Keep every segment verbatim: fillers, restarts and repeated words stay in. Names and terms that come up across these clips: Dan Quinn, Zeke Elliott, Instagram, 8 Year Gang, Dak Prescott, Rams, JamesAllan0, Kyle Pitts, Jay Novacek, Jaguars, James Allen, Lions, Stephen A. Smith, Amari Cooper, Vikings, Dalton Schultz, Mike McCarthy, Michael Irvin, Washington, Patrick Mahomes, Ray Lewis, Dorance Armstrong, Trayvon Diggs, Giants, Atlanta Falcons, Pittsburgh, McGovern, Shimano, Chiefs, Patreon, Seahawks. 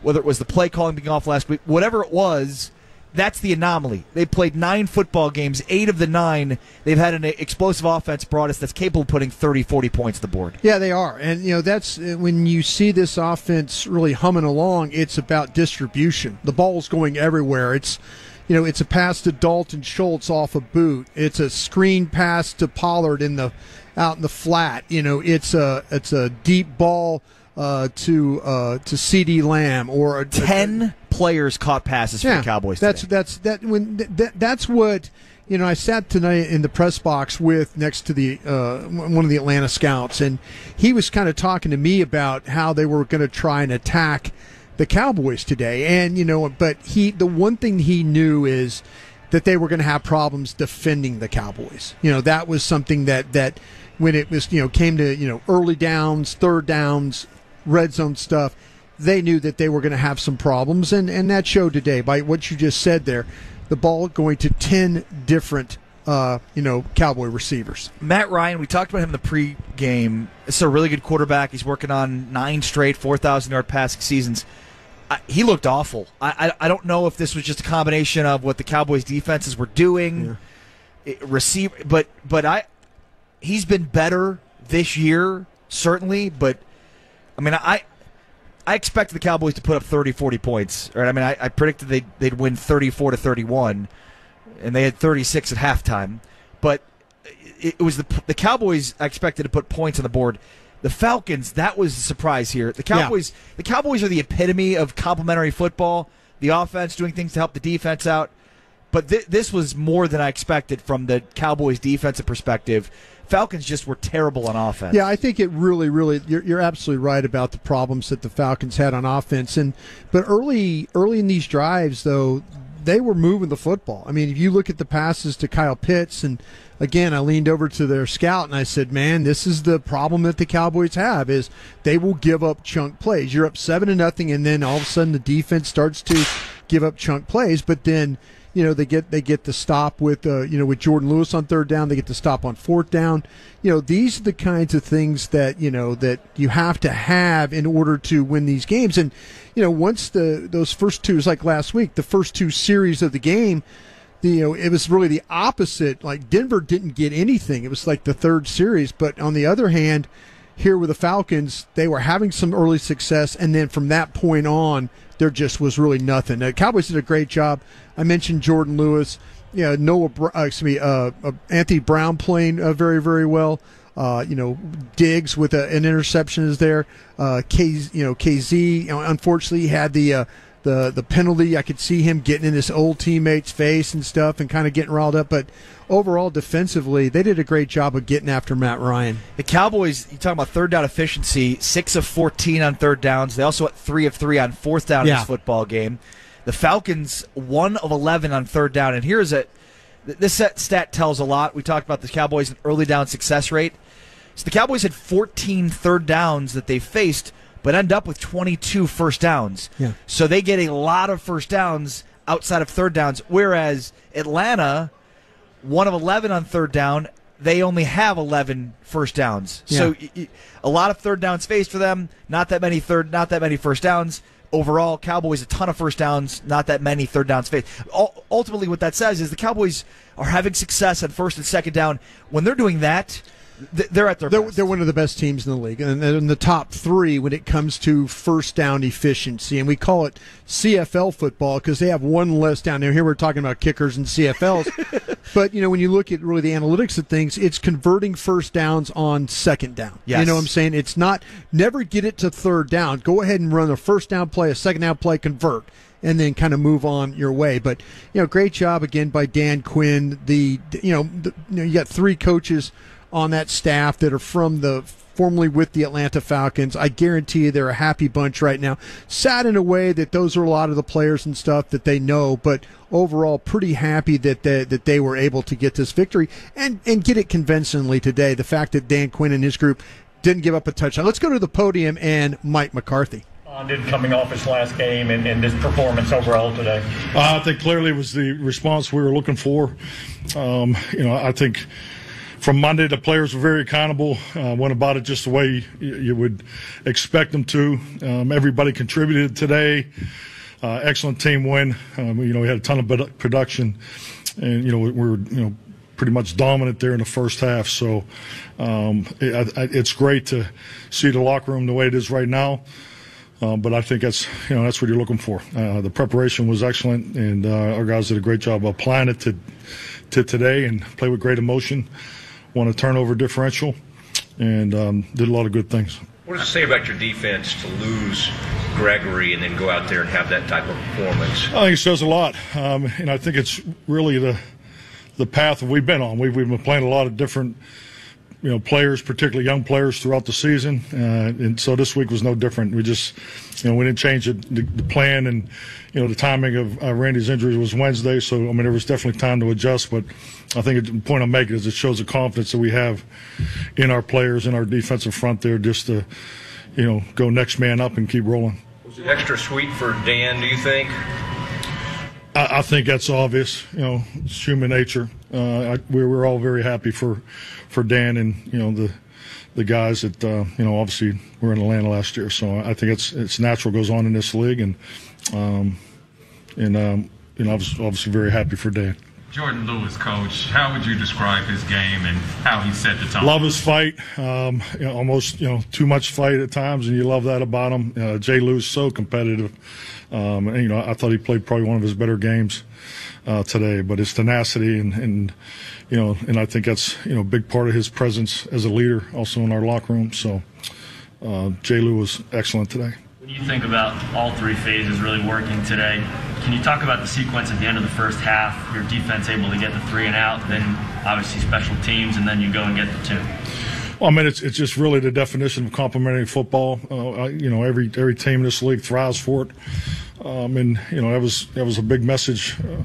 whether it was the play calling being off last week, whatever it was, that's the anomaly. They played nine football games, eight of the nine. They've had an explosive offense brought us that's capable of putting thirty, forty points to the board. Yeah, they are. And, you know, that's when you see this offense really humming along, it's about distribution. The ball's going everywhere. It's, you know, it's a pass to Dalton Schultz off a boot. It's a screen pass to Pollard in the out in the flat. You know, it's a it's a deep ball Uh, to uh, to C D Lamb or a, ten a, players caught passes yeah, for the Cowboys. That's today. that's that when that, that's what you know. I sat tonight in the press box with next to the uh, one of the Atlanta scouts, and he was kind of talking to me about how they were going to try and attack the Cowboys today. And you know, but he the one thing he knew is that they were going to have problems defending the Cowboys. You know, that was something that that when it was you know came to you know early downs, third downs, red zone stuff, they knew that they were going to have some problems, and, and that showed today by what you just said there, the ball going to ten different uh, you know Cowboy receivers. Matt Ryan, we talked about him in the pregame. It's a really good quarterback. He's working on nine straight four thousand yard passing seasons. I, he looked awful. I, I I don't know if this was just a combination of what the Cowboys defenses were doing, yeah. receive, but but I he's been better this year certainly, but. I mean, I I expected the Cowboys to put up thirty, forty points. Right? I mean, I, I predicted they'd, they'd win thirty-four to thirty-one, and they had thirty-six at halftime. But it, it was the the Cowboys I expected to put points on the board. The Falcons, that was the surprise here. The Cowboys, yeah. the Cowboys are the epitome of complimentary football, the offense doing things to help the defense out. But th this was more than I expected from the Cowboys' defensive perspective. Falcons just were terrible on offense. Yeah, I think it really, really. You're, you're absolutely right about the problems that the Falcons had on offense. And but early, early in these drives, though, they were moving the football. I mean, if you look at the passes to Kyle Pitts, and again, I leaned over to their scout and I said, "Man, this is the problem that the Cowboys have: is they will give up chunk plays. You're up seven to nothing, and then all of a sudden the defense starts to give up chunk plays, but then." You know, they get they get the stop with uh, you know with Jordan Lewis on third down. They get the stop on fourth down. You know, these are the kinds of things that you know that you have to have in order to win these games. And you know, once the those first two, it's like last week, the first two series of the game, the, you know, it was really the opposite. Like Denver didn't get anything. It was like the third series. But on the other hand, here with the Falcons, they were having some early success, and then from that point on, there just was really nothing. The Cowboys did a great job. I mentioned Jordan Lewis, you know, Noah, uh, excuse me, uh, uh, Anthony Brown playing uh, very, very well. Uh, you know, Diggs with a, an interception is there. Uh, K, you know, K Z, you know, unfortunately, had the uh, the the penalty. I could see him getting in his old teammate's face and stuff, and kind of getting riled up, but. Overall, defensively, they did a great job of getting after Matt Ryan. The Cowboys, you're talking about third down efficiency, six of fourteen on third downs. They also had three of three on fourth down yeah. in this football game. The Falcons, one of eleven on third down. And here's a this stat tells a lot. We talked about the Cowboys' early down success rate. So the Cowboys had fourteen third downs that they faced, but end up with twenty-two first downs. Yeah. So they get a lot of first downs outside of third downs, whereas Atlanta... one of eleven on third down, they only have eleven first downs. Yeah. So y y a lot of third downs faced for them, not that many third not that many first downs. Overall, Cowboys a ton of first downs, not that many third downs faced. U ultimately what that says is the Cowboys are having success on first and second down. When they're doing that, th they're at their they're, best. They're one of the best teams in the league, and they're in the top three when it comes to first down efficiency, and we call it C F L football because they have one less down there. Here we're talking about kickers and C F Ls. But, you know, when you look at really the analytics of things, it's converting first downs on second down. Yes. You know what I'm saying? It's not never get it to third down. Go ahead and run a first down play, a second down play, convert, and then kind of move on your way. But, you know, great job again by Dan Quinn. The, you know, the, you know, you got three coaches on that staff that are from the formerly with the Atlanta Falcons. I guarantee you they're a happy bunch right now. Sad in a way that those are a lot of the players and stuff that they know, but overall pretty happy that they, that they were able to get this victory and, and get it convincingly today. The fact that Dan Quinn and his group didn't give up a touchdown. Let's go to the podium and Mike McCarthy. Coming off his last game and, and this performance overall today? Uh, I think clearly was the response we were looking for. Um, you know, I think from Monday, the players were very accountable, uh, went about it just the way you, you would expect them to. Um, everybody contributed today. Uh, excellent team win. Um, you know, we had a ton of production, and, you know, we were, you know, pretty much dominant there in the first half. So um, it, I, it's great to see the locker room the way it is right now. Uh, but I think that's, you know, that's what you're looking for. Uh, the preparation was excellent, and uh, our guys did a great job applying it to to today and play with great emotion. Won a turnover differential, and um, did a lot of good things. What does it say about your defense to lose Gregory and then go out there and have that type of performance? I think it says a lot, um, and I think it's really the the path we've been on. We've we've been playing a lot of different, you know, players, particularly young players, throughout the season, uh, and so this week was no different. We just, you know, we didn't change the, the, the plan, and, you know, the timing of uh, Randy's injury was Wednesday, so, I mean, there was definitely time to adjust, but I think the point I'm making is it shows the confidence that we have in our players, in our defensive front there, just to, you know, go next man up and keep rolling. Was it extra sweet for Dan, do you think? I, I think that's obvious. You know, it's human nature. Uh, I, we were all very happy for, for Dan and, you know, the the guys that, uh, you know, obviously were in Atlanta last year. So I think it's it's natural, goes on in this league, and um, and um, you know, I was obviously very happy for Dan. Jordan Lewis, coach, how would you describe his game and how he set the tone? Love his fight. Um, you know, almost, you know, too much fight at times, and you love that about him. Uh, Jay Lewis, so competitive. Um, and, you know, I thought he played probably one of his better games uh, today. But his tenacity and, and, you know, and I think that's, you know, a big part of his presence as a leader also in our locker room. So uh, Jay Lewis was excellent today. You think about all three phases really working today. Can you talk about the sequence at the end of the first half, your defense able to get the three and out, then obviously special teams, and then you go and get the two? Well, I mean, it's it's just really the definition of complementary football. Uh, you know, every every team in this league thrives for it. Um, and, you know, that was, that was a big message, uh,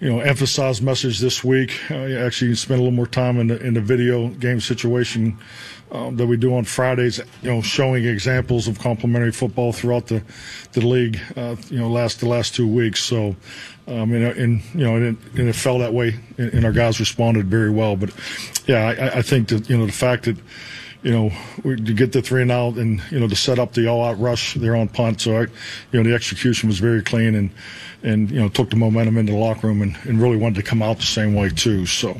you know, emphasized message this week. Uh, actually, you spend a little more time in the, in the video game situation Um, that we do on Fridays, you know, showing examples of complementary football throughout the, the league, uh, you know, last the last two weeks. So, um, and, and you know, and it, and it fell that way, and, and our guys responded very well. But, yeah, I, I think that, you know, the fact that, you know, we, to get the three and out, and, you know, to set up the all-out rush there on punt. So, I, you know, the execution was very clean, and, and you know, took the momentum into the locker room, and, and really wanted to come out the same way too. So,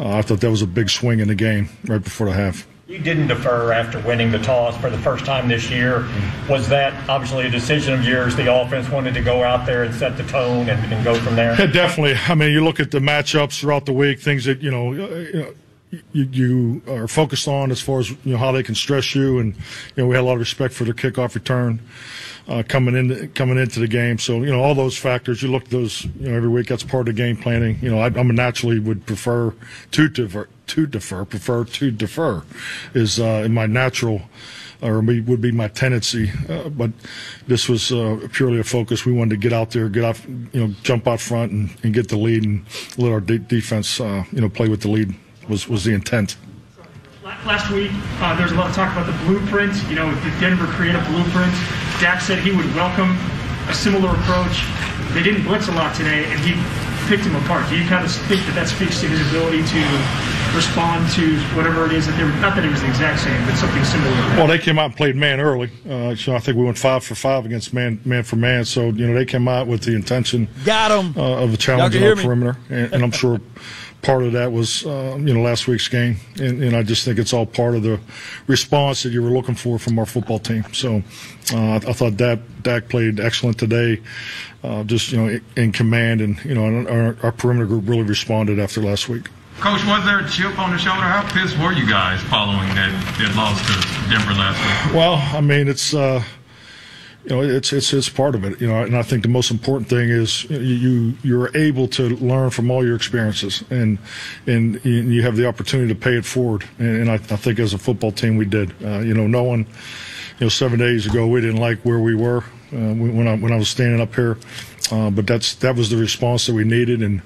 uh, I thought that was a big swing in the game right before the half. You didn't defer after winning the toss for the first time this year. Was that obviously a decision of yours? The offense wanted to go out there and set the tone and, and go from there? Yeah, definitely. I mean, you look at the matchups throughout the week, things that, you know, you, you are focused on as far as, you know, how they can stress you. And, you know, we had a lot of respect for their kickoff return uh, coming in, coming into the game. So, you know, all those factors, you look at those, you know, every week. That's part of the game planning. You know, I, I naturally would prefer to divert. to defer, prefer to defer is uh, in my natural, or would be my tendency. Uh, but this was uh, purely a focus. We wanted to get out there, get off, you know, jump out front and, and get the lead, and let our de defense, uh, you know, play with the lead was, was the intent. Last week, uh, there was a lot of talk about the blueprint, you know, the Denver creative blueprint. Dak said he would welcome a similar approach. They didn't blitz a lot today, and he picked him apart. Do you kind of think that that speaks to his ability to respond to whatever it is that they were, not that it was the exact same, but something similar? Well, they came out and played man early. Uh, so I think we went five for five against man, man for man. So, you know, they came out with the intention Got him. Uh, of a challenge on our perimeter. And, and I'm sure part of that was, uh, you know, last week's game. And, and I just think it's all part of the response that you were looking for from our football team. So uh, I, I thought Dak, Dak played excellent today. Uh, just, you know, in, in command, and, you know, our, our perimeter group really responded after last week. Coach, was there a chip on the shoulder? How pissed were you guys following that, that loss to Denver last week? Well, I mean, it's, uh, you know, it's, it's, it's part of it, you know, and I think the most important thing is you, you're able to learn from all your experiences, and, and you have the opportunity to pay it forward. And, and I, I think as a football team, we did, uh, you know, no one, you know, seven days ago, we didn't like where we were. Uh, when I when I was standing up here, uh, but that's that was the response that we needed, and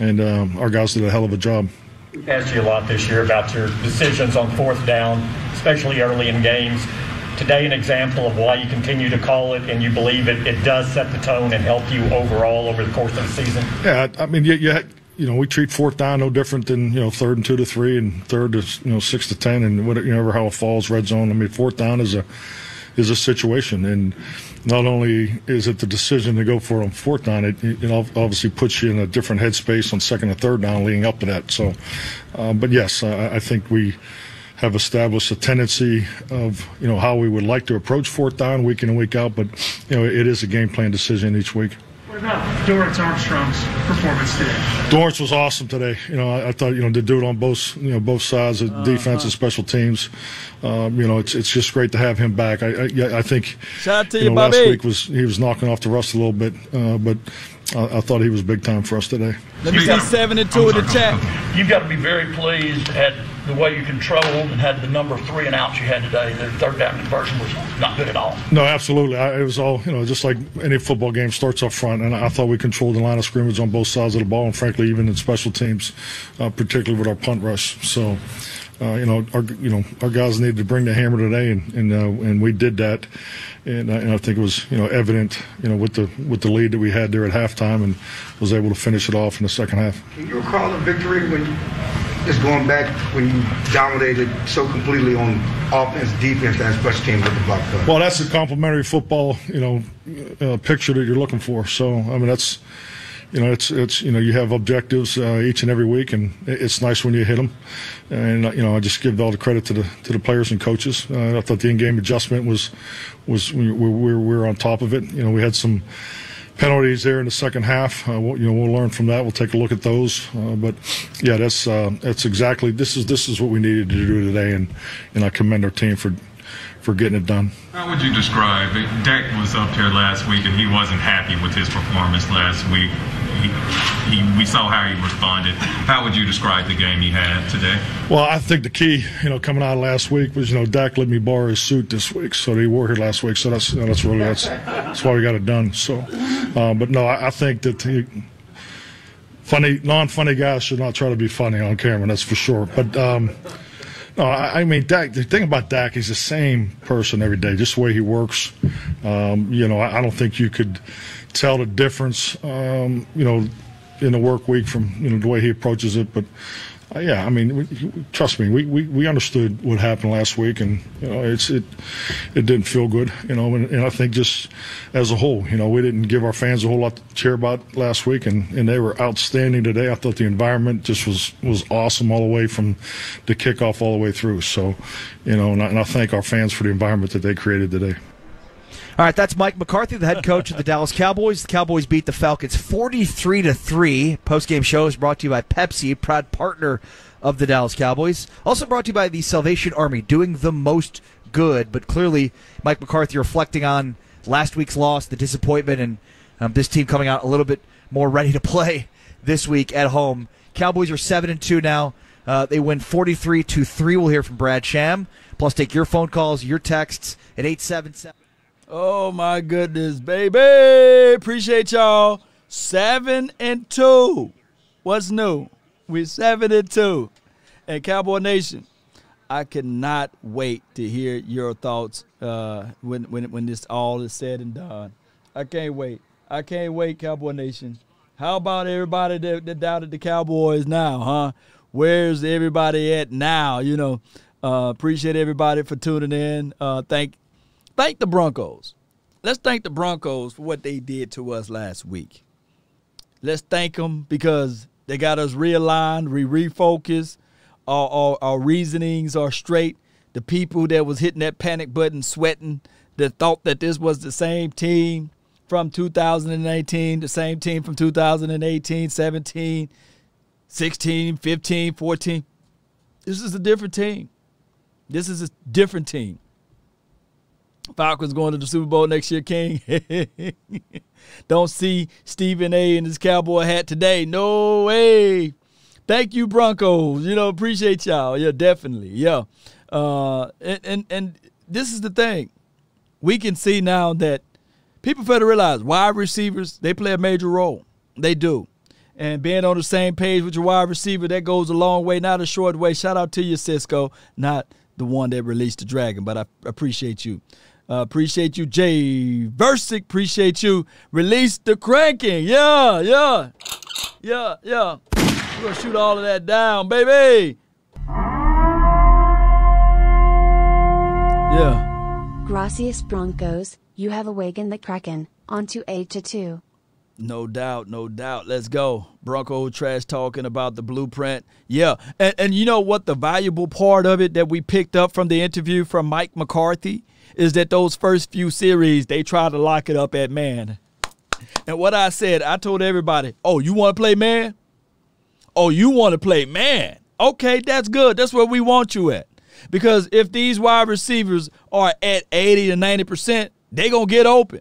and um, our guys did a hell of a job. We've asked you a lot this year about your decisions on fourth down, especially early in games. Today, an example of why you continue to call it, and you believe it it does set the tone and help you overall over the course of the season. Yeah, I mean, you, you you know, we treat fourth down no different than, you know, third and two to three and third to, you know, six to ten and whatever, you know, how it falls, red zone. I mean, fourth down is a is a situation. And not only is it the decision to go for it on fourth down, it, it obviously puts you in a different headspace on second and third down leading up to that. So, uh, but, yes, I, I think we have established a tendency of, you know, how we would like to approach fourth down week in and week out. But, you know, it is a game plan decision each week. What about Dorance Armstrong's performance today? Dorance was awesome today. You know, I, I thought, you know, to do it on both, you know, both sides of uh, defense uh, and special teams. Um, you know, it's it's just great to have him back. I I, I think shout out to you, you know, Bobby. Last week was he was knocking off the rust a little bit, uh, but I, I thought he was big time for us today. Let me see seven and two in the chat. You've got to be very pleased at the way you controlled and had the number three and outs you had today. The third down conversion was not good at all. No, absolutely. I, it was all, you know, just like any football game starts up front, and I thought we controlled the line of scrimmage on both sides of the ball, and frankly, even in special teams, uh, particularly with our punt rush. So, uh, you know, our you know our guys needed to bring the hammer today, and and, uh, and we did that, and, uh, and I think it was, you know, evident, you know, with the with the lead that we had there at halftime, and was able to finish it off in the second half. Can you recall a victory when? You- Just going back when you dominated so completely on offense, defense, and special teams with the block cut. Well, that's the complimentary football, you know, uh, picture that you're looking for. So, I mean, that's, you know, it's it's you know, you have objectives uh, each and every week, and it's nice when you hit them. And you know, I just give all the credit to the to the players and coaches. Uh, I thought the in-game adjustment was was we we we were on top of it. You know, we had some penalties there in the second half. Uh, we'll, you know, we'll learn from that. We'll take a look at those. Uh, but yeah, that's uh, that's exactly this is this is what we needed to do today, and, and I commend our team for for getting it done. How would you describe it? Dak was up here last week, and he wasn't happy with his performance last week. He, he, we saw how he responded. How would you describe the game he had today? Well, I think the key, you know, coming out of last week was, you know, Dak let me borrow his suit this week, so he wore it last week. So that's you know, that's really that's that's why we got it done. So, uh, but no, I, I think that he, funny, non-funny guys should not try to be funny on camera. That's for sure. But. Um, No, I mean, Dak, the thing about Dak, he's the same person every day, just the way he works. Um, you know, I, I don't think you could tell the difference, um, you know, in the work week from, you know, the way he approaches it. But, uh, yeah, I mean, we, trust me, we, we, we understood what happened last week, and, you know, it's it it didn't feel good, you know. And, and I think just as a whole, you know, we didn't give our fans a whole lot to cheer about last week, and, and they were outstanding today. I thought the environment just was, was awesome all the way from the kickoff all the way through. So, you know, and I, and I thank our fans for the environment that they created today. All right, that's Mike McCarthy, the head coach of the Dallas Cowboys. The Cowboys beat the Falcons forty-three to three. Postgame show is brought to you by Pepsi, proud partner of the Dallas Cowboys. Also brought to you by the Salvation Army, doing the most good. But clearly, Mike McCarthy reflecting on last week's loss, the disappointment, and um, this team coming out a little bit more ready to play this week at home. Cowboys are seven and two now. Uh, they win forty-three to three. We'll hear from Brad Sham. Plus, take your phone calls, your texts at eight seven seven. Oh, my goodness, baby. Appreciate y'all. Seven and two. What's new? We're seven and two. And Cowboy Nation, I cannot wait to hear your thoughts uh, when, when, when this all is said and done. I can't wait. I can't wait, Cowboy Nation. How about everybody that, that doubted the Cowboys now, huh? Where's everybody at now? You know, uh, appreciate everybody for tuning in. Uh, thank you. Thank the Broncos. Let's thank the Broncos for what they did to us last week. Let's thank them because they got us realigned, we refocused, our, our, our reasonings are straight. The people that was hitting that panic button, sweating, that thought that this was the same team from two thousand nineteen, the same team from two thousand eighteen, seventeen, sixteen, fifteen, fourteen. This is a different team. This is a different team. Falcons going to the Super Bowl next year, King. Don't see Stephen A. in his cowboy hat today. No way. Thank you, Broncos. You know, appreciate y'all. Yeah, definitely. Yeah. Uh, and, and, and this is the thing. We can see now that people fail to realize wide receivers, they play a major role. They do. And being on the same page with your wide receiver, that goes a long way, not a short way. Shout out to you, Cisco. Not the one that released the dragon, but I appreciate you. Uh, appreciate you, Jay Versick. Appreciate you. Release the Kraken. Yeah, yeah, yeah, yeah. We're going to shoot all of that down, baby. Yeah. Gracias, Broncos. You have awakened the Kraken. On to eight to two. No doubt, no doubt. Let's go. Bronco trash talking about the blueprint. Yeah, and, and you know what the valuable part of it that we picked up from the interview from Mike McCarthy is that those first few series, they try to lock it up at man. And what I said, I told everybody, oh, you want to play man? Oh, you want to play man? Okay, that's good. That's where we want you at. Because if these wide receivers are at eighty to ninety percent, they're going to get open.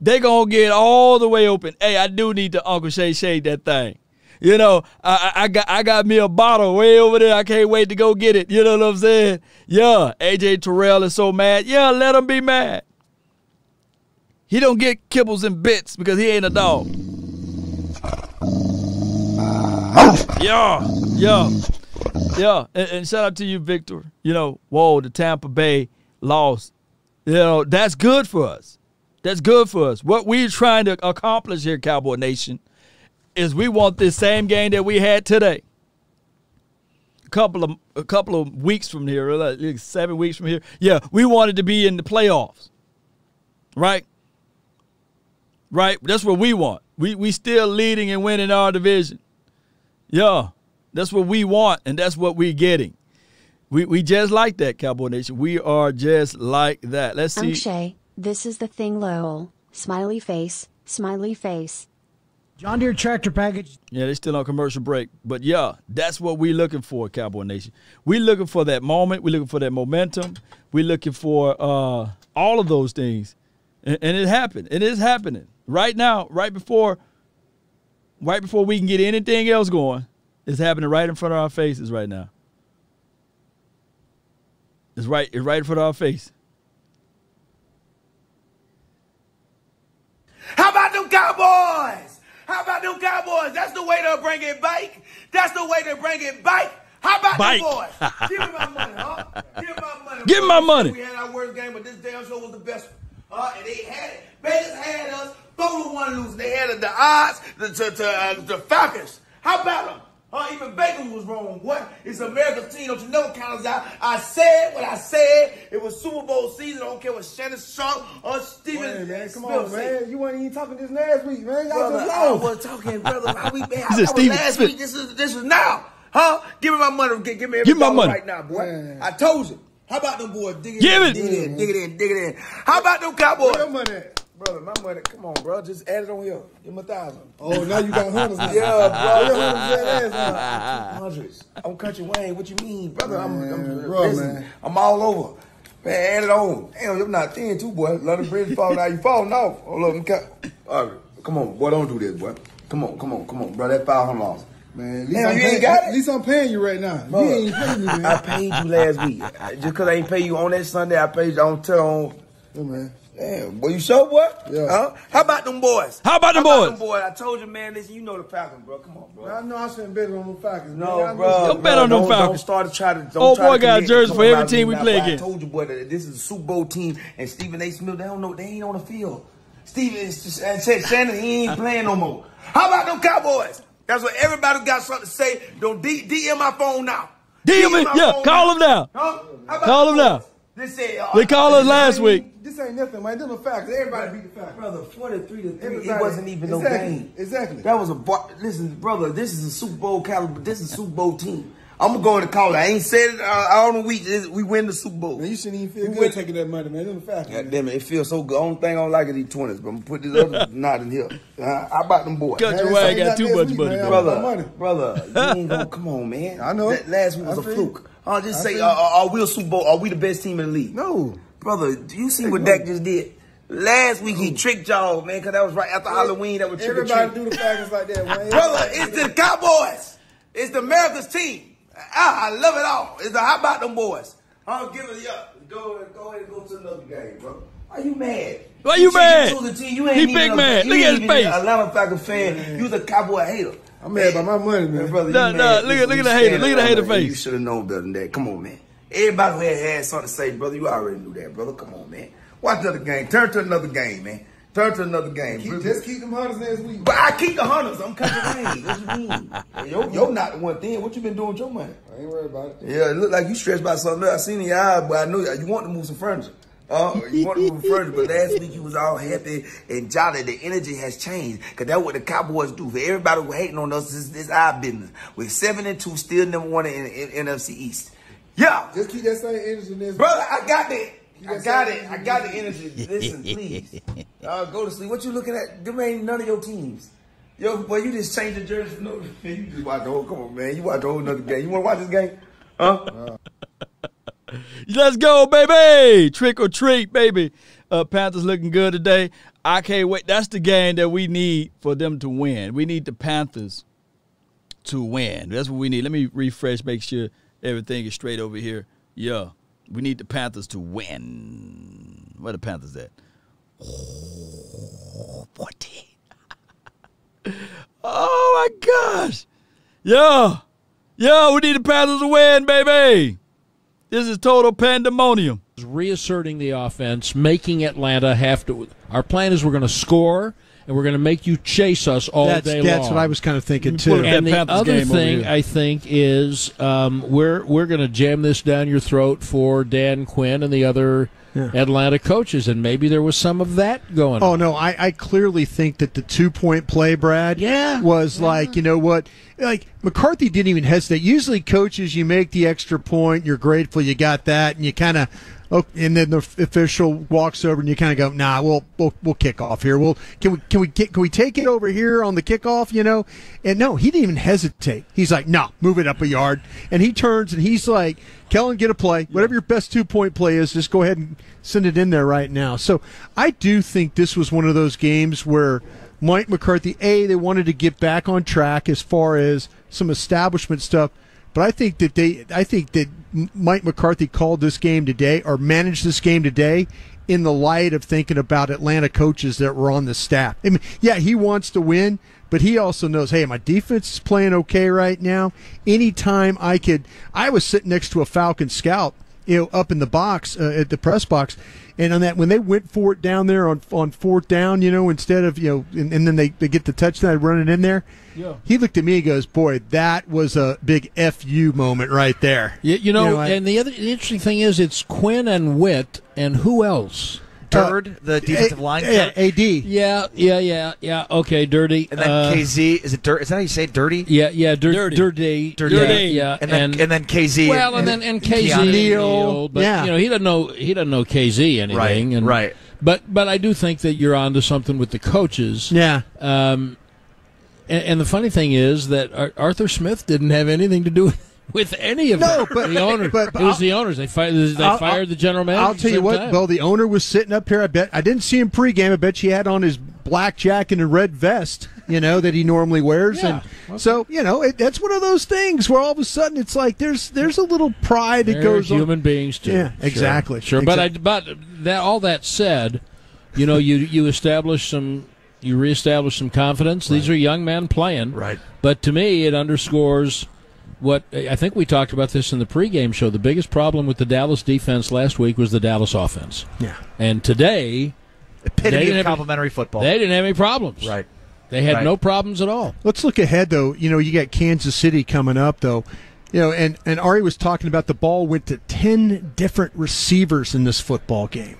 They're going to get all the way open. Hey, I do need to Uncle Shay Shay that thing. You know, I, I, got, I got me a bottle way over there. I can't wait to go get it. You know what I'm saying? Yeah, A J Terrell is so mad. Yeah, let him be mad. He don't get kibbles and bits because he ain't a dog. Yeah, yeah, yeah. And, and shout out to you, Victor. You know, whoa, the Tampa Bay lost. You know, that's good for us. That's good for us. What we're trying to accomplish here, Cowboy Nation, is we want this same game that we had today. A couple of a couple of weeks from here, like seven weeks from here. Yeah, we wanted to be in the playoffs. Right? Right? That's what we want. We we still leading and winning our division. Yeah. That's what we want, and that's what we're getting. We we just like that, Cowboy Nation. We are just like that. Let's see. I'm Shay. This is the thing, Lowell. Smiley face, smiley face. John Deere tractor package. Yeah, they're still on commercial break. But, yeah, that's what we're looking for, Cowboy Nation. We're looking for that moment. We're looking for that momentum. We're looking for uh, all of those things. And, and it happened. It is happening. Right now, right before, right before we can get anything else going, it's happening right in front of our faces right now. It's right, it's right in front of our face. How about them Cowboys? How about them Cowboys? That's the way to bring it back. That's the way to bring it back. How about Bike. them boys? Give me my money, huh? Give me my money. Give me my money. We had our worst game, but this damn show was the best one. Uh, and they had it. Vegas had us. Throw the one loose. They had the odds the, to, to, uh, the Falcons. How about them? Uh, even Baker was wrong. What? It's America's team. Don't you never count us out. I said what I said. It was Super Bowl season. I don't care what Shannon Sharp or Steven. Man, come on, man. You weren't even talking this last week, man. Y'all just lost. I was talking, brother. How we been? I was last week. This is this is now, huh? Give me my money. Give, give me every dollar right now, boy. Man. I told you. How about them boys? Dig it in, dig it in, dig it in, dig it in. How about them Cowboys? Where your money at? Brother, my money, come on, bro. Just add it on here. Give him a thousand. Oh, now you got hundreds. Now. Yeah, bro. Hundreds. I'm Country Wayne. What you mean, brother? Man, I'm, I'm, bro, man. I'm all over. Man, add it on. Damn, you're not thin, too, boy. Let the bridge fall now. You falling off. Oh, look, all right. Come on, boy. Don't do this, boy. Come on, come on, come on, bro. That five hundred dollars. Man, at least, Damn, you paying, ain't got at least I'm paying you right now. Bro, you ain't paying me, man. I paid you last week. Just because I ain't paid you on that Sunday, I paid you on tell yeah, man. Damn, boy, you sure, boy? Yeah. Huh? How about them boys? How about them How about boys? Them boys? I told you, man, listen, you know the Falcons, bro. Come on, bro. I know I shouldn't bet on the Falcons. No, man. bro. Don't bet on them Falcons. Don't start to try to. Don't oh, try boy, to got jerseys for every team we now, play against. I told you, boy, that this is a Super Bowl team, and Stephen A. Smith, they don't know, they ain't on the field. Stephen said Shannon, he ain't playing no more. How about them Cowboys? That's what everybody got something to say. Don't D DM my phone now. D M me, yeah. Call him now. Huh? Call him now. They uh, called us last week. This ain't nothing, man. This is a fact. Everybody beat the fact. Brother, forty-three to three, it wasn't even exactly, no game. Exactly. That was a bar. Listen, brother, this is a Super Bowl caliber. This is a Super Bowl team. I'm going to call it. I ain't said it all the week. We win the Super Bowl. Man, you shouldn't even feel we good win. taking that money, man. This is a fact. God damn it. It feels so good. Only thing I don't like is these twenties, but I'm going to put this other knot in here. Uh, I bought them boys. Cut your way. I got too much money, brother. Brother, you ain't going to come on, man. I know. That last week was a fluke. I'll just I say, uh, are we a Super Bowl? Are we the best team in the league? No. Brother, do you see what Dak just did? Last week, he tricked y'all, man, because that was right after yeah. Halloween. That was trick Everybody do the Falcons like that, man. Brother, it's the Cowboys. It's the America's team. I, I love it all. It's the how about them boys? I'll give it up. Go, go ahead and go to another game, bro. Are you mad? Why you, you mad? You you ain't he big a, man. Look at his face. Atlanta Falcons fan. Man. You the Cowboy hater. I'm mad about my money, man, brother. No, no, look at look at the hater, look at the hater face. You should have known better than that. Come on, man. Everybody who had, had something to say, brother, you already knew that, brother. Come on, man. Watch another game. Turn to another game, man. Turn to another game. Keep, just keep them hunters next week. But I keep the hunters. I'm coming in. What you mean? Yo, yo, not one thing. What you been doing with your money? I ain't worried about it. Yeah, it looked like you stressed about something else. I seen the eye, but I knew you want to move some furniture. Uh, you want to move further, but last week you was all happy and jolly. The energy has changed, because that's what the Cowboys do. For everybody who hating on us, this is our business. We're seven and two, still number one in, in, in N F C East. Yeah. Just keep that same energy in this. Brother, I got that. I got it. I got the energy. Listen, please. Uh, go to sleep. What you looking at? Them ain't none of your teams. Yo, boy, you just changed the jersey. No, you just watch the whole, come on, man. You watch the whole nother game. You want to watch this game? Huh? Uh. Let's go, baby. Trick or treat, baby. Uh, Panthers looking good today. I can't wait. That's the game that we need for them to win. We need the Panthers to win. That's what we need. Let me refresh, make sure everything is straight over here. Yeah, we need the Panthers to win. Where the Panthers at? Oh, forty. Oh, my gosh. Yeah. Yeah, we need the Panthers to win, baby. This is total pandemonium. Reasserting the offense, making Atlanta have to. Our plan is we're going to score, and we're going to make you chase us all that's, day that's long. That's what I was kind of thinking, too. And the Panthers other thing, I think, is um, we're we're going to jam this down your throat for Dan Quinn and the other yeah. Atlanta coaches, and maybe there was some of that going oh, on. Oh, no, I, I clearly think that the two-point play, Brad, yeah. was yeah. like, you know what, like McCarthy didn't even hesitate. Usually coaches, you make the extra point, you're grateful you got that, and you kind of – Oh, and then the official walks over, and you kind of go, "Nah, we'll we'll we'll kick off here. We'll can we can we get, can we take it over here on the kickoff, you know?" And no, he didn't even hesitate. He's like, "No, nah, move it up a yard." And he turns and he's like, "Kellen, get a play. Whatever your best two point play is, just go ahead and send it in there right now." So I do think this was one of those games where Mike McCarthy, a, they wanted to get back on track as far as some establishment stuff. But I think that they, I think that Mike McCarthy called this game today or managed this game today in the light of thinking about Atlanta coaches that were on the staff. I mean, yeah, he wants to win, but he also knows, hey, my defense is playing okay right now. Anytime I could, I was sitting next to a Falcon scout, you know, up in the box uh, at the press box, and on that when they went for it down there on on fourth down, you know, instead of you know, and, and then they they get the touchdown running in there. Yeah. He looked at me and goes, boy, that was a big F U moment right there. You, you know, you know I, and the other the interesting thing is it's Quinn and Witt and who else? Turd, uh, the defensive a, line. Yeah, A D. Yeah, yeah, yeah, yeah. Okay, Dirty. And then uh, K Z. Is it Dirty? Is that how you say Dirty? Yeah, yeah, dir Dirty. Dirty. Dirty. Yeah, yeah. And, then, and, and then K Z. Well, and, and then and K Z. Neal. But, yeah. you know, he doesn't know, he doesn't know K Z anything. Right, and, right. But, but I do think that you're on to something with the coaches. Yeah. Um, And, and the funny thing is that Arthur Smith didn't have anything to do with any of no, that. But, the owners. But, but it was I'll, the owners. They, fi they fired I'll, the general manager. I'll tell you what, time. Well, the owner was sitting up here. I bet I didn't see him pregame. I bet he had on his black jacket and red vest, you know, that he normally wears. Yeah. And okay. So, you know, it, that's one of those things where all of a sudden it's like there's there's a little pride They're that goes human on. Human beings, too. Yeah, exactly. Sure, sure. exactly. But, I, but that, all that said, you know, you, you establish some – You reestablish some confidence. Right. These are young men playing. Right. But to me, it underscores what I think we talked about this in the pregame show. The biggest problem with the Dallas defense last week was the Dallas offense. Yeah. And today, epitome of complimentary football. They didn't have any problems. Right. They had right. no problems at all. Let's look ahead, though. You know, you got Kansas City coming up, though. You know, and, and Ari was talking about the ball went to ten different receivers in this football game.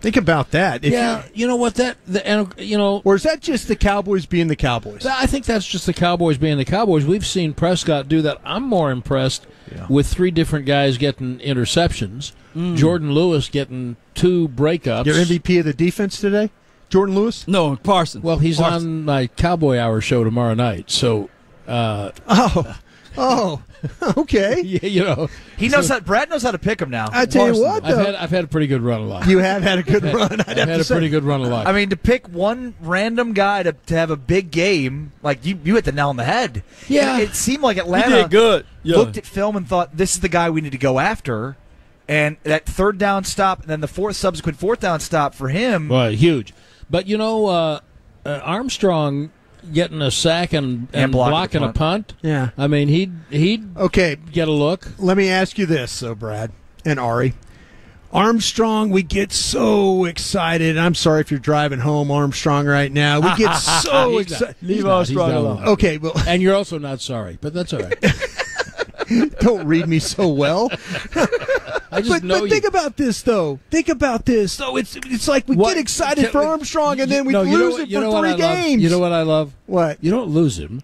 Think about that. If yeah, you, you know what that the, and you know, or is that just the Cowboys being the Cowboys? I think that's just the Cowboys being the Cowboys. We've seen Prescott do that. I'm more impressed yeah. with three different guys getting interceptions. Mm. Jordan Lewis getting two breakups. Your M V P of the defense today, Jordan Lewis? No, Parsons. Well, he's Parsons. on my Cowboy Hour show tomorrow night. So, uh, oh. Oh, okay. Yeah, you know, he knows so, how. Brad knows how to pick him now. I tell Parsons. you what, though, I've had, I've had a pretty good run a lot. You have had a good I've run. I've had, I'd I've had a say. pretty good run a lot. I mean, to pick one random guy to, to have a big game, like you, you hit the nail on the head. Yeah, it, it seemed like Atlanta did good. Yeah. Looked at film and thought, this is the guy we need to go after. And that third down stop, and then the fourth subsequent fourth down stop for him, well, huge. But you know, uh, uh, Armstrong. Getting a sack and, and, and blocking, blocking a punt. Yeah. I mean, he'd, he'd okay. get a look. Let me ask you this, though, Brad and Ari. Armstrong, we get so excited. I'm sorry if you're driving home, Armstrong, right now. We get so excited. Leave Armstrong alone. Okay, well, and you're also not sorry, but that's all right. Don't read me so well. I just but, know but think you. about this, though. Think about this. So it's it's like we what? get excited for Armstrong, and then we no, lose him you know for three games. Love? You know what I love? What? You don't lose him.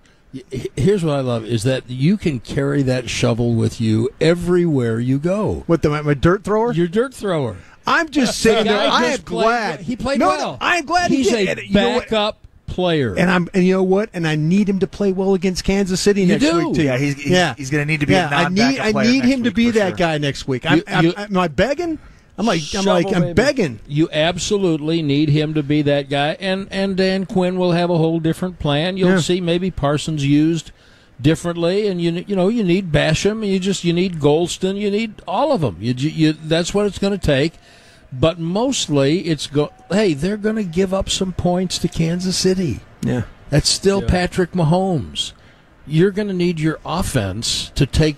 Here's what I love is that you can carry that shovel with you everywhere you go. What, the, my dirt thrower? Your dirt thrower. I'm just sitting there. I am glad. He played no, well. I'm glad He's he did. He's a backup player. And I'm and you know what? And I need him to play well against Kansas City you next do. week too. Yeah, he's he's, yeah. he's going to need to be yeah, a non-backup player. I need, I need him to be that sure. guy next week. I'm, you, you, I'm, am I begging? I'm like shovel, I'm like I'm baby. begging. You absolutely need him to be that guy, and and Dan Quinn will have a whole different plan. You'll yeah. see maybe Parsons used differently, and you you know you need Basham, you just you need Goldston, you need all of them. You you that's what it's going to take. But mostly it's go. Hey, they're going to give up some points to Kansas City. Yeah, that's still yeah. Patrick Mahomes. You're going to need your offense to take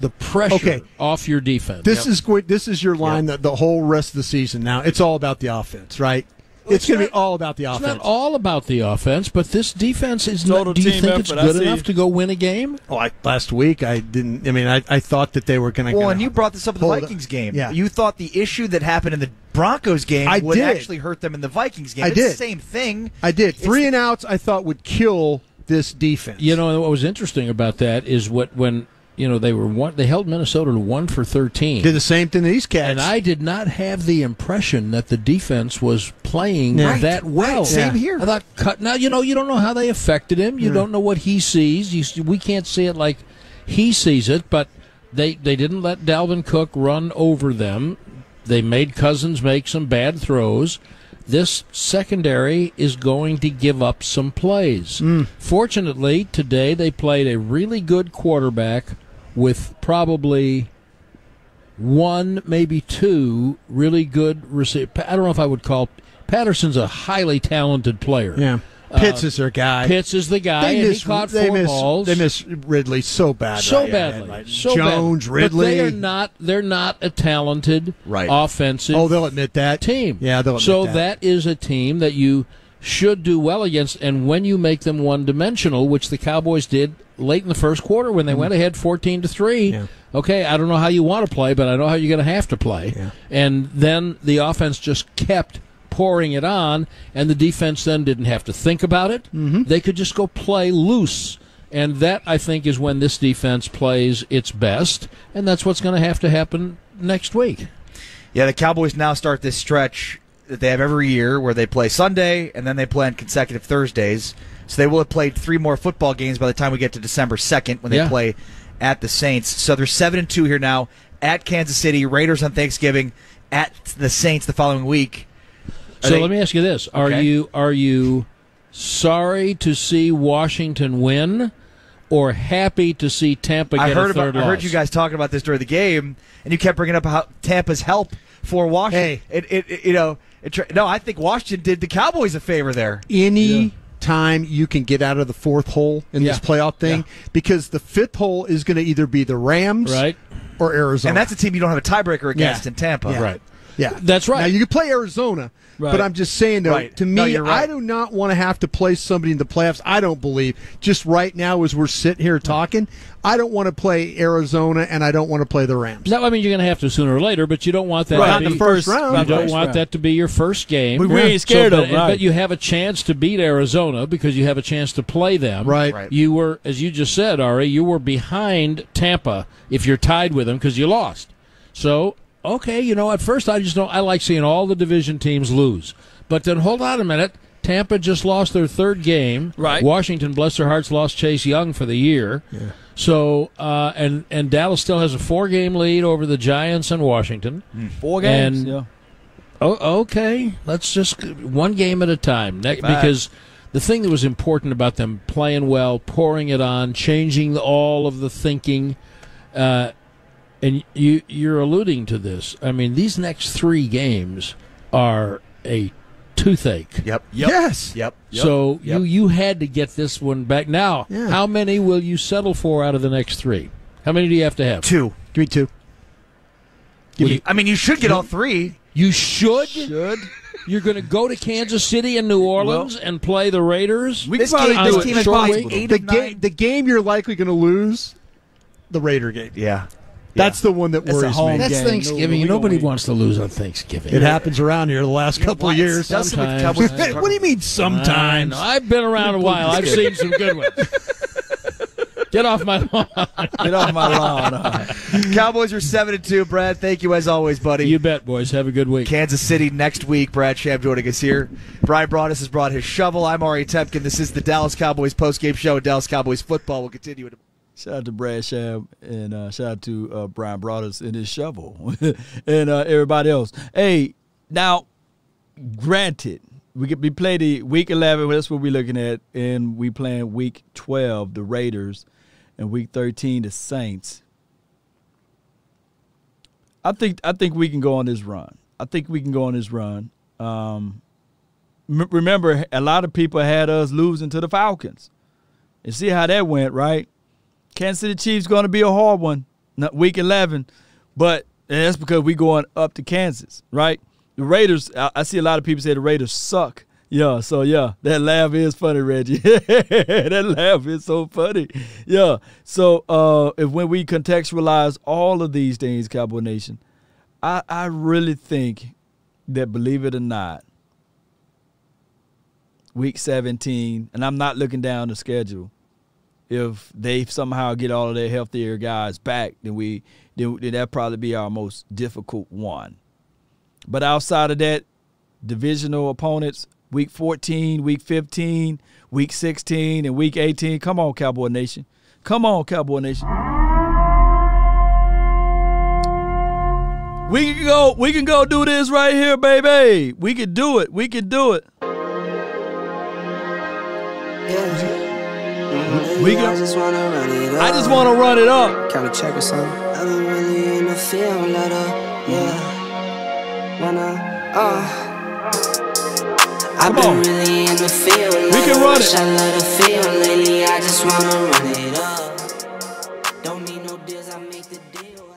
the pressure okay. off your defense. This yep. is this is your line yep. the, the whole rest of the season now. It's all about the offense, right? Well, it's, it's going to be all about the offense. It's not all about the offense, but this defense is Total not. Do you think effort, it's good enough to go win a game? Oh, I, last week I didn't. I mean, I, I thought that they were going to. Well, and you brought this up in the Vikings game. Yeah. You thought the issue that happened in the Broncos game I would did. actually hurt them in the Vikings game. I it's did. the same thing. I did. It's Three and outs I thought would kill this defense. You know, and what was interesting about that is what when. You know, they were one, they held Minnesota to one for thirteen. Did the same thing to these cats. And I did not have the impression that the defense was playing right. that well. Right. Same yeah. here. I thought, cut. Now, you know, you don't know how they affected him. You mm. don't know what he sees. You, we can't see it like he sees it, but they, they didn't let Dalvin Cook run over them. They made Cousins make some bad throws. This secondary is going to give up some plays. Mm. Fortunately, today they played a really good quarterback with probably one, maybe two really good receivers. I don't know if I would call Patterson's a highly talented player. Yeah, Pitts uh, is their guy. Pitts is the guy, they and miss, he caught they four miss, balls. They miss Ridley so badly. So right? badly. Yeah, like so Jones, badly. Ridley. But they are not, they're not a talented right. offensive Oh, they'll admit that. team. Yeah, they'll admit so that. So that is a team that you should do well against, and when you make them one-dimensional, which the Cowboys did late in the first quarter when they mm. went ahead fourteen to three, yeah. okay, I don't know how you want to play, but I know how you're going to have to play. Yeah. And then the offense just kept pouring it on, and the defense then didn't have to think about it. Mm-hmm. They could just go play loose. And that, I think, is when this defense plays its best, and that's what's going to have to happen next week. Yeah, the Cowboys now start this stretch that they have every year where they play Sunday and then they play on consecutive Thursdays. So they will have played three more football games by the time we get to December second when they yeah. play at the Saints. So they're seven and two here now at Kansas City, Raiders on Thanksgiving, at the Saints the following week. Are so they, let me ask you this. Are okay. you are you sorry to see Washington win or happy to see Tampa get I heard a third about, loss? I heard you guys talking about this during the game, and you kept bringing up how Tampa's help for Washington. Hey. It, it, it, you know, No, I think Washington did the Cowboys a favor there. Any yeah. time you can get out of the fourth hole in yeah. this playoff thing, yeah. because the fifth hole is going to either be the Rams right. or Arizona. And that's a team you don't have a tiebreaker against yeah. in Tampa. Yeah. Right. Yeah. That's right. Now, you can play Arizona, right. but I'm just saying, though, right. to me, no, right. I do not want to have to play somebody in the playoffs. I don't believe. Just right now as we're sitting here talking, I don't want to play Arizona, and I don't want to play the Rams. No, I mean, you're going to have to sooner or later, but you don't want that right. to be Not the first round. You don't want round. that to be your first game. We're really scared so, but, of it. Right. But you have a chance to beat Arizona because you have a chance to play them. Right. right. You were, as you just said, Ari, you were behind Tampa if you're tied with them because you lost. So... Okay, you know, at first I just don't. I like seeing all the division teams lose. But then hold on a minute. Tampa just lost their third game. Right. Washington, bless their hearts, lost Chase Young for the year. Yeah. So uh, and and Dallas still has a four-game lead over the Giants and Washington. Mm. Four games. And, yeah. Oh, okay. Let's just one game at a time. Ne- because the thing that was important about them playing well, pouring it on, changing all of the thinking. Uh, And you, you're alluding to this. I mean, these next three games are a toothache. Yep. yep. Yes. Yep. yep. So yep. you you had to get this one back. Now, yeah. how many will you settle for out of the next three? How many do you have to have? Two. Give me two. You, you, I mean, you should get you, all three. You should. Should. You're going to go to Kansas City and New Orleans well, and play the Raiders. We this probably, game, this team is probably eight the, game, the game you're likely going to lose, the Raider game. Yeah. Yeah. That's the one that worries that's me. That's game. Thanksgiving. No, Nobody wants to lose on Thanksgiving. It yeah. happens around here the last yeah, couple of years. Sometimes. Sometimes. Hey, what do you mean sometimes? I've been around a while. I've seen some good ones. Get off my lawn. Get off my lawn. Cowboys are seven and two, Brad. Thank you as always, buddy. You bet, boys. Have a good week. Kansas City next week. Brad Sham joining us here. Brian Broaddus has brought his shovel. I'm Ari Temkin. This is the Dallas Cowboys postgame show. Dallas Cowboys football will continue in a shout out to Brad Sham and uh, shout out to uh, Brian Broaddus and his shovel and uh, everybody else. Hey, now, granted, we get, we play the week eleven. That's what we're looking at, and we playing week twelve, the Raiders, and week thirteen, the Saints. I think I think we can go on this run. I think we can go on this run. Um, remember, a lot of people had us losing to the Falcons, and see how that went, right? Kansas City Chiefs going to be a hard one, not week eleven, but that's because we going up to Kansas, right? The Raiders, I, I see a lot of people say the Raiders suck. Yeah, so, yeah, that laugh is funny, Reggie. That laugh is so funny. Yeah, so uh, if when we contextualize all of these things, Cowboy Nation, I, I really think that, believe it or not, week seventeen, and I'm not looking down the schedule, if they somehow get all of their healthier guys back, then we then that'd probably be our most difficult one. But outside of that, divisional opponents, week fourteen, week fifteen, week sixteen, and week eighteen. Come on, Cowboy Nation. Come on, Cowboy Nation. We can go, we can go do this right here, baby. We can do it. We can do it. Yeah. We go. I just want to run it up. Kind of check or something. I've been really in the field, let up. Yeah. When I, uh. I've been really in the field. We can run it. I love the field lately. I just want to run it up. Don't need no deals. I make the deal.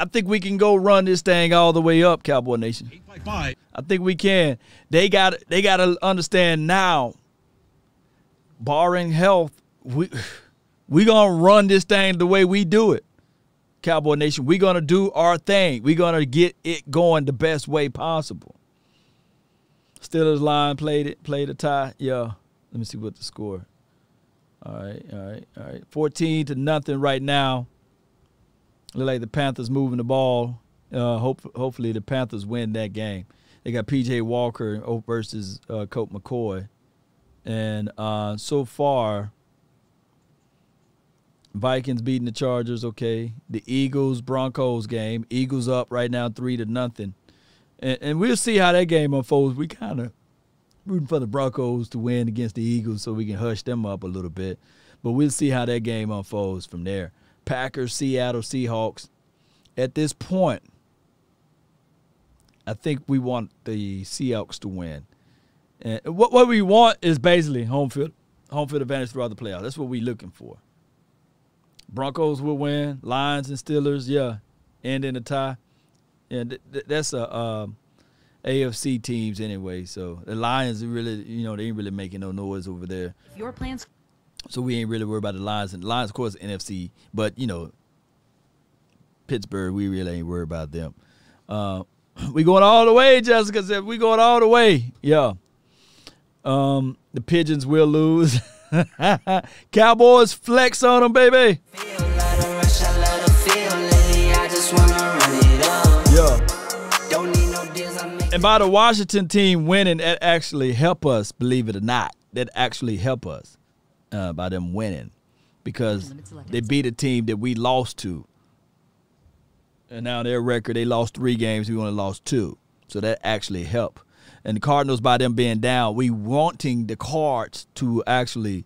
I think we can go run this thing all the way up, Cowboy Nation. I think we can. They got they got to understand now, barring health, we we gonna run this thing the way we do it, Cowboy Nation. We gonna do our thing. We gonna get it going the best way possible. Steelers line played it, played a tie. Yeah, let me see what the score. All right, all right, all right. Fourteen to nothing right now. Look like the Panthers moving the ball. Uh, hope hopefully the Panthers win that game. They got P J Walker versus uh, Colt McCoy, and uh, so far, Vikings beating the Chargers, okay. The Eagles, Broncos game. Eagles up right now three to nothing. And, and we'll see how that game unfolds. We kind of rooting for the Broncos to win against the Eagles so we can hush them up a little bit. But we'll see how that game unfolds from there. Packers, Seattle, Seahawks. At this point, I think we want the Seahawks to win. And what, what we want is basically home field, home field advantage throughout the playoffs. That's what we're looking for. Broncos will win, Lions and Steelers, yeah, end in a tie. Yeah, th th that's a um, A F C teams anyway. So the Lions really, you know, they ain't really making no noise over there. Your plans. So we ain't really worried about the Lions, and the Lions, of course, N F C. But you know, Pittsburgh, we really ain't worried about them. Uh, we going all the way, Jessica said. We going all the way, yeah. Um, the Pigeons will lose. Cowboys flex on them, baby. Feel like a rush, I love the feel, lady. I just wanna run it up. Yeah. Don't need no deals, I make. And by the Washington team winning, that actually help us, believe it or not. That actually help us uh, by them winning, because they beat a team that we lost to. And now their record, they lost three games, we only lost two. So that actually helped. And the Cardinals, by them being down, we wanting the Cards to actually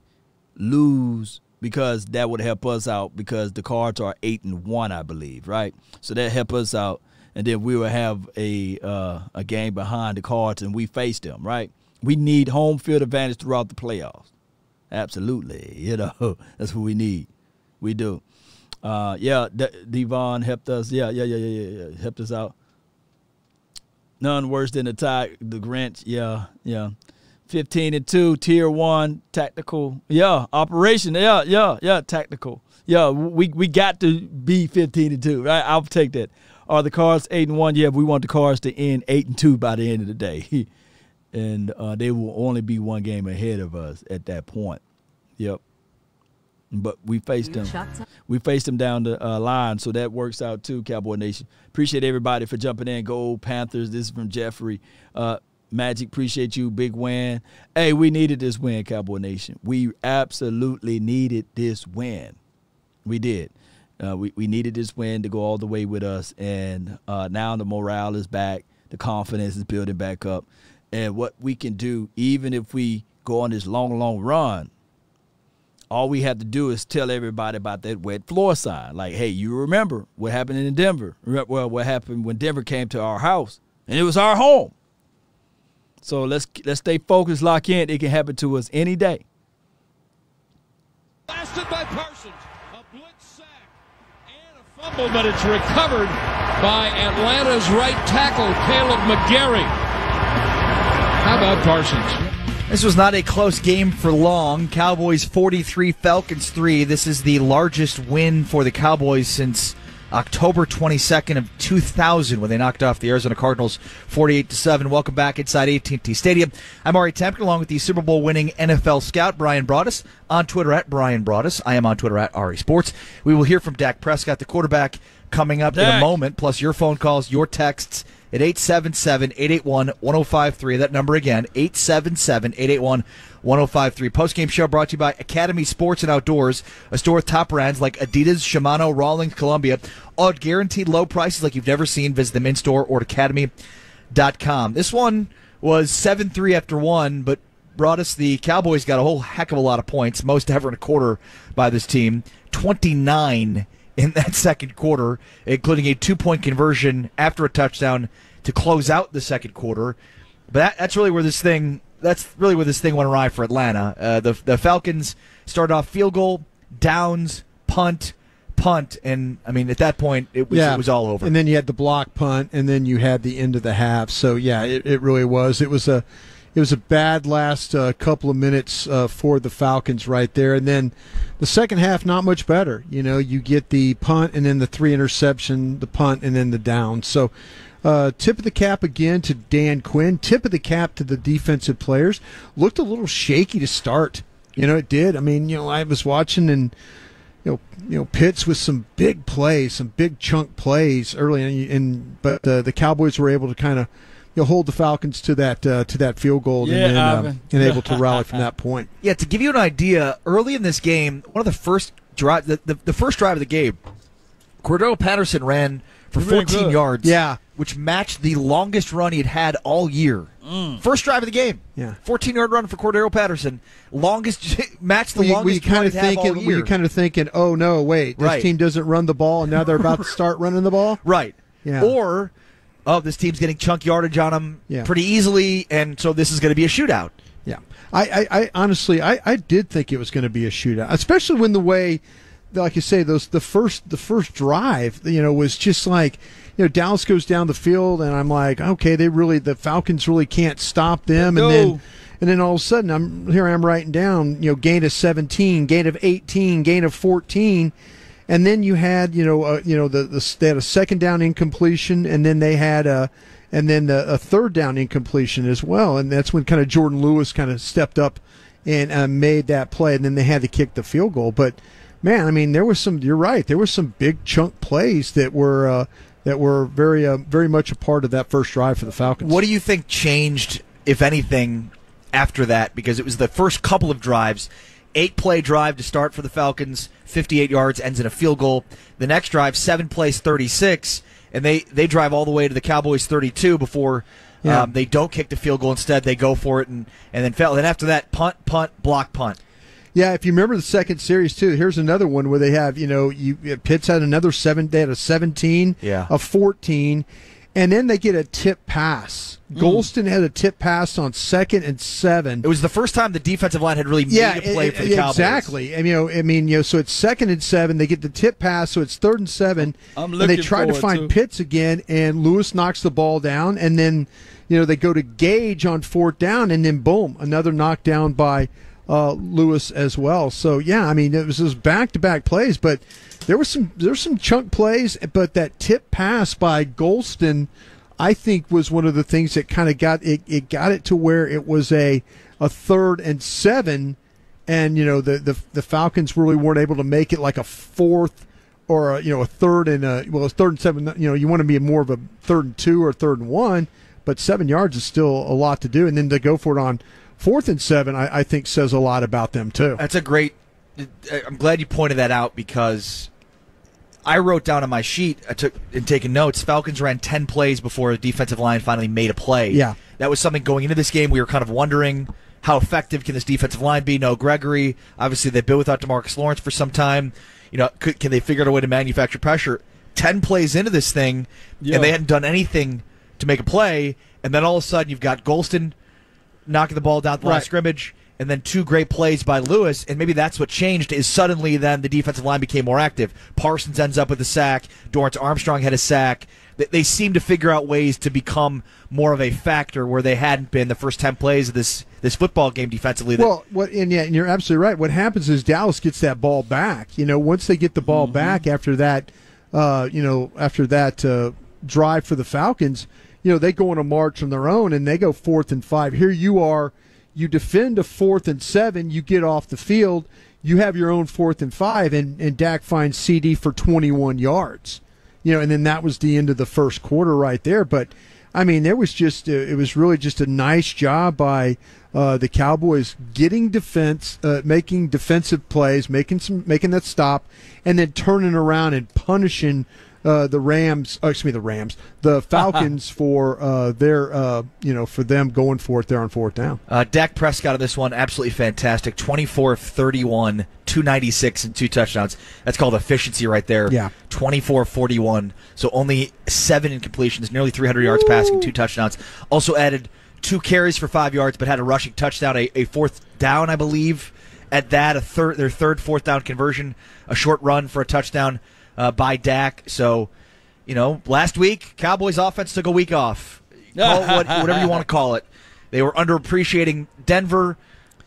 lose, because that would help us out, because the Cards are eight and one, I believe, right? So that help us out, and then we will have a uh, a game behind the Cards, and we face them, right? We need home field advantage throughout the playoffs. Absolutely, you know, that's what we need. We do. Uh, yeah, D Devon helped us. Yeah, yeah, yeah, yeah, yeah, helped us out. None worse than the tie, the Grinch. Yeah, yeah. fifteen and two, tier one, tactical. Yeah, operation. Yeah, yeah, yeah, tactical. Yeah, we we got to be fifteen and two. Right, I'll take that. Are the Cards eight and one? Yeah, we want the Cards to end eight and two by the end of the day, and uh, they will only be one game ahead of us at that point. Yep. But we faced them. We faced them down the uh, line, so that works out too, Cowboy Nation. Appreciate everybody for jumping in. Go Panthers. This is from Jeffrey. Uh, Magic, appreciate you. Big win. Hey, we needed this win, Cowboy Nation. We absolutely needed this win. We did. Uh, we, we needed this win to go all the way with us, and uh, now the morale is back. The confidence is building back up. And what we can do, even if we go on this long, long run, all we have to do is tell everybody about that wet floor sign. Like, hey, you remember what happened in Denver. Well, what happened when Denver came to our house, and it was our home. So let's let's stay focused, lock in. It can happen to us any day. Blasted by Parsons. A blitz sack and a fumble, but it's recovered by Atlanta's right tackle, Caleb McGarry. How about Parsons? This was not a close game for long. Cowboys forty-three, Falcons three. This is the largest win for the Cowboys since October twenty-second of two thousand when they knocked off the Arizona Cardinals forty-eight to seven. Welcome back inside A T and T Stadium. I'm Ari Temkin along with the Super Bowl-winning N F L scout Brian Broaddus on Twitter at Brian Broaddus. I am on Twitter at Ari Sports. We will hear from Dak Prescott, the quarterback, coming up Dak. in a moment, plus your phone calls, your texts, at eight seven seven, eight eight one, one oh five three. That number again, eight seven seven, eight eight one, one oh five three. Post-game show brought to you by Academy Sports and Outdoors, a store with top brands like Adidas, Shimano, Rawlings, Columbia, all at guaranteed low prices like you've never seen. Visit them in-store or at academy dot com. This one was seven three after one, but brought us the Cowboys got a whole heck of a lot of points, most ever in a quarter by this team, twenty-nine in that second quarter, including a two-point conversion after a touchdown to close out the second quarter. But that, that's really where this thing that's really where this thing went awry for Atlanta. Uh, the the Falcons started off field goal, downs, punt, punt, and I mean at that point it was yeah. it was all over. And then you had the block punt, and then you had the end of the half. So yeah, it, it really was. It was a it was a bad last uh, couple of minutes uh, for the Falcons right there. And then the second half, not much better. You know, you get the punt and then the three interception, the punt, and then the down. So uh, tip of the cap again to Dan Quinn. Tip of the cap to the defensive players. Looked a little shaky to start. You know, it did. I mean, you know, I was watching and, you know, you know Pitts with some big plays, some big chunk plays early. In, in, but uh, the Cowboys were able to kind of, you'll hold the Falcons to that uh, to that field goal yeah, and then um, and able to rally from that point. Yeah, to give you an idea, early in this game, one of the first drive, the, the, the first drive of the game, Cordarrelle Patterson ran for really fourteen good. yards, yeah, which matched the longest run he had had all year. Mm. First drive of the game, yeah, fourteen-yard run for Cordarrelle Patterson, longest matched the we, longest we run he'd had all year. We're kind of thinking, oh no, wait, this right. team doesn't run the ball, and now they're about to start running the ball, right? Yeah, or. Oh, this team's getting chunk yardage on them yeah. pretty easily, and so this is going to be a shootout. Yeah. I, I, I honestly, I, I did think it was going to be a shootout, especially when the way, like you say, those the first the first drive, you know, was just like, you know, Dallas goes down the field, and I'm like, okay, they really, the Falcons really can't stop them, no. and then and then all of a sudden, I'm here I am writing down, you know, gain of seventeen, gain of eighteen, gain of fourteen. And then you had, you know, uh, you know, the, the they had a second down incompletion, and then they had a, and then the, a third down incompletion as well, and that's when kind of Jordan Lewis kind of stepped up and uh, made that play, and then they had to kick the field goal. But man, I mean, there was some. You're right, there were some big chunk plays that were uh, that were very uh, very much a part of that first drive for the Falcons. What do you think changed, if anything, after that? Because it was the first couple of drives. Eight-play drive to start for the Falcons, fifty-eight yards, ends in a field goal. The next drive, seven plays, thirty-six, and they, they drive all the way to the Cowboys' thirty-two before yeah. um, they don't kick the field goal. Instead, they go for it and, and then fail. Then after that, punt, punt, block, punt. Yeah, if you remember the second series, too, here's another one where they have, you know, you Pitts had another seven. They had a seventeen, yeah. a fourteen, and then they get a tip pass. Mm. Golston had a tip pass on second and seven. It was the first time the defensive line had really yeah, made a play it, for the Cowboys. Exactly. I mean, you know, I mean, you know, so it's second and seven. They get the tip pass, so it's third and seven. I'm looking and they try to find too. Pitts again, and Lewis knocks the ball down, and then you know they go to Gage on fourth down, and then boom, another knockdown by uh, Lewis as well. So yeah, I mean, it was just back to back plays, but. There were some there were some chunk plays, but that tip pass by Golston, I think, was one of the things that kind of got it, it got it to where it was a, a third and seven, and you know the, the the Falcons really weren't able to make it like a fourth or a, you know a third and a well a third and seven. You know you want to be more of a third and two or third and one, but seven yards is still a lot to do, and then to go for it on fourth and seven, I, I think says a lot about them too. That's a great. I'm glad you pointed that out because. I wrote down on my sheet, I took and taken notes, Falcons ran ten plays before the defensive line finally made a play. Yeah. That was something going into this game. We were kind of wondering how effective can this defensive line be? No Gregory. Obviously, they've been without DeMarcus Lawrence for some time. You know, could, can they figure out a way to manufacture pressure? ten plays into this thing, yeah. and they hadn't done anything to make a play, and then all of a sudden you've got Golston knocking the ball down the line of scrimmage. And then two great plays by Lewis, and maybe that's what changed is suddenly then the defensive line became more active. Parsons ends up with a sack. Dorance Armstrong had a sack. They, they seem to figure out ways to become more of a factor where they hadn't been the first ten plays of this, this football game defensively. That- well, what, and, yeah, and you're absolutely right. What happens is Dallas gets that ball back. You know, once they get the ball mm-hmm. back after that, uh, you know, after that uh, drive for the Falcons, you know, they go on a march on their own, and they go fourth and five. Here you are. You defend a fourth and seven, you get off the field, you have your own fourth and five, and, and Dak finds C D for twenty-one yards. You know, and then that was the end of the first quarter right there. But, I mean, there was just, a, it was really just a nice job by uh, the Cowboys getting defense, uh, making defensive plays, making some, making that stop, and then turning around and punishing uh, the Rams, oh, excuse me, the Rams, the Falcons for uh, their, uh, you know, for them going for it there on fourth down. Uh, Dak Prescott of this one, absolutely fantastic. twenty-four of thirty-one, two ninety-six and two touchdowns. That's called efficiency right there. Yeah. twenty-four of forty-one. So only seven incompletions, nearly three hundred yards Ooh. Passing, two touchdowns. Also added two carries for five yards, but had a rushing touchdown, a, a fourth down, I believe, at that, a third, their third fourth down conversion, a short run for a touchdown. Uh, by Dak. So, you know, last week, Cowboys offense took a week off. Call it what, whatever you want to call it. They were underappreciating Denver,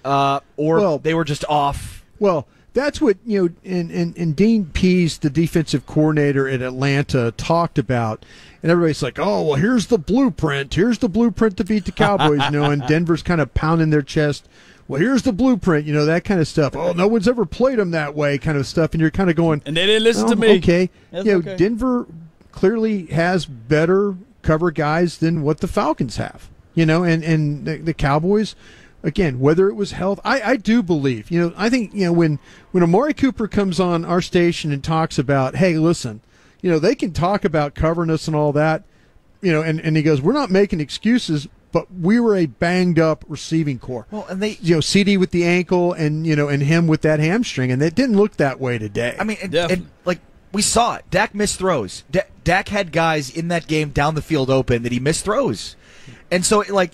uh, or well, they were just off. Well, that's what, you know, and, and, and Dean Pease, the defensive coordinator at Atlanta, talked about. And everybody's like, oh, well, here's the blueprint. Here's the blueprint to beat the Cowboys. You know, and Denver's kind of pounding their chest. Well, here's the blueprint, you know, that kind of stuff. Oh, no one's ever played them that way kind of stuff. And you're kind of going, and they didn't listen oh, to me. Okay. That's you know, okay. Denver clearly has better cover guys than what the Falcons have, you know, and, and the, the Cowboys, again, whether it was health, I, I do believe, you know, I think, you know, when, when Amari Cooper comes on our station and talks about, hey, listen, you know, they can talk about covering us and all that, you know, and, and he goes, we're not making excuses. But we were a banged-up receiving corps. Well, and they, you know, C D with the ankle, and you know, and him with that hamstring, and it didn't look that way today. I mean, and, and like we saw it, Dak missed throws. D- Dak had guys in that game down the field open that he missed throws, and so like,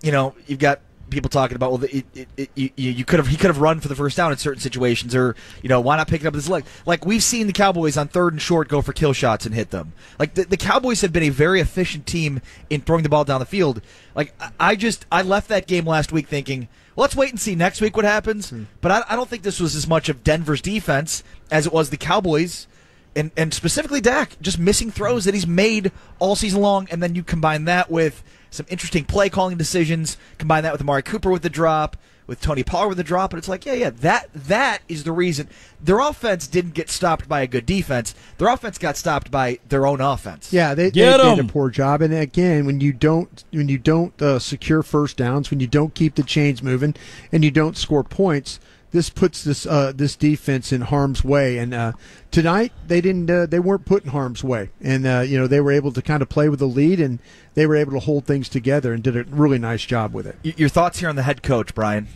you know, you've got people talking about well, it, it, it, you, you could have he could have run for the first down in certain situations, or you know, why not pick it up with his leg? Like we've seen the Cowboys on third and short go for kill shots and hit them. Like the, the Cowboys have been a very efficient team in throwing the ball down the field. Like, I just, I left that game last week thinking, well, let's wait and see next week what happens. Hmm. But I, I don't think this was as much of Denver's defense as it was the Cowboys, and, and specifically Dak, just missing throws that he's made all season long. And then you combine that with some interesting play-calling decisions, combine that with Amari Cooper with the drop, with Tony Pollard with the drop, and it's like, yeah, yeah, that that is the reason. Their offense didn't get stopped by a good defense. Their offense got stopped by their own offense. Yeah, they, they did a poor job. And again, when you don't when you don't uh, secure first downs, when you don't keep the chains moving, and you don't score points, this puts this uh, this defense in harm's way. And uh, tonight they didn't uh, they weren't put in harm's way, and uh, you know they were able to kind of play with the lead, and they were able to hold things together and did a really nice job with it. Your thoughts here on the head coach, Brian?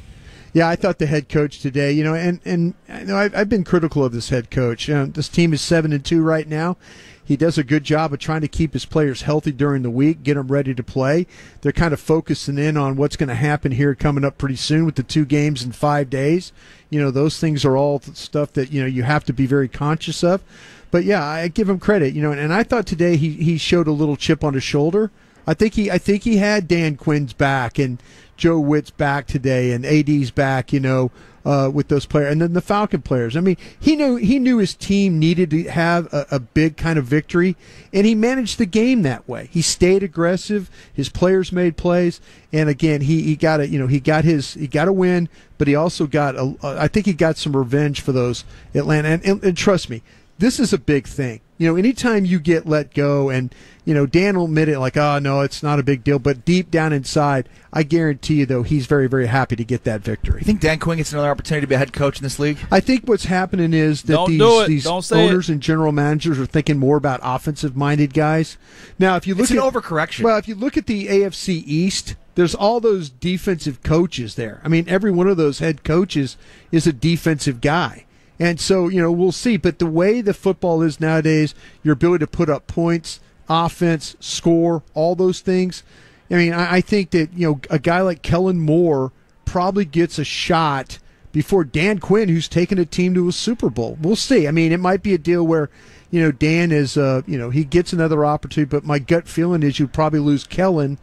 Yeah, I thought the head coach today, you know, and, and you know, I've, I've been critical of this head coach. You know, this team is seven and two right now. He does a good job of trying to keep his players healthy during the week, get them ready to play. They're kind of focusing in on what's going to happen here coming up pretty soon with the two games in five days. You know, those things are all stuff that, you know, you have to be very conscious of. But, yeah, I give him credit, you know, and, and I thought today he, he showed a little chip on his shoulder. I think he I think he had Dan Quinn's back and Joe Witt's back today and A D's back, you know, uh, with those players. And then the Falcon players. I mean, he knew he knew his team needed to have a, a big kind of victory, and he managed the game that way. He stayed aggressive. His players made plays. And, again, he, he got a, you know, he got his he got a win, but he also got a, a, I think he got some revenge for those Atlanta. And, and, and trust me, this is a big thing. You know, anytime you get let go, and, you know, Dan will admit it like, oh, no, it's not a big deal. But deep down inside, I guarantee you, though, he's very, very happy to get that victory. You think Dan Quinn gets another opportunity to be a head coach in this league? I think what's happening is that Don't these, these owners it. and general managers are thinking more about offensive-minded guys. Now, if you look it's at, an overcorrection. Well, if you look at the A F C East, there's all those defensive coaches there. I mean, every one of those head coaches is a defensive guy. And so, you know, we'll see. But the way the football is nowadays, your ability to put up points, offense, score, all those things. I mean, I think that, you know, a guy like Kellen Moore probably gets a shot before Dan Quinn, who's taken a team to a Super Bowl. We'll see. I mean, it might be a deal where, you know, Dan is, uh, you know, he gets another opportunity. But my gut feeling is you'd probably lose Kellen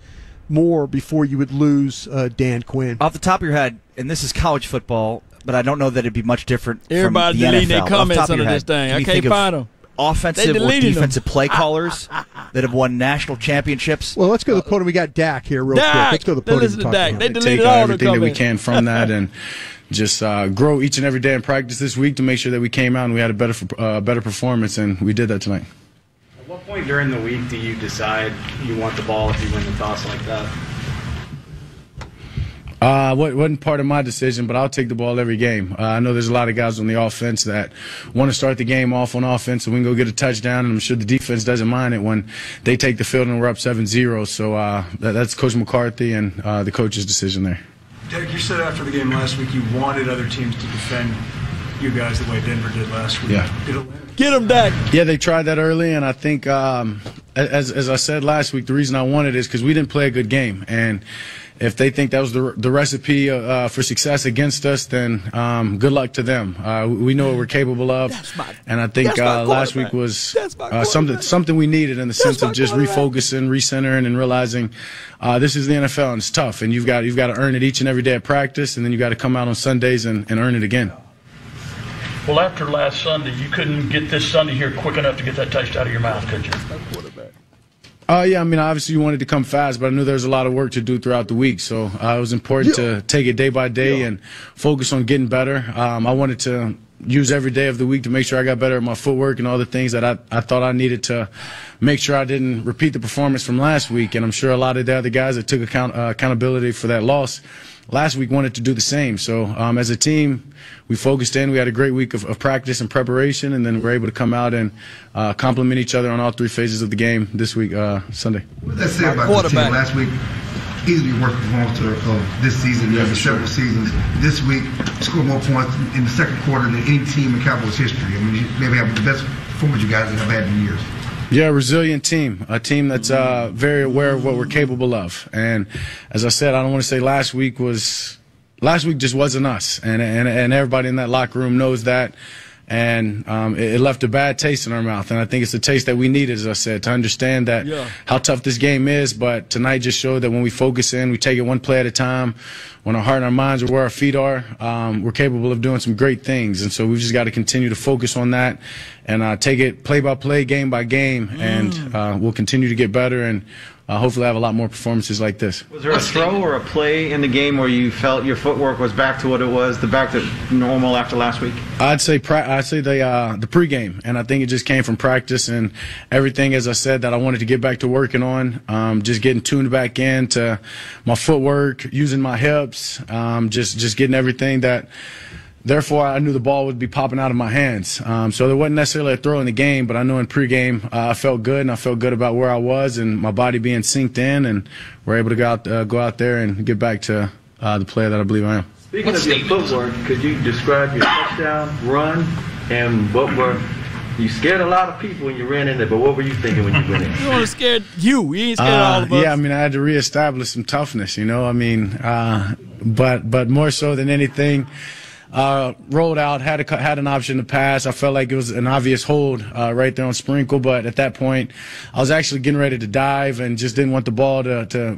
Moore before you would lose uh, Dan Quinn. Off the top of your head, and this is college football, but I don't know that it'd be much different. Everybody from the deleting N F L. Their comments under this thing. I can't find them. Offensive or defensive them. play callers that have won national championships. Well, let's go to the podium. We got Dak here, real Dak. quick. Let's go to the podium. To Dak. They take all everything that we can from that and just uh, grow each and every day in practice this week to make sure that we came out and we had a better, uh, better performance, and we did that tonight. At what point during the week do you decide you want the ball if you win the toss like that? Uh, wasn't part of my decision, but I'll take the ball every game. Uh, I know there's a lot of guys on the offense that want to start the game off on offense, and we can go get a touchdown, and I'm sure the defense doesn't mind it when they take the field and we're up seven zero. So uh, that, that's Coach McCarthy and uh, the coach's decision there. Derek, you said after the game last week you wanted other teams to defend you guys the way Denver did last week. Yeah. Did Atlanta- Get them back. Yeah, they tried that early, and I think, um, as, as I said last week, the reason I wanted is because we didn't play a good game. And if they think that was the, the recipe uh, for success against us, then um, good luck to them. Uh, we know what we're capable of, my, and I think uh, last week was uh, something something we needed in the that's sense of just refocusing, recentering, and realizing uh, this is the N F L and it's tough, and you've got you've got to earn it each and every day at practice, and then you got to come out on Sundays and, and earn it again. Well, after last Sunday, you couldn't get this Sunday here quick enough to get that taste out of your mouth, could you? Uh, yeah, I mean, obviously you wanted to come fast, but I knew there was a lot of work to do throughout the week, so uh, it was important yeah. to take it day by day yeah. and focus on getting better. Um, I wanted to use every day of the week to make sure I got better at my footwork and all the things that I, I thought I needed to make sure I didn't repeat the performance from last week, and I'm sure a lot of the other guys that took account, uh, accountability for that loss last week wanted to do the same. So um, as a team, we focused in. We had a great week of, of practice and preparation, and then we were able to come out and uh, compliment each other on all three phases of the game this week, uh, Sunday. What did that say about the team last week? Easily worst performance of this season, yeah, for several sure. seasons. This week, scored more points in the second quarter than any team in Cowboys history. I mean, you maybe have the best performance you guys have had in years. Yeah, a resilient team, a team that's uh, very aware of what we're capable of. And as I said, I don't want to say last week was – last week just wasn't us. And, and, and everybody in that locker room knows that. And um, it, it left a bad taste in our mouth. And I think it's a taste that we needed, as I said, to understand that yeah. how tough this game is. But tonight just showed that when we focus in, we take it one play at a time. When our heart and our minds are where our feet are, um, we're capable of doing some great things. And so we've just got to continue to focus on that and uh, take it play by play, game by game. Mm. And uh, we'll continue to get better and uh, hopefully have a lot more performances like this. Was there a throw or a play in the game where you felt your footwork was back to what it was, the back to normal after last week? I'd say pra- I'd say the, uh, the pregame. And I think it just came from practice and everything, as I said, that I wanted to get back to working on, um, just getting tuned back in to my footwork, using my hips. Um, just, just getting everything that, therefore, I knew the ball would be popping out of my hands. Um, so there wasn't necessarily a throw in the game, but I know in pregame uh, I felt good, and I felt good about where I was and my body being synced in, and we're able to go out, uh, go out there and get back to uh, the player that I believe I am. Speaking what of statement? Your footwork, could you describe your touchdown run and what were you scared a lot of people when you ran in there? But what were you thinking when you went in? You were scared. You, you ain't scared uh, all of us. Yeah, I mean, I had to reestablish some toughness. You know, I mean, uh, but but more so than anything, uh, rolled out, had a had an option to pass. I felt like it was an obvious hold uh, right there on Sprinkle. But at that point, I was actually getting ready to dive and just didn't want the ball to to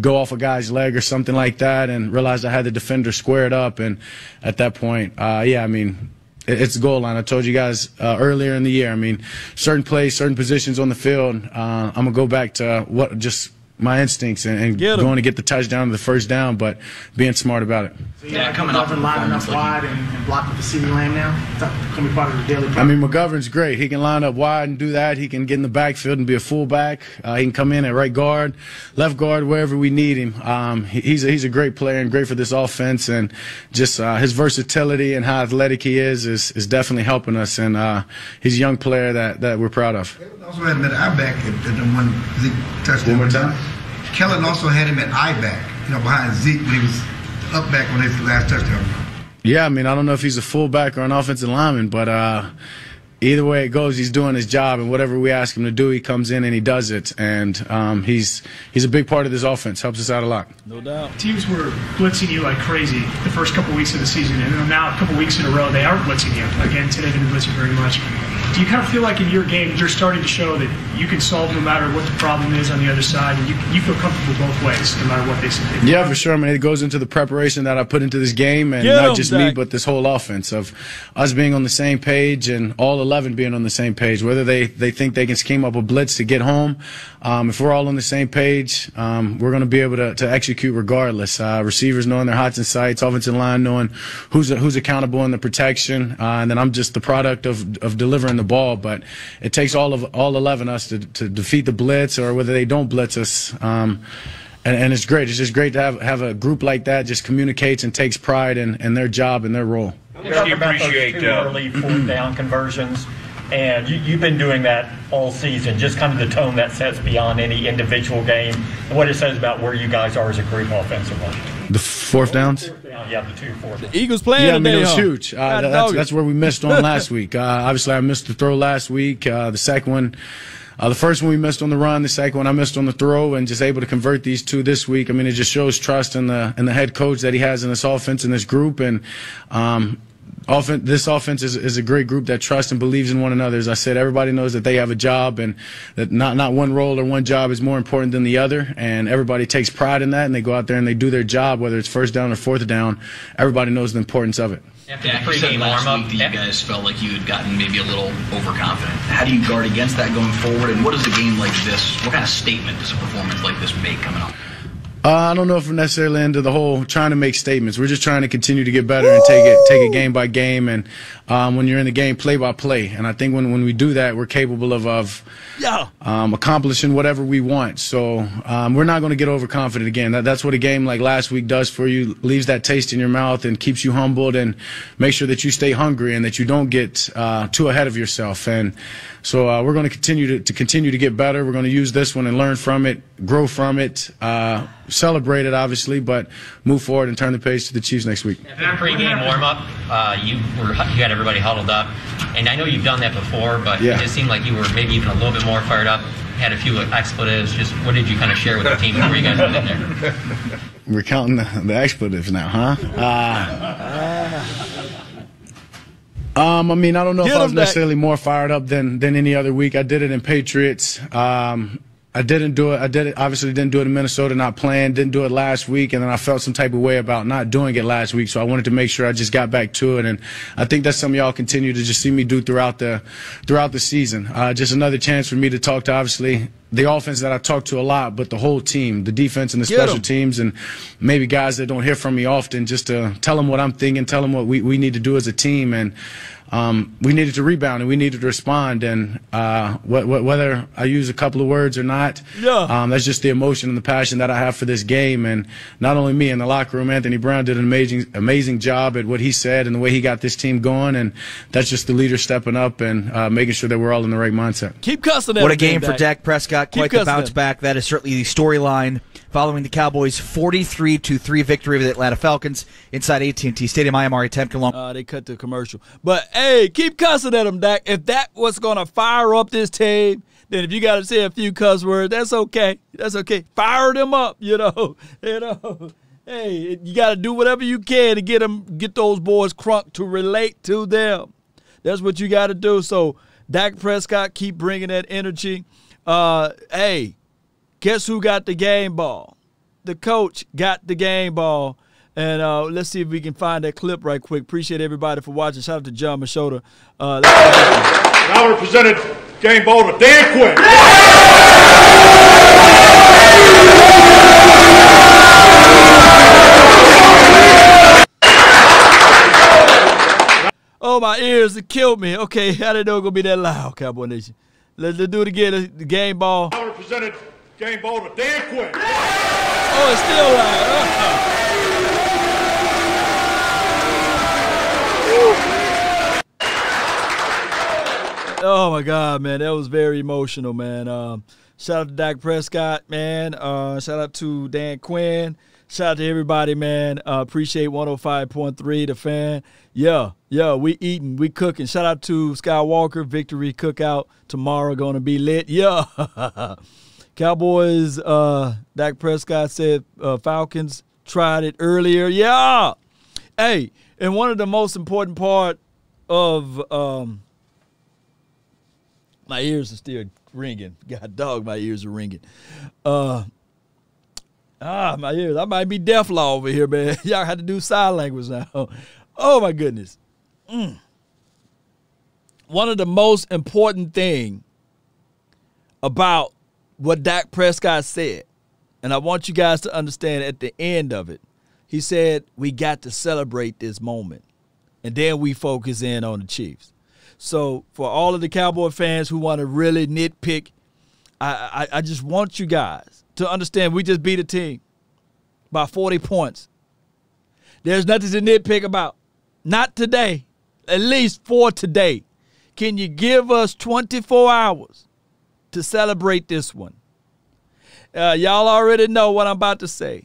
go off a guy's leg or something like that. And realized I had the defender squared up. And at that point, uh, yeah, I mean. It's the goal line. I told you guys uh, earlier in the year. I mean, certain plays, certain positions on the field. Uh, I'm gonna go back to what just my instincts and, and going to get the touchdown to the first down, but being smart about it. So yeah, like coming McGovern lining up wide and, and blocking for C D Lamb now. That's gonna be part of the daily plan. I mean, McGovern's great. He can line up wide and do that. He can get in the backfield and be a fullback. Uh, he can come in at right guard, left guard, wherever we need him. Um, he, he's a, he's a great player and great for this offense. And just uh, his versatility and how athletic he is is, is definitely helping us. And uh, he's a young player that that we're proud of. I also had him at eye back at the one Zeke touchdown. One more time. Kellen also had him at eye back, you know, behind Zeke when he was up back on his last touchdown. Yeah, I mean, I don't know if he's a fullback or an offensive lineman, but uh, either way it goes, he's doing his job, and whatever we ask him to do, he comes in and he does it. And um, he's he's a big part of this offense, helps us out a lot. No doubt. Teams were blitzing you like crazy the first couple weeks of the season, and now a couple weeks in a row they are blitzing you. Again, today they didn't blitz you very much. Do you kind of feel like in your game you're starting to show that you can solve no matter what the problem is on the other side, and you, you feel comfortable both ways no matter what they say? Yeah, for sure. I mean, it goes into the preparation that I put into this game, and yeah, not just Zach. me, but this whole offense of us being on the same page and all eleven being on the same page. Whether they, they think they can scheme up a blitz to get home, um, if we're all on the same page, um, we're going to be able to, to execute regardless. Uh, receivers knowing their hots and sights, offensive line knowing who's, who's accountable in the protection, uh, and then I'm just the product of, of delivering the ball, but it takes all of all eleven us to, to defeat the blitz, or whether they don't blitz us. Um, and, and it's great. It's just great to have have a group like that just communicates and takes pride in, in their job and their role. You talk about those two early fourth down conversions, and you, you've been doing that all season. Just kind of the tone that sets beyond any individual game, and what it says about where you guys are as a group offensively. The fourth downs? Yeah, the two fourth downs. The Eagles playing Yeah, I mean, it was huge. Uh, that's, that's where we missed on last week. Uh, obviously, I missed the throw last week. Uh, the second one, uh, the first one we missed on the run. The second one I missed on the throw, and just able to convert these two this week. I mean, it just shows trust in the in the head coach that he has in this offense, in this group. And um, Offen this offense is, is a great group that trusts and believes in one another. As I said, everybody knows that they have a job, and that not, not one role or one job is more important than the other, and everybody takes pride in that, and they go out there and they do their job, whether it's first down or fourth down. Everybody knows the importance of it. After the pregame warm-up, you guys felt like you had gotten maybe a little overconfident. How do you guard against that going forward, and what does a game like this, what kind of statement does a performance like this make coming up? Uh, I don't know if we're necessarily into the whole trying to make statements. We're just trying to continue to get better and take it take it game by game. And um, when you're in the game, play by play. And I think when, when we do that, we're capable of, of yeah. um, accomplishing whatever we want. So um, we're not going to get overconfident again. That, that's what a game like last week does for you, leaves that taste in your mouth and keeps you humbled, and make sure that you stay hungry and that you don't get uh, too ahead of yourself. And so uh, we're going to continue to continue to get better. We're going to use this one and learn from it, grow from it. Uh, Celebrate it, obviously, but move forward and turn the page to the Chiefs next week. After the pregame warm-up, uh, you were you had everybody huddled up, and I know you've done that before, but yeah. It just seemed like you were maybe even a little bit more fired up. Had a few expletives. Just what did you kind of share with the team before you guys went in there? We're counting the, the expletives now, huh? Uh, Um, I mean, I don't know Get if I was necessarily more fired up than than any other week. I did it in Patriots. Um, I didn't do it. I did it. Obviously, didn't do it in Minnesota, not playing. Didn't do it last week, and then I felt some type of way about not doing it last week. So I wanted to make sure I just got back to it, and I think that's something y'all continue to just see me do throughout the throughout the season. Uh, just another chance for me to talk to obviously the offense that I talk to a lot, but the whole team, the defense and the special teams, and maybe guys that don't hear from me often, just to tell them what I'm thinking, tell them what we, we need to do as a team. And um, we needed to rebound and we needed to respond. And uh, wh- wh- whether I use a couple of words or not, yeah. um, that's just the emotion and the passion that I have for this game. And not only me in the locker room, Anthony Brown did an amazing, amazing job at what he said and the way he got this team going. And that's just the leader stepping up and uh, making sure that we're all in the right mindset. Keep cussing at What a game for Dak Prescott. Quite the bounce back. That is certainly the storyline following the Cowboys' forty-three to three victory over the Atlanta Falcons inside A T and T Stadium. I am Ari Temkin. Uh, they cut the commercial. But, hey, keep cussing at them, Dak. If that was going to fire up this team, then if you got to say a few cuss words, that's okay. That's okay. Fire them up, you know. You know. Hey, you got to do whatever you can to get them, get those boys crunk to relate to them. That's what you got to do. So, Dak Prescott, keep bringing that energy. Uh, hey, guess who got the game ball? The coach got the game ball. And uh, let's see if we can find that clip right quick. Appreciate everybody for watching. Shout out to John Machota. Uh, now we're presented game ball to Dan Quinn. Oh, my ears, it killed me. Okay, I didn't know it was going to be that loud, Cowboy Nation. Let's, let's do it again. The game ball. Now we're presented game ball to Dan Quinn. Oh, it's still loud. Uh-huh. Oh, my God, man. That was very emotional, man. Um, shout out to Dak Prescott, man. Uh, shout out to Dan Quinn. Shout out to everybody, man. Uh, appreciate one oh five point three, the fan. Yeah, yeah, we eating, we cooking. Shout out to Skywalker, Victory Cookout. Tomorrow going to be lit. Yeah. Cowboys, uh, Dak Prescott said uh, Falcons tried it earlier. Yeah. Hey, and one of the most important part of um, my ears are still ringing. God, dog, my ears are ringing. Uh, ah, my ears. I might be deaf law over here, man. Y'all had to do sign language now. Oh, my goodness. Mm. One of the most important thing about what Dak Prescott said, and I want you guys to understand at the end of it, he said, we got to celebrate this moment. And then we focus in on the Chiefs. So for all of the Cowboy fans who want to really nitpick, I, I, I just want you guys to understand we just beat a team by forty points. There's nothing to nitpick about. Not today. At least for today. Can you give us twenty-four hours to celebrate this one? Uh, y'all already know what I'm about to say.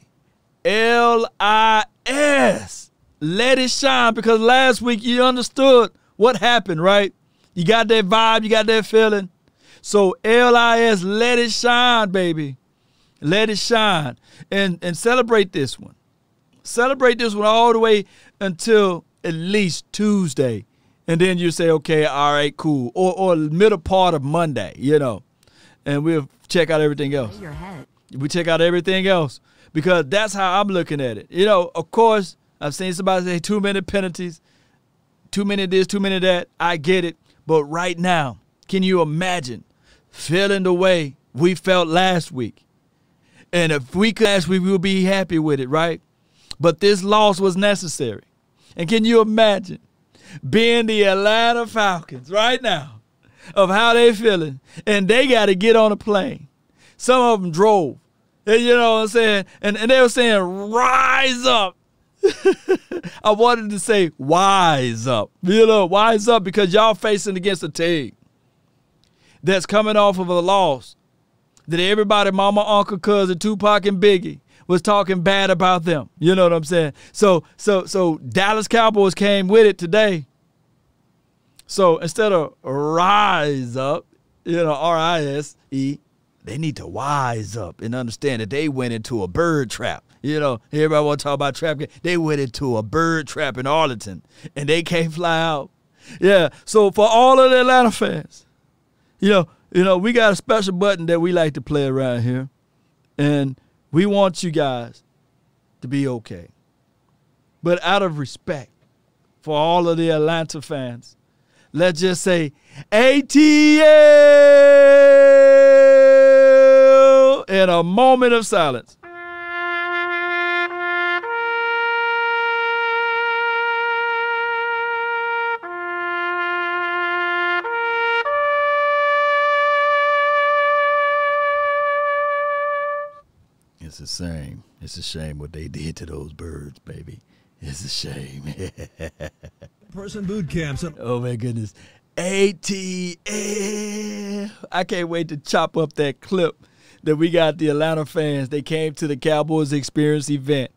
L I S. Let it shine, because last week you understood what happened, right? You got that vibe. You got that feeling. So L I S, let it shine, baby. Let it shine. And, and celebrate this one. Celebrate this one all the way until at least Tuesday. And then you say, okay, all right, cool. Or, or middle part of Monday, you know. And we'll check out everything else. Your head. We check out everything else. Because that's how I'm looking at it. You know, of course, I've seen somebody say too many penalties, too many this, too many that. I get it. But right now, can you imagine feeling the way we felt last week? And if we could last week, we would be happy with it, right? But this loss was necessary. And can you imagine being the Atlanta Falcons right now of how they feeling? And they got to get on a plane. Some of them drove. You know what I'm saying? And, and they were saying, rise up. I wanted to say, wise up. You know, wise up, because y'all facing against a team that's coming off of a loss that everybody, mama, uncle, cousin, Tupac, and Biggie was talking bad about them. You know what I'm saying? So, so, so Dallas Cowboys came with it today. So instead of rise up, you know, R I S E, they need to wise up and understand that they went into a bird trap. You know, everybody want to talk about trap. They went into a bird trap in Arlington, and they can't fly out. Yeah, so for all of the Atlanta fans, you know, you know, we got a special button that we like to play around here, and we want you guys to be okay. But out of respect for all of the Atlanta fans, let's just say A T A! And a moment of silence. same. It's a shame what they did to those birds, baby. It's a shame. Person boot camps. Oh, my goodness. A T L. I can't wait to chop up that clip that we got the Atlanta fans. They came to the Cowboys Experience event.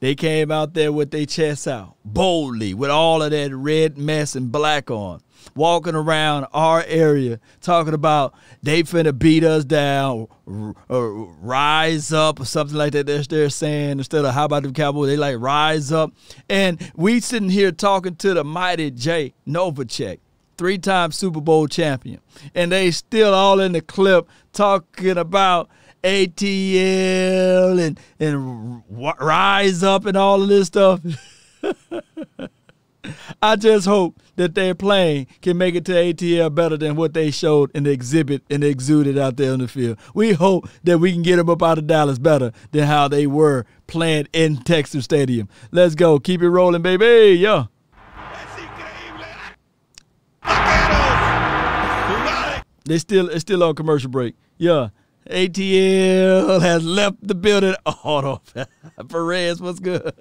They came out there with their chests out, boldly, with all of that red mess and black on, walking around our area, talking about they finna beat us down, or, or rise up, or something like that. That's they're saying instead of how about the Cowboys, they like rise up. And we sitting here talking to the mighty Jay Novacek, three-time Super Bowl champion, and they still all in the clip talking about A T L and and rise up and all of this stuff. I just hope that their plane can make it to A T L better than what they showed in the exhibit and they exuded out there on the field. We hope that we can get them up out of Dallas better than how they were playing in Texas Stadium. Let's go. Keep it rolling, baby. Yeah. They still it's still on commercial break. Yeah. A T L has left the building. Oh, no. Perez, what's good?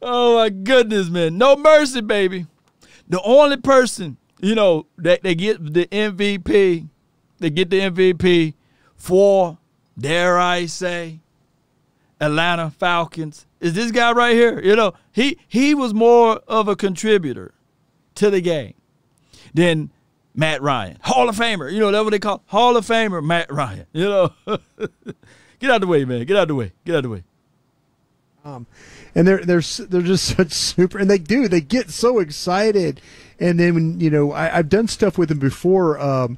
Oh, my goodness, man. No mercy, baby. The only person, you know, that they get the M V P, they get the M V P for, dare I say, Atlanta Falcons, is this guy right here. You know, he, he was more of a contributor to the game than Matt Ryan, Hall of Famer. You know, that's what they call Hall of Famer Matt Ryan. You know, get out of the way, man. Get out of the way. Get out of the way. Um, and they're they're they're just such super, and they do they get so excited, and then when, you know, I, I've done stuff with them before. Um,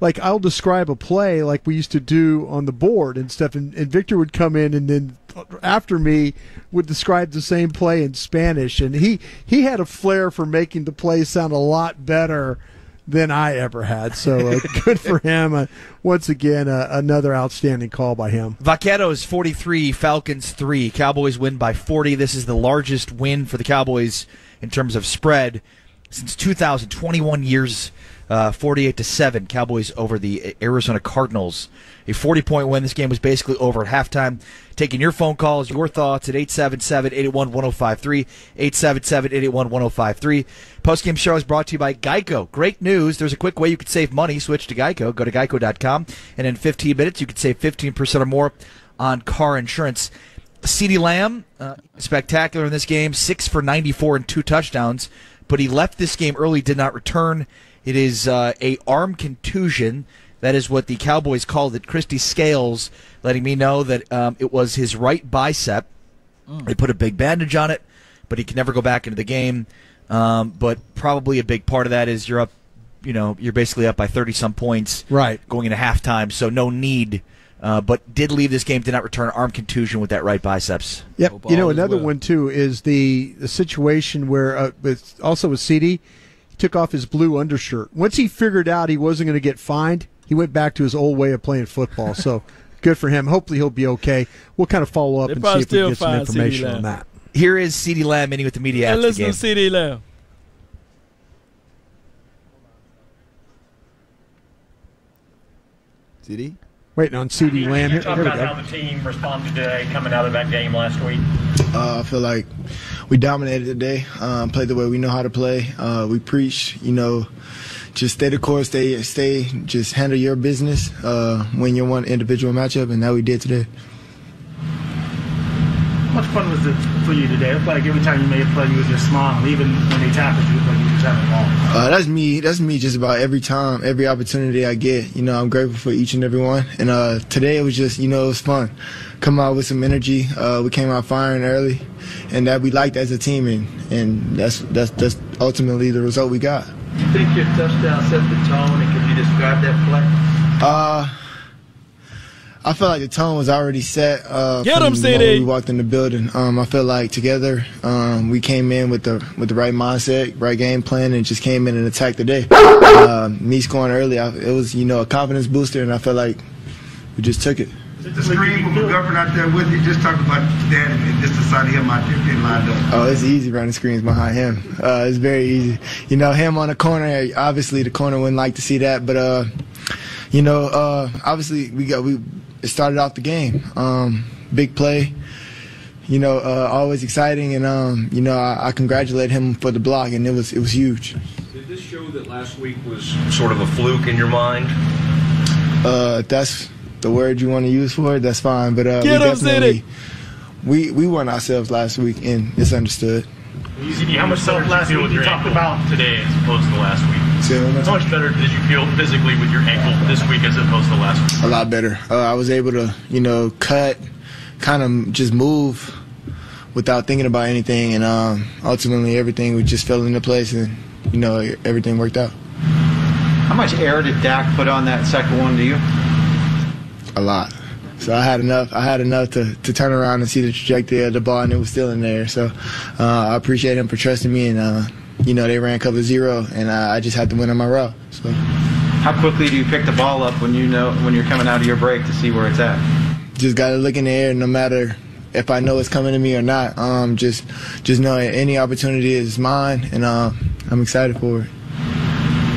like I'll describe a play like we used to do on the board and stuff, and, and Victor would come in and then after me would describe the same play in Spanish, and he he had a flair for making the play sound a lot better than I ever had. So uh, good for him. Uh, once again, uh, another outstanding call by him. Vaqueros forty-three, Falcons three. Cowboys win by forty. This is the largest win for the Cowboys in terms of spread since two thousand, twenty-one years, uh, forty-eight to seven. Cowboys over the Arizona Cardinals. A forty-point win. This game was basically over at halftime. Taking your phone calls, your thoughts at eight seven seven, eight eight one, one oh five three, eight seven seven, eight eight one, one oh five three. Postgame show is brought to you by Geico. Great news. There's a quick way you could save money. Switch to Geico. Go to geico dot com, and in fifteen minutes, you could save fifteen percent or more on car insurance. C D Lamb, uh, spectacular in this game, six for ninety-four and two touchdowns, but he left this game early, did not return. It is uh, a arm contusion. That is what the Cowboys called it. Christy Scales letting me know that um, it was his right bicep. Mm. They put a big bandage on it, but he can never go back into the game. Um, but probably a big part of that is you're up, you know, you're basically up by thirty some points, right, going into halftime. So no need. Uh, but did leave this game, did not return, arm contusion with that right biceps. Yep. You know, another well. one too is the, the situation where uh, with, also with C D, he took off his blue undershirt. Once he figured out he wasn't going to get fined, he went back to his old way of playing football, so good for him. Hopefully he'll be okay. We'll kind of follow up they and see if we can get some information on that. Here is C D Lamb meeting with the media hey, after the game. Listen to C D Lamb. C D? Waiting on C D Lamb. Can you talk about how the team responded today coming out of that game last week? Uh, I feel like we dominated today, um, played the way we know how to play. Uh, we preach, you know, just stay the course, stay, stay, just handle your business, uh, win your one individual matchup, and that we did today. How much fun was it for you today? It's like every time you made a play, you were just smiling. Even when they tackled you, like you just had it all. Uh, that's me. That's me. Just about every time, every opportunity I get, you know, I'm grateful for each and every one. And uh, today it was just, you know, it was fun. Come out with some energy. Uh, we came out firing early, and that we liked as a team, and and that's that's that's ultimately the result we got. Do you think your touchdown set the tone? And could you describe that play? Uh. I feel like the tone was already set uh, Get from the moment we walked in the building. Um, I feel like together um, we came in with the with the right mindset, right game plan, and just came in and attacked the day. Uh, me scoring early, I, it was you know a confidence booster, and I feel like we just took it. The screen with McGovern out there with you, just talking about that and just deciding him out there being lined up. Oh, it's easy running screens behind him. Uh, it's very easy. You know, him on the corner, obviously the corner wouldn't like to see that, but uh, you know, uh, obviously we got we started off the game. Um, big play. You know, uh, always exciting, and um, you know, I, I congratulate him for the block, and it was it was huge. Did this show that last week was sort of a fluke in your mind? Uh, that's the word you want to use for it. That's fine, but uh, Get we definitely we we won ourselves last week, and it's understood. How much better did you feel with your ankle today as opposed to last week? How much better did you feel physically with your ankle this week as opposed to last week? A lot better. Uh, I was able to, you know, cut, kind of just move without thinking about anything, and um, ultimately everything would just fell into place, and you know, everything worked out. How much air did Dak put on that second one to you? A lot. So I had enough. I had enough to, to turn around and see the trajectory of the ball, and it was still in there. So uh, I appreciate him for trusting me, and uh, you know, they ran cover zero, and I, I just had to win on my route. So how quickly do you pick the ball up when you know when you're coming out of your break to see where it's at? Just got to look in the air, no matter if I know it's coming to me or not. Um, just, just know any opportunity is mine, and uh, I'm excited for it.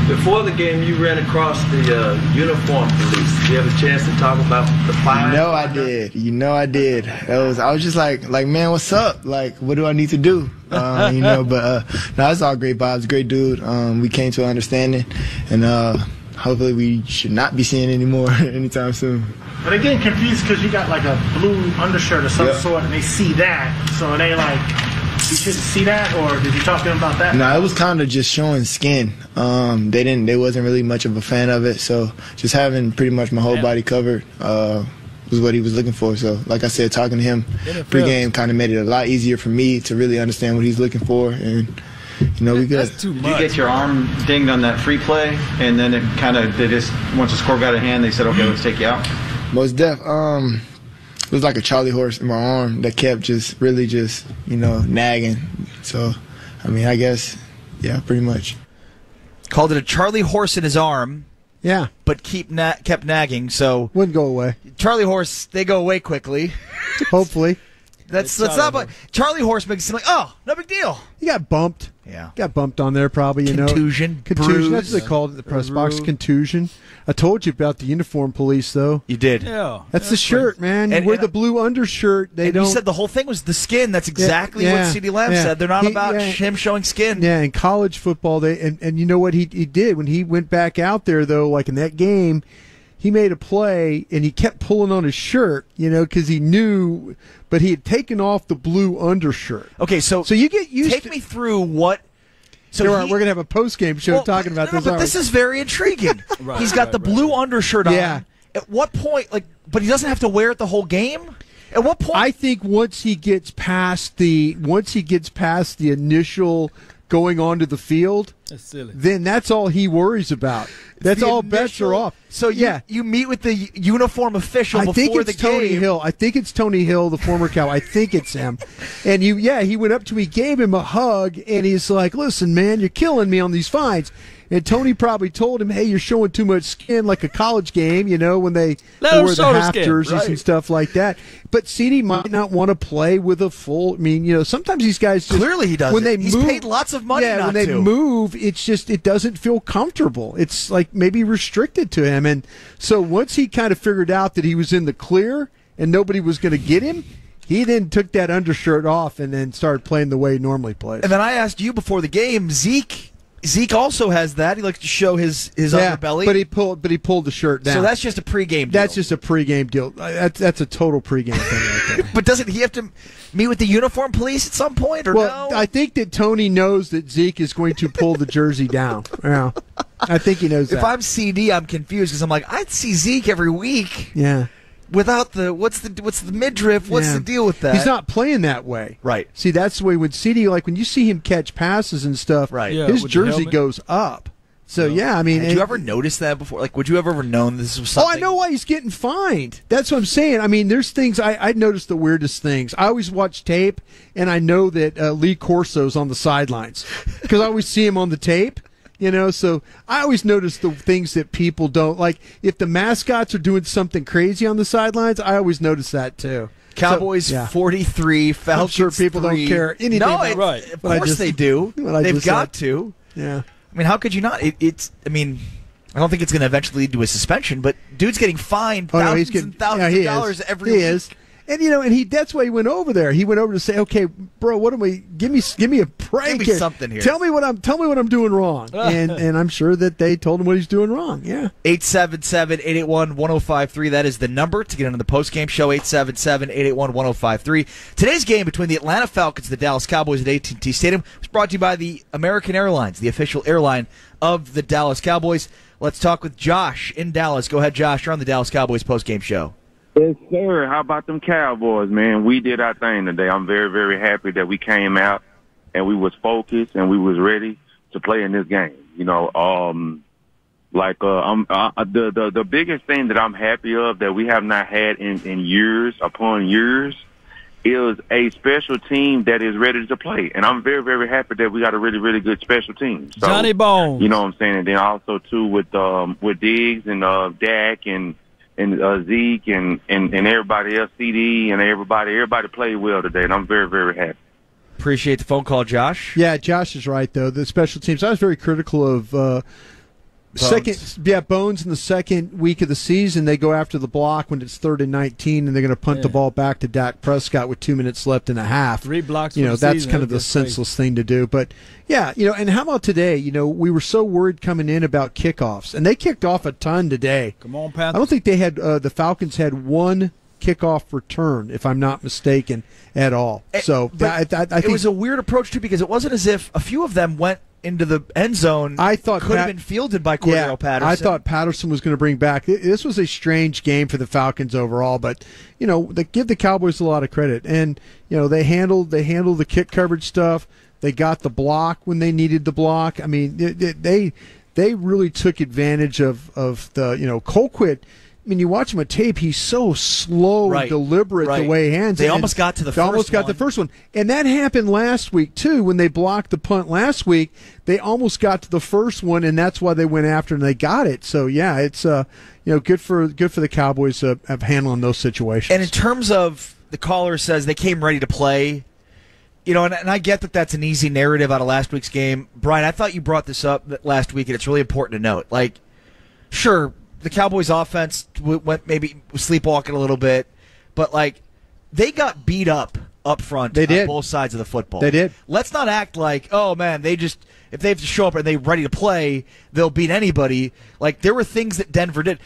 Before the game, you ran across the uh, uniform police. Did you have a chance to talk about the fire? You know I did. You know I did. It was. I was just like, like, man, what's up? Like, what do I need to do? Uh, you know, but uh, no, it's all great vibes. Great dude. Um, we came to an understanding, and uh, hopefully we should not be seeing any more anytime soon. But they're getting confused because you got like a blue undershirt of some yep. sort, and they see that, so they like, you shouldn't see that, or did you talk to them about that? No, it was kind of just showing skin. Um, they didn't, they wasn't really much of a fan of it, so just having pretty much my whole yeah. body covered uh, was what he was looking for. So, like I said, talking to him pregame kind of made it a lot easier for me to really understand what he's looking for, and. You know, we got That's too much. You get your arm dinged on that free play, and then it kind of, they just, once the score got a hand, they said, okay, let's take you out? Most def, um, it was like a Charlie horse in my arm that kept just really just, you know, nagging. So, I mean, I guess, yeah, pretty much. Called it a Charlie horse in his arm. Yeah. But keep na kept nagging, so. Wouldn't go away. Charlie horse, they go away quickly. Hopefully. That's, that's not but Charlie horse makes it seem like, oh, no big deal. He got bumped. Yeah. Got bumped on there probably, you contusion, know. Contusion. Contusion. That's what they called it in the press box, contusion. I told you about the uniform police, though. You did. Yeah. That's, that's the shirt, man. You and, wear and, the blue undershirt. They and don't... You said the whole thing was the skin. That's exactly yeah, yeah, what C D Lamb yeah. said. They're not he, about yeah. him showing skin. Yeah, in college football, they and, and you know what he, he did? When he went back out there, though, like in that game, he made a play, and he kept pulling on his shirt, you know, because he knew, but he had taken off the blue undershirt. Okay, so, so you get used take to, me through what. So he, we're going to have a post-game show well, talking about no, this. No, but this we? is very intriguing. right, He's got right, the right, blue right. undershirt on. Yeah. At what point, like, but he doesn't have to wear it the whole game? At what point? I think once he gets past the, once he gets past the initial going onto the field, that's silly. Then that's all he worries about. That's all initial, bets are off. So you, yeah, you meet with the uniform official I before think it's the Tony game. Hill. I think it's Tony Hill, the former cow. I think it's him. And you, yeah, he went up to me, gave him a hug, and he's like, "Listen, man, you're killing me on these fines." And Tony probably told him, "Hey, you're showing too much skin, like a college game, you know, when they, they wear the half skin, jerseys right. and stuff like that." But C D might not want to play with a full. I mean, you know, sometimes these guys just, clearly he does. When they he's move, paid lots of money. Yeah, not when they to. move, it's just it doesn't feel comfortable. It's like maybe restricted to him. And so once he kind of figured out that he was in the clear and nobody was going to get him. He then took that undershirt off and then started playing the way he normally plays. And then I asked you before the game, Zeke. Zeke also has that. He likes to show his his yeah, underbelly, but he pulled but he pulled the shirt down. So that's just a pregame deal. That's just a pregame deal. That's that's a total pregame thing. Right there. But doesn't he have to meet with the uniform police at some point? Or well, no? I think that Tony knows that Zeke is going to pull the jersey down. Yeah, I think he knows. That. If I'm C D, I'm confused because I'm like, I'd see Zeke every week. Yeah. Without the what's the what's the midriff? What's yeah. the deal with that? He's not playing that way, right? See, that's the way when C D, like when you see him catch passes and stuff, right? Yeah, his jersey goes up. So no. yeah, I mean, did it, you ever notice that before? Like, would you have ever known this was something? Oh, I know why he's getting fined. That's what I'm saying. I mean, there's things I I noticed the weirdest things. I always watch tape, and I know that uh, Lee Corso's on the sidelines because I always see him on the tape. You know, so I always notice the things that people don't like. If the mascots are doing something crazy on the sidelines, I always notice that too. Cowboys so, yeah. forty-three, Falcons. I'm sure people do don't care anything. No, about it, right. Of course just, they do. They've got said. to. Yeah. I mean, how could you not? It, it's. I mean, I don't think it's going to eventually lead to a suspension, but dude's getting fined oh, thousands no, he's getting, and thousands yeah, of dollars is. every he week. Is. And you know, and he that's why he went over there. He went over to say, "Okay, bro, what am we? Give me, give me a break. Give me something here. Tell me what I'm. Tell me what I'm doing wrong." and and I'm sure that they told him what he's doing wrong. Yeah. eight seven seven, eight eight one, one oh five three. That is the number to get into the postgame show. eight seven seven, eight eight one, one oh five three. Today's game between the Atlanta Falcons and the Dallas Cowboys at A T and T Stadium was brought to you by the American Airlines, the official airline of the Dallas Cowboys. Let's talk with Josh in Dallas. Go ahead, Josh. You're on the Dallas Cowboys postgame show. Yes, sir. How about them Cowboys, man? We did our thing today. I'm very, very happy that we came out and we was focused and we was ready to play in this game. You know, um, like uh, I'm, uh, the the the biggest thing that I'm happy of that we have not had in, in years upon years is a special team that is ready to play. And I'm very, very happy that we got a really, really good special team. So, Johnny Bones. You know what I'm saying? And then also too with um with Diggs and uh Dak and. And uh, Zeke and, and, and everybody else, C D and everybody, everybody played well today, and I'm very, very happy. Appreciate the phone call, Josh. Yeah, Josh is right, though. The special teams, I was very critical of uh, second, yeah, Bones in the second week of the season. They go after the block when it's third and nineteen, and they're going to punt yeah. the ball back to Dak Prescott with two minutes left and a half. Three blocks. You know, that's season. kind of the senseless thing to do. But, yeah, you know, and how about today? You know, we were so worried coming in about kickoffs, and they kicked off a ton today. Come on, Pat. I don't think they had uh, the Falcons had one kickoff return, if I'm not mistaken, at all. It, so I, I, I think it was a weird approach, too, because it wasn't as if a few of them went into the end zone. I thought could Pat, have been fielded by Cordarrelle yeah, Patterson. I thought Patterson was going to bring back. This was a strange game for the Falcons overall, but you know, they give the Cowboys a lot of credit, and you know they handled they handled the kick coverage stuff. They got the block when they needed the block. I mean, they they really took advantage of of the you know Colquitt. I mean, you watch him on tape, he's so slow right. and deliberate right. the way he hands. They and almost got to the first one. They almost got the first one. And that happened last week, too. When they blocked the punt last week, they almost got to the first one, and that's why they went after and they got it. So, yeah, it's uh, you know good for good for the Cowboys uh, of handling those situations. And in terms of the caller says they came ready to play, you know, and, and I get that that's an easy narrative out of last week's game. Brian, I thought you brought this up last week, and it's really important to note. Like, sure, the Cowboys' offense went maybe sleepwalking a little bit, but like they got beat up up front they on did. both sides of the football. They did. Let's not act like, oh man, they just if they have to show up and they're ready to play, they'll beat anybody. Like there were things that Denver did.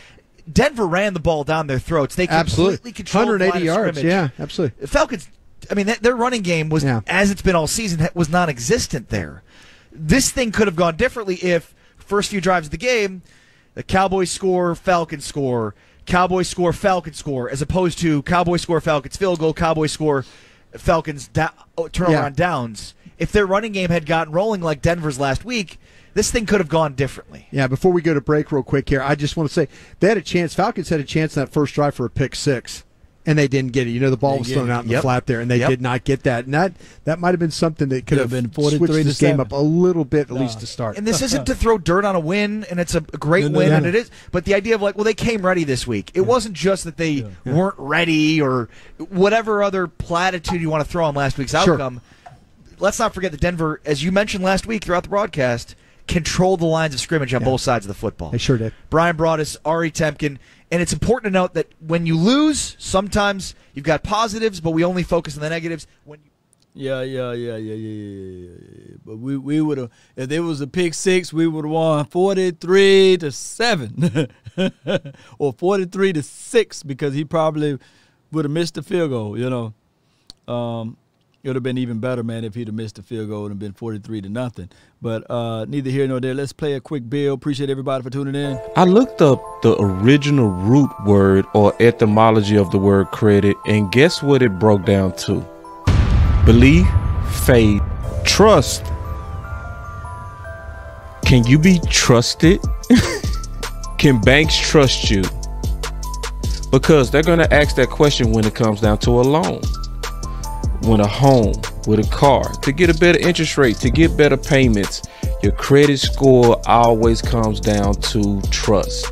Denver ran the ball down their throats. They completely absolutely. controlled one hundred eighty yards. Yeah, absolutely. The Falcons. I mean, their running game was yeah. as it's been all season was non-existent there. This thing could have gone differently if first few drives of the game. The Cowboys score, Falcons score, Cowboys score, Falcons score, as opposed to Cowboys score, Falcons field goal, Cowboys score, Falcons da- turnover yeah. on downs. If their running game had gotten rolling like Denver's last week, this thing could have gone differently. Yeah, before we go to break real quick here, I just want to say they had a chance. Falcons had a chance in that first drive for a pick six. And they didn't get it. You know, the ball was thrown out in yep. the flat there, and they yep. did not get that. And that, that might have been something that could, could have, have been switched this game up a little bit, at nah. least to start. And this isn't to throw dirt on a win, and it's a great no, no, win, no. and it is. But the idea of, like, well, they came ready this week. It yeah. wasn't just that they yeah. Yeah. weren't ready or whatever other platitude you want to throw on last week's sure. outcome. Let's not forget that Denver, as you mentioned last week throughout the broadcast, controlled the lines of scrimmage on yeah. both sides of the football. They sure did. Brian Broaddus, Ari Temkin. And it's important to note that when you lose, sometimes you've got positives, but we only focus on the negatives. When you yeah, yeah, yeah, yeah, yeah, yeah, yeah. But we we would have if there was a pick six, we would have won forty-three to seven, or forty-three to six, because he probably would have missed the field goal. You know, um, it would have been even better, man, if he'd have missed the field goal and been forty-three to nothing. But uh, neither here nor there. Let's play a quick bill. Appreciate everybody for tuning in. I looked up the original root word or etymology of the word credit, and guess what it broke down to? Belief, faith, trust. Can you be trusted? Can banks trust you? Because they're going to ask that question when it comes down to a loan, when a home, with a car, to get a better interest rate, to get better payments. Your credit score always comes down to trust.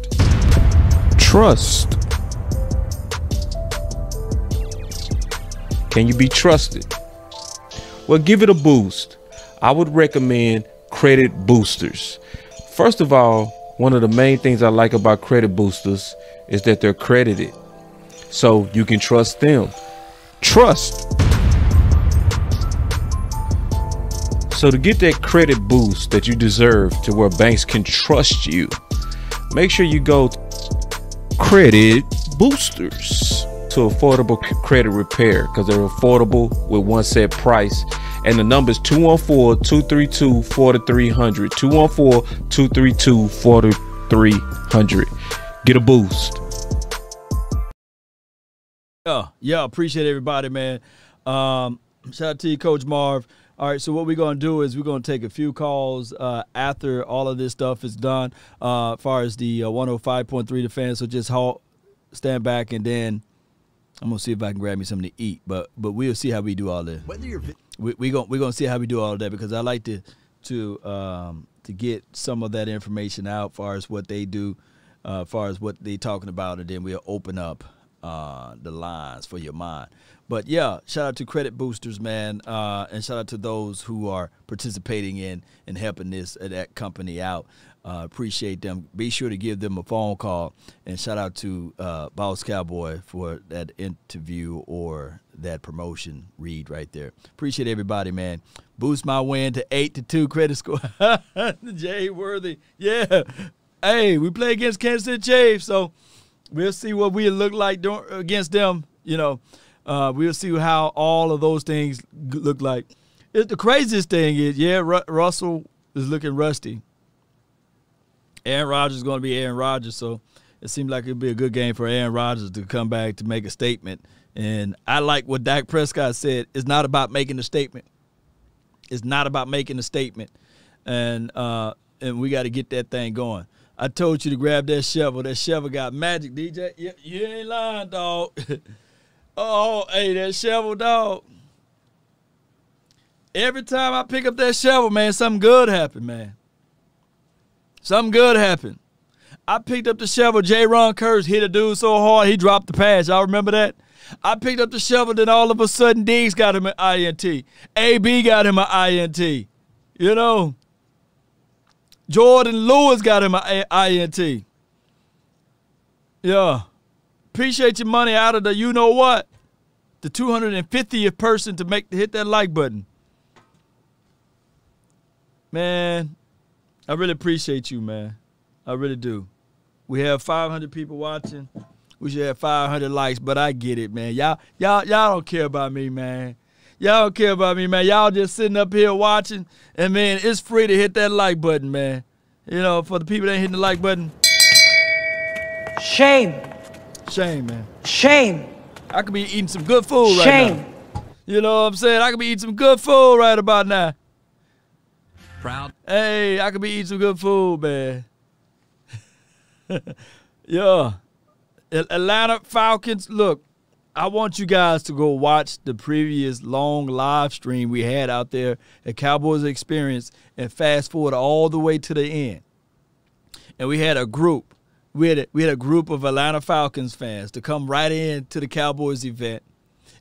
Trust. Can you be trusted? Well, give it a boost. I would recommend credit boosters. First of all, one of the main things I like about credit boosters is that they're credited, so you can trust them. Trust. So to get that credit boost that you deserve, to where banks can trust you, make sure you go credit boosters to affordable credit repair, because they're affordable with one set price. And the number is two one four, two three two, four three zero zero. two one four, two three two, four three zero zero. Get a boost. Yeah, yeah, appreciate everybody, man. Um, shout out to you, Coach Marv. All right, so what we're going to do is we're going to take a few calls uh, after all of this stuff is done, uh, as far as the uh, one oh five point three The Fan. So just halt, stand back, and then I'm going to see if I can grab me something to eat. But but we'll see how we do all this. We're we going we gonna to see how we do all of that, because I like to to um, to get some of that information out as far as what they do, uh, as far as what they're talking about, and then we'll open up uh, the lines for your mind. But, yeah, shout out to Credit Boosters, man, uh, and shout out to those who are participating in and helping this uh, that company out. Uh, appreciate them. Be sure to give them a phone call, and shout out to uh, Boss Cowboy for that interview or that promotion read right there. Appreciate everybody, man. Boost my win to eight to two credit score. Jay Worthy, yeah. Hey, we play against Kansas City Chiefs, so we'll see what we look like against them. You know, uh, we'll see how all of those things look like. It, the craziest thing is, yeah, Ru Russell is looking rusty. Aaron Rodgers is going to be Aaron Rodgers, so it seemed like it would be a good game for Aaron Rodgers to come back to make a statement. And I like what Dak Prescott said. It's not about making a statement. It's not about making a statement. And uh, and we got to get that thing going. I told you to grab that shovel. That shovel got magic, D J. You, you ain't lying, dog. Oh, hey, that shovel, dog. Every time I pick up that shovel, man, something good happened, man. Something good happened. I picked up the shovel. J. Ron Curse hit a dude so hard he dropped the pass. Y'all remember that? I picked up the shovel, then all of a sudden Diggs got him an I N T. A B got him an I N T. You know, Jordan Lewis got him an I N T. Yeah. Appreciate your money out of the you know what. The two hundred fiftieth person to make to hit that like button. Man. I really appreciate you, man. I really do. We have five hundred people watching. We should have five hundred likes, but I get it, man. Y'all, y'all, y'all don't care about me, man. Y'all don't care about me, man. Y'all just sitting up here watching, and man, it's free to hit that like button, man. You know, for the people that ain't hitting the like button. Shame. Shame, man. Shame. I could be eating some good food right now. Shame. You know what I'm saying? I could be eating some good food right about now. Proud. Hey, I could be eating some good food, man. Yeah. Atlanta Falcons, look, I want you guys to go watch the previous long live stream we had out there at Cowboys Experience and fast forward all the way to the end. And we had a group. We had a, we had a group of Atlanta Falcons fans to come right in to the Cowboys event,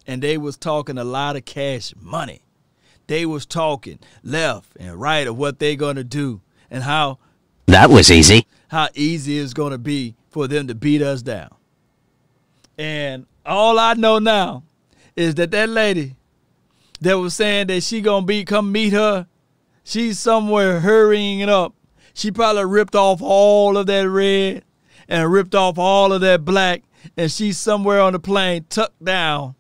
and they was talking a lot of cash money. They was talking left and right of what they're going to do and how that was easy. How easy it's going to be for them to beat us down. And all I know now is that that lady that was saying that she going to be come meet her, she's somewhere hurrying it up. She probably ripped off all of that red and ripped off all of that black, and she's somewhere on the plane tucked down.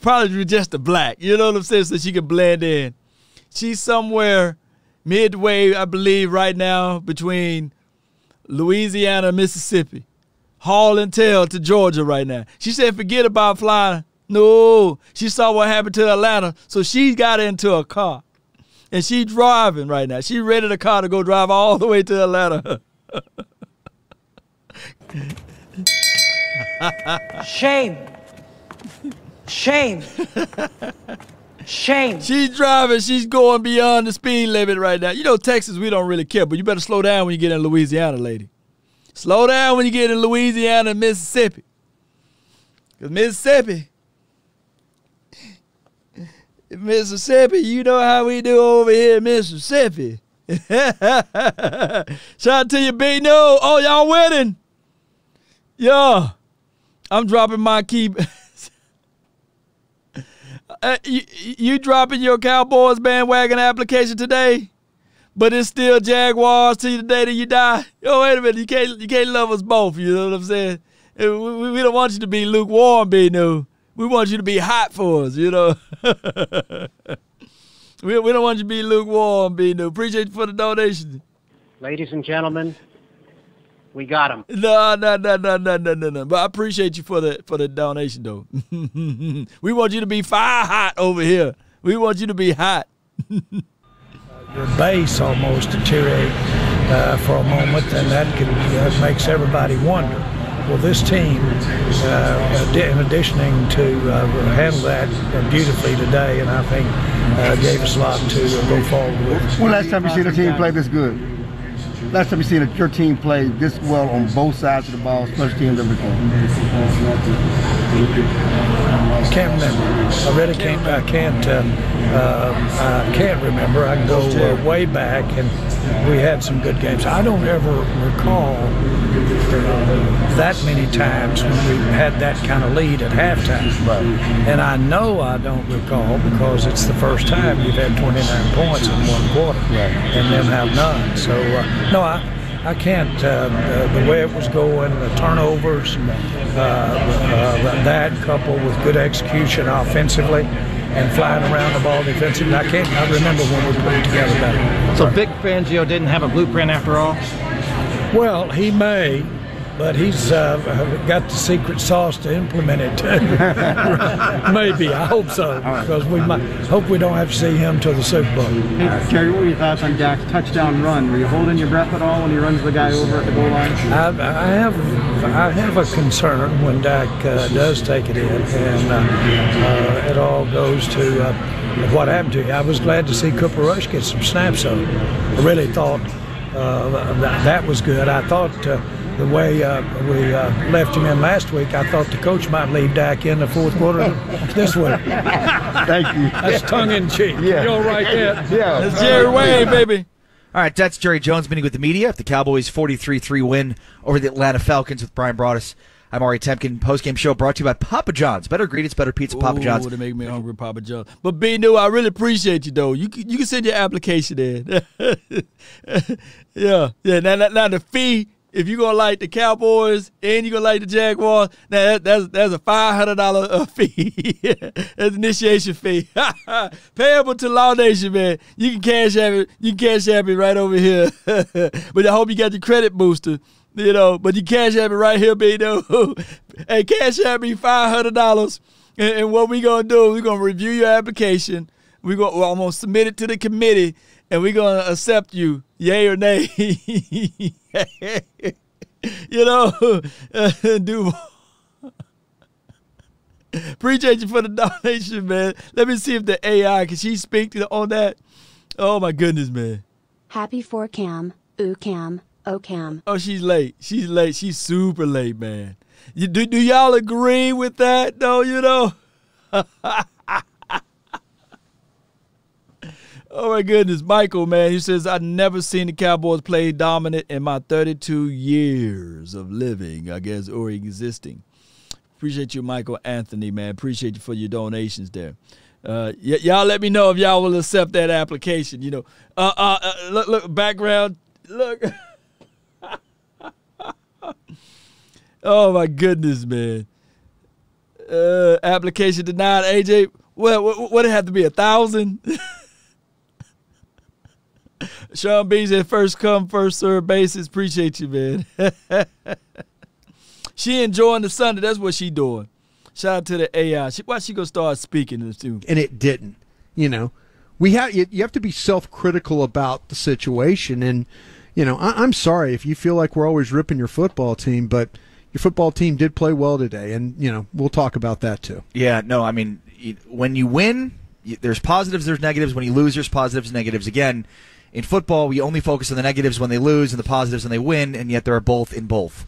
Probably just the black, you know what I'm saying, so she can blend in. She's somewhere midway, I believe, right now between Louisiana and Mississippi, haul and tail to Georgia right now. She said, forget about flying. No, she saw what happened to Atlanta, so she got into a car, and she's driving right now. She rented a car to go drive all the way to Atlanta. Shame. Shame. Shame. She's driving. She's going beyond the speed limit right now. You know, Texas, we don't really care, but you better slow down when you get in Louisiana, lady. Slow down when you get in Louisiana and Mississippi. Because Mississippi, Mississippi, you know how we do over here in Mississippi. Shout out to you, B-No. Oh, y'all winning. Yo, I'm dropping my key. uh, you, you dropping your Cowboys bandwagon application today, but it's still Jaguars till the day that you die. Yo, wait a minute. You can't, you can't love us both. You know what I'm saying? We, we, we don't want you to be lukewarm, B-No. We want you to be hot for us, you know. We, we don't want you to be lukewarm, B-No. Appreciate you for the donation. Ladies and gentlemen, we got him. No, no, no, no, no, no, no, no. But I appreciate you for the, for the donation, though. We want you to be fire hot over here. We want you to be hot. uh, your base almost deteriorates uh, for a moment, and that, can, that makes everybody wonder. Well, this team, uh, in additioning to uh, handle that beautifully today, and I think uh, gave us a lot to uh, go forward with. When last time you seen a team play this good? Last time you seen your team play this well on both sides of the ball, special teams, everything? I can't remember. I really can't. I can't. Uh, uh, I can't remember. I can go uh, way back, and we had some good games. I don't ever recall that many times when we had that kind of lead at halftime. Right. And I know I don't recall because it's the first time you've had twenty-nine points in one quarter, right, and then have none. So uh, no, I I can't. Uh, uh, the way it was going, the turnovers, uh, uh, that coupled with good execution offensively, and flying around the ball defensively. I can't. I remember when we put it together better. So Vic Fangio didn't have a blueprint after all. Well, he may, but he's uh, got the secret sauce to implement it. Maybe. I hope so, because we might, hope we don't have to see him till the Super Bowl. Hey, Jerry, what are your thoughts on Dak's touchdown run? Were you holding your breath at all when he runs the guy over at the goal line? I, I have. I have a concern when Dak uh, does take it in, and uh, uh, it all goes to uh, what happened to you. I was glad to see Cooper Rush get some snaps up. I really thought uh, that was good. I thought uh, the way uh, we uh, left him in last week, I thought the coach might leave Dak in the fourth quarter this week. Thank you. That's tongue-in-cheek. Yeah. You're right there. Yeah. That's Jerry Wayne, baby. All right, that's Jerry Jones meeting with the media. The Cowboys forty-three three win over the Atlanta Falcons with Brian Broaddus. I'm Ari Temkin. Postgame show brought to you by Papa John's. Better ingredients, better pizza. Ooh, Papa John's. They make me hungry, Papa John's. But B New, I really appreciate you though. You you can send your application in. yeah, yeah. Now, now, now the fee. If you're gonna like the Cowboys and you're gonna like the Jaguars, now that, that's that's a five hundred dollar fee. That's an initiation fee. Payable to Law Nation, man. You can cash app it. You can cash app it right over here. But I hope you got your credit booster. You know, but you cash app it right here, B-No. Hey, cash app me five hundred dollars. And, and what we gonna do? We're gonna review your application. We go. Well, I'm gonna submit it to the committee, and we're gonna accept you, yay or nay. You know, uh, Duval. Appreciate you for the donation, man. Let me see if the A I, can she speak to the, on that? Oh, my goodness, man. Happy for Cam, ooh Cam, oh Cam. Oh, she's late. She's late. She's super late, man. You, do do y'all agree with that, though, you know? Oh, my goodness. Michael, man, he says, I've never seen the Cowboys play dominant in my thirty-two years of living, I guess, or existing. Appreciate you, Michael Anthony, man. Appreciate you for your donations there. Uh, y'all let me know if y'all will accept that application, you know. Uh, uh, uh, look, look, background, look. Oh, my goodness, man. Uh, application denied, A J. What, what, what it have to be, a thousand? Sean B's at first come, first serve basis. Appreciate you, man. She enjoying the Sunday. That's what she doing. Shout out to the A I. She, why she gonna start speaking this too? And it didn't. You know, we have. You, you have to be self-critical about the situation. And you know, I, I'm sorry if you feel like we're always ripping your football team, but your football team did play well today. And you know, we'll talk about that too. Yeah. No. I mean, when you win, there's positives. There's negatives. When you lose, there's positives, negatives again. In football, we only focus on the negatives when they lose and the positives when they win, and yet there are both in both.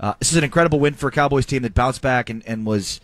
Uh, this is an incredible win for a Cowboys team that bounced back and, and was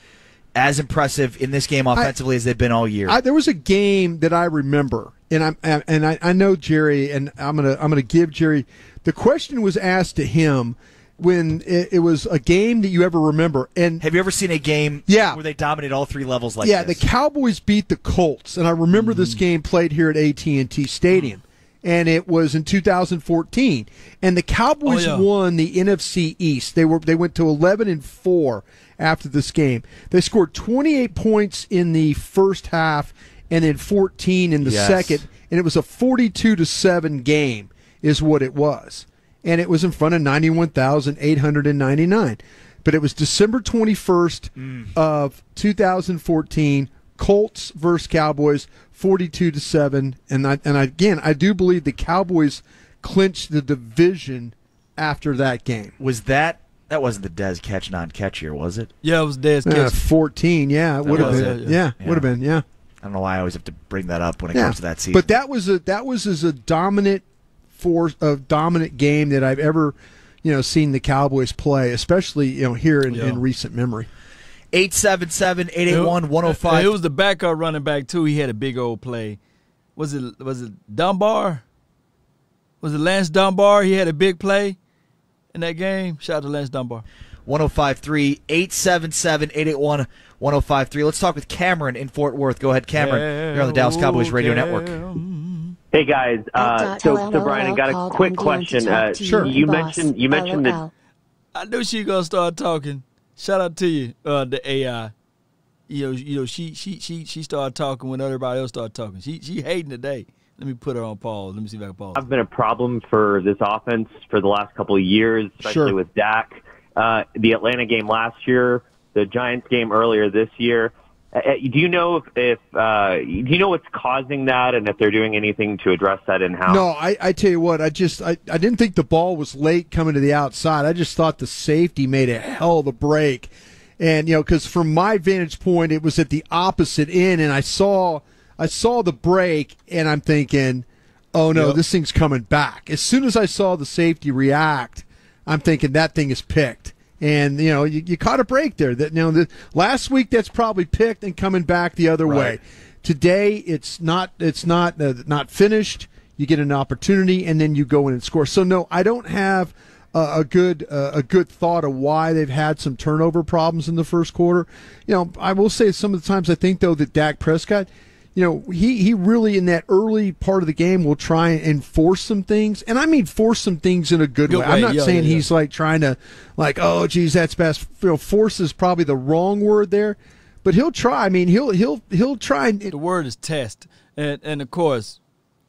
as impressive in this game offensively I, as they've been all year. I, there was a game that I remember, and I'm and I, I know Jerry, and I'm gonna I'm gonna give Jerry. The question was asked to him when it, it was a game that you ever remember. And have you ever seen a game yeah, where they dominate all three levels like yeah, this? Yeah, the Cowboys beat the Colts, and I remember mm. this game played here at A T and T Stadium, and it was in two thousand fourteen. And the Cowboys oh, yeah. won the N F C East. They were they went to eleven and four after this game. They scored twenty-eight points in the first half and then fourteen in the yes. second, and it was a forty-two to seven game is what it was. And it was in front of ninety-one thousand eight hundred ninety-nine. But it was December twenty-first mm. of two thousand fourteen, Colts versus Cowboys, forty-two to seven. And I, and I, again, I do believe the Cowboys clinched the division after that game. Was that that wasn't the Dez catch non-catch here, was it? Yeah, it was Dez catch uh, fourteen. Yeah, it would have been. It, yeah, yeah. yeah. would have been. Yeah. I don't know why I always have to bring that up when it yeah. comes to that season. But that was a that was as a dominant. For a dominant game that I've ever, you know, seen the Cowboys play, especially you know here in, yeah. in recent memory. eight seven seven, eight eight one, one oh five. It was the backup running back too. He had a big old play. Was it was it Dunbar? Was it Lance Dunbar? He had a big play in that game. Shout out to Lance Dunbar. one oh five point three, eight seven seven, eight eight one, one oh five point three. Let's talk with Cameron in Fort Worth. Go ahead, Cameron. Hell, you're on the Dallas Cowboys Radio Cam. Network. Hey guys, uh, so so Brian, I got a quick question. Uh, sure. You mentioned you mentioned that I knew she gonna start talking. Shout out to you, uh, the A I. You know, you know, she she she she started talking when everybody else started talking. She she hating today. Let me put her on pause. Let me see if I can pause. I've been a problem for this offense for the last couple of years, especially sure. with Dak. Uh, the Atlanta game last year, the Giants game earlier this year. Uh, do you know if, if uh, do you know what's causing that, and if they're doing anything to address that in house? No, I, I tell you what, I just I, I didn't think the ball was late coming to the outside. I just thought the safety made a hell of a break, and you know because from my vantage point, it was at the opposite end, and I saw I saw the break, and I'm thinking, oh no, yep. this thing's coming back. As soon as I saw the safety react, I'm thinking that thing is picked. And you know you, you caught a break there. That you know the, last week that's probably picked and coming back the other right. way. Today it's not it's not uh, not finished. You get an opportunity and then you go in and score. So no, I don't have uh, a good uh, a good thought of why they've had some turnover problems in the first quarter. You know I will say some of the times I think though that Dak Prescott, you know he he really in that early part of the game will try and force some things, and I mean force some things in a good, good way. way. I'm not yeah, saying yeah. he's like trying to, like oh geez that's best. You know, force is probably the wrong word there, but he'll try. I mean he'll he'll he'll try. And, the word is test, and and of course,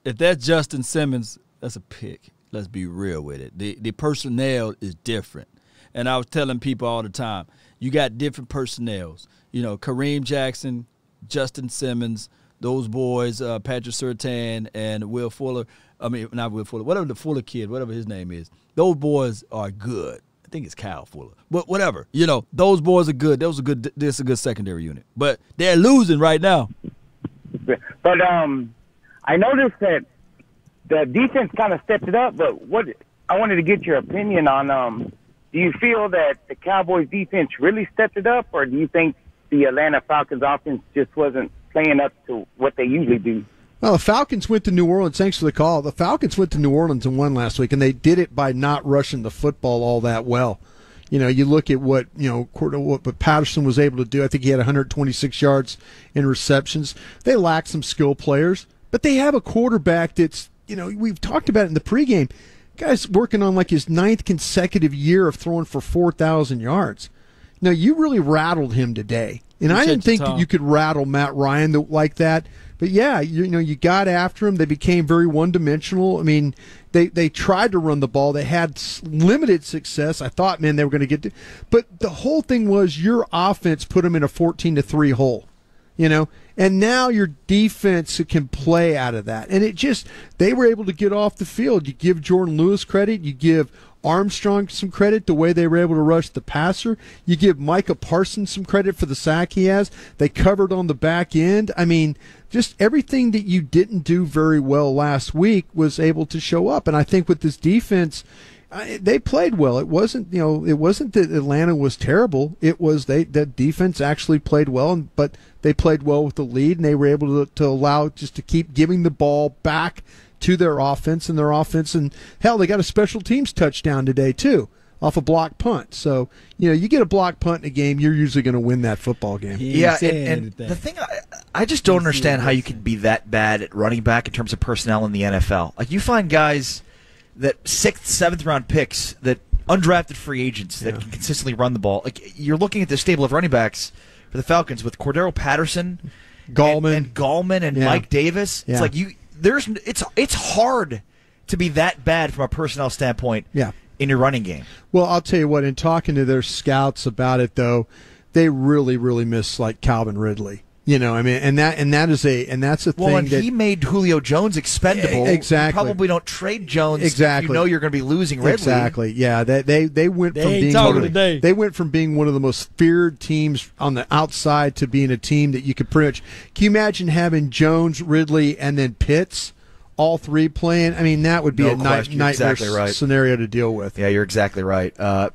if that's Justin Simmons, that's a pick. Let's be real with it. The the personnel is different, and I was telling people all the time, you got different personnels. You know Kareem Jackson, Justin Simmons. Those boys, uh, Patrick Surtain and Will Fuller, I mean, not Will Fuller, whatever the Fuller kid, whatever his name is, those boys are good. I think it's Kyle Fuller. But whatever, you know, those boys are good. That was a good, this is a good secondary unit. But they're losing right now. But um, I noticed that the defense kind of stepped it up, but what I wanted to get your opinion on, um, do you feel that the Cowboys defense really stepped it up, or do you think the Atlanta Falcons offense just wasn't playing up to what they usually do? Well, the Falcons went to New Orleans. Thanks for the call. The Falcons went to New Orleans and won last week, and they did it by not rushing the football all that well. You know, you look at what, you know, what Patterson was able to do. I think he had one hundred twenty-six yards in receptions. They lack some skill players, but they have a quarterback that's, you know, we've talked about it in the pregame. Guy's working on like his ninth consecutive year of throwing for four thousand yards. Now, you really rattled him today. And I didn't think that you could rattle Matt Ryan like that. But, yeah, you know, you got after him. They became very one-dimensional. I mean, they, they tried to run the ball. They had limited success. I thought, man, they were going to get to – but the whole thing was your offense put them in a fourteen to three hole, you know. And now your defense can play out of that. And it just – they were able to get off the field. You give Jordan Lewis credit. You give – Armstrong some credit the way they were able to rush the passer. You give Micah Parsons some credit for the sack he has. They covered on the back end. I mean, just everything that you didn't do very well last week was able to show up. And I think with this defense, I, they played well. It wasn't, you know, it wasn't that Atlanta was terrible. It was they that defense actually played well, and, but they played well with the lead, and they were able to, to allow just to keep giving the ball back to their offense and their offense. And hell, they got a special teams touchdown today too, off a block punt. So you know, you get a block punt in a game, you're usually going to win that football game. He yeah, and, and the thing I, I just don't he understand how you can be that bad at running back in terms of personnel in the N F L. Like you find guys. That sixth, seventh round picks, that undrafted free agents that yeah. can consistently run the ball. Like you're looking at the stable of running backs for the Falcons with Cordarrelle Patterson, Gallman, and, and Gallman, and yeah. Mike Davis. Yeah. It's like you there's it's it's hard to be that bad from a personnel standpoint. Yeah. In your running game. Well, I'll tell you what. In talking to their scouts about it, though, they really, really miss like Calvin Ridley. You know, I mean, and that and that is a and that's a well, thing. Well, and that, he made Julio Jones expendable. Exactly. You probably don't trade Jones. Exactly. You know you're going to be losing Ridley. Exactly. Yeah. They they they went they from being totally. one, they went from being one of the most feared teams on the outside to being a team that you could pretty much. Can you imagine having Jones, Ridley, and then Pitts, all three playing? I mean, that would be no a night, nightmare exactly right. scenario to deal with. Yeah, you're exactly right. Uh,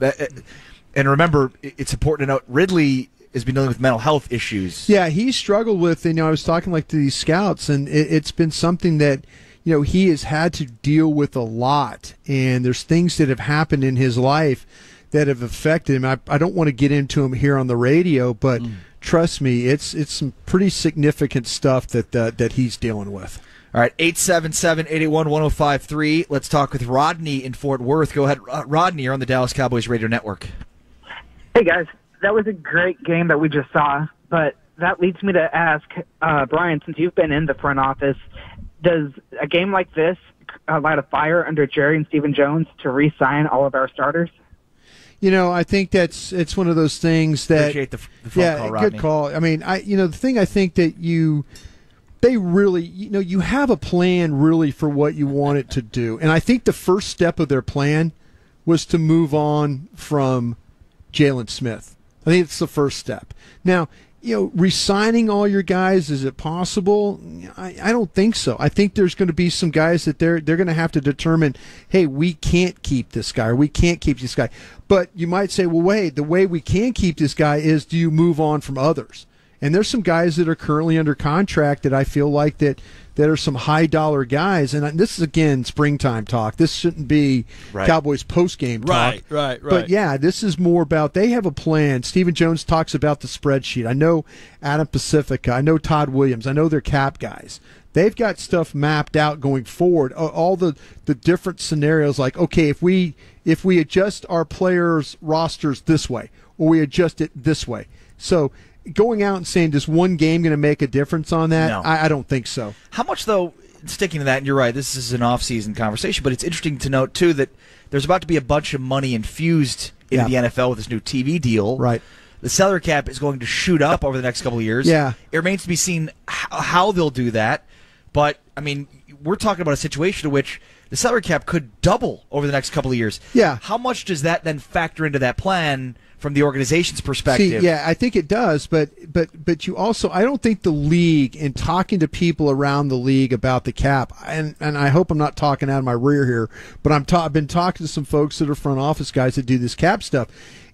and remember, it's important to note Ridley has been dealing with mental health issues. Yeah, he struggled with, you know, I was talking like to these scouts, and it, it's been something that, you know, he has had to deal with a lot. And there's things that have happened in his life that have affected him. I, I don't want to get into him here on the radio, but mm. trust me, it's it's some pretty significant stuff that uh, that he's dealing with. All right, eight seven seven, eight eight one, one oh five three. Let's talk with Rodney in Fort Worth. Go ahead, Rodney, you're on the Dallas Cowboys Radio Network. Hey, guys. That was a great game that we just saw, but that leads me to ask, uh, Brian, since you've been in the front office, does a game like this light a fire under Jerry and Stephen Jones to re-sign all of our starters? You know, I think that's it's one of those things that... Appreciate the, the phone yeah, call, Rodney. Good call. I mean, I you know, the thing I think that you... They really, you know, you have a plan really for what you want it to do, and I think the first step of their plan was to move on from Jalen Smith. I think it's the first step. Now, you know, re-signing all your guys, is it possible? I, I don't think so. I think there's going to be some guys that they're they're going to have to determine, hey, we can't keep this guy or we can't keep this guy. But you might say, well, wait, the way we can keep this guy is do you move on from others? And there's some guys that are currently under contract that I feel like that, that are some high-dollar guys. And this is, again, springtime talk. This shouldn't be right. Cowboys post-game talk. Right, right, right. But, yeah, this is more about they have a plan. Stephen Jones talks about the spreadsheet. I know Adam Pacifica. I know Todd Williams. I know they're cap guys. They've got stuff mapped out going forward, all the, the different scenarios like, okay, if we if we adjust our players' rosters this way or we adjust it this way. So – going out and saying, does one game going to make a difference on that? No. I, I don't think so. How much, though, sticking to that, and you're right, this is an off-season conversation, but it's interesting to note, too, that there's about to be a bunch of money infused into yeah. the N F L with this new T V deal. Right. The salary cap is going to shoot up over the next couple of years. Yeah. It remains to be seen how they'll do that, but, I mean, we're talking about a situation in which the salary cap could double over the next couple of years. Yeah. How much does that then factor into that plan from the organization's perspective? See, yeah, I think it does, but but but you also, I don't think the league, in talking to people around the league about the cap, and, and I hope I'm not talking out of my rear here, but I'm ta- I've been talking to some folks that are front office guys that do this cap stuff,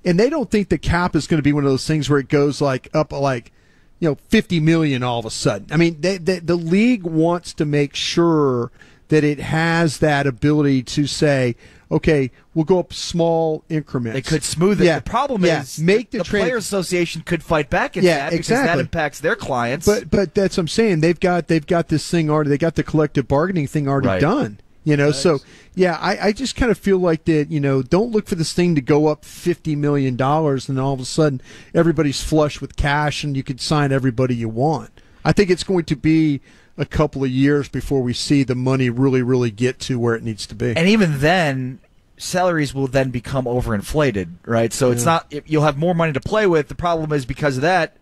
and they don't think the cap is going to be one of those things where it goes like up like, you know, fifty million dollars all of a sudden. I mean, they, they, the league wants to make sure that it has that ability to say, okay, we'll go up small increments. They could smooth it. Yeah. The problem yeah. is Make the, the trans- Players Association could fight back at yeah, that because exactly. that impacts their clients. But but that's what I'm saying. They've got they've got this thing already. They got the collective bargaining thing already right. done. You know, nice. so yeah, I, I just kind of feel like that. You know, don't look for this thing to go up fifty million dollars and all of a sudden everybody's flush with cash and you can sign everybody you want. I think it's going to be a couple of years before we see the money really, really get to where it needs to be. And even then, salaries will then become overinflated, right? So yeah. it's not you'll have more money to play with. The problem is because of that,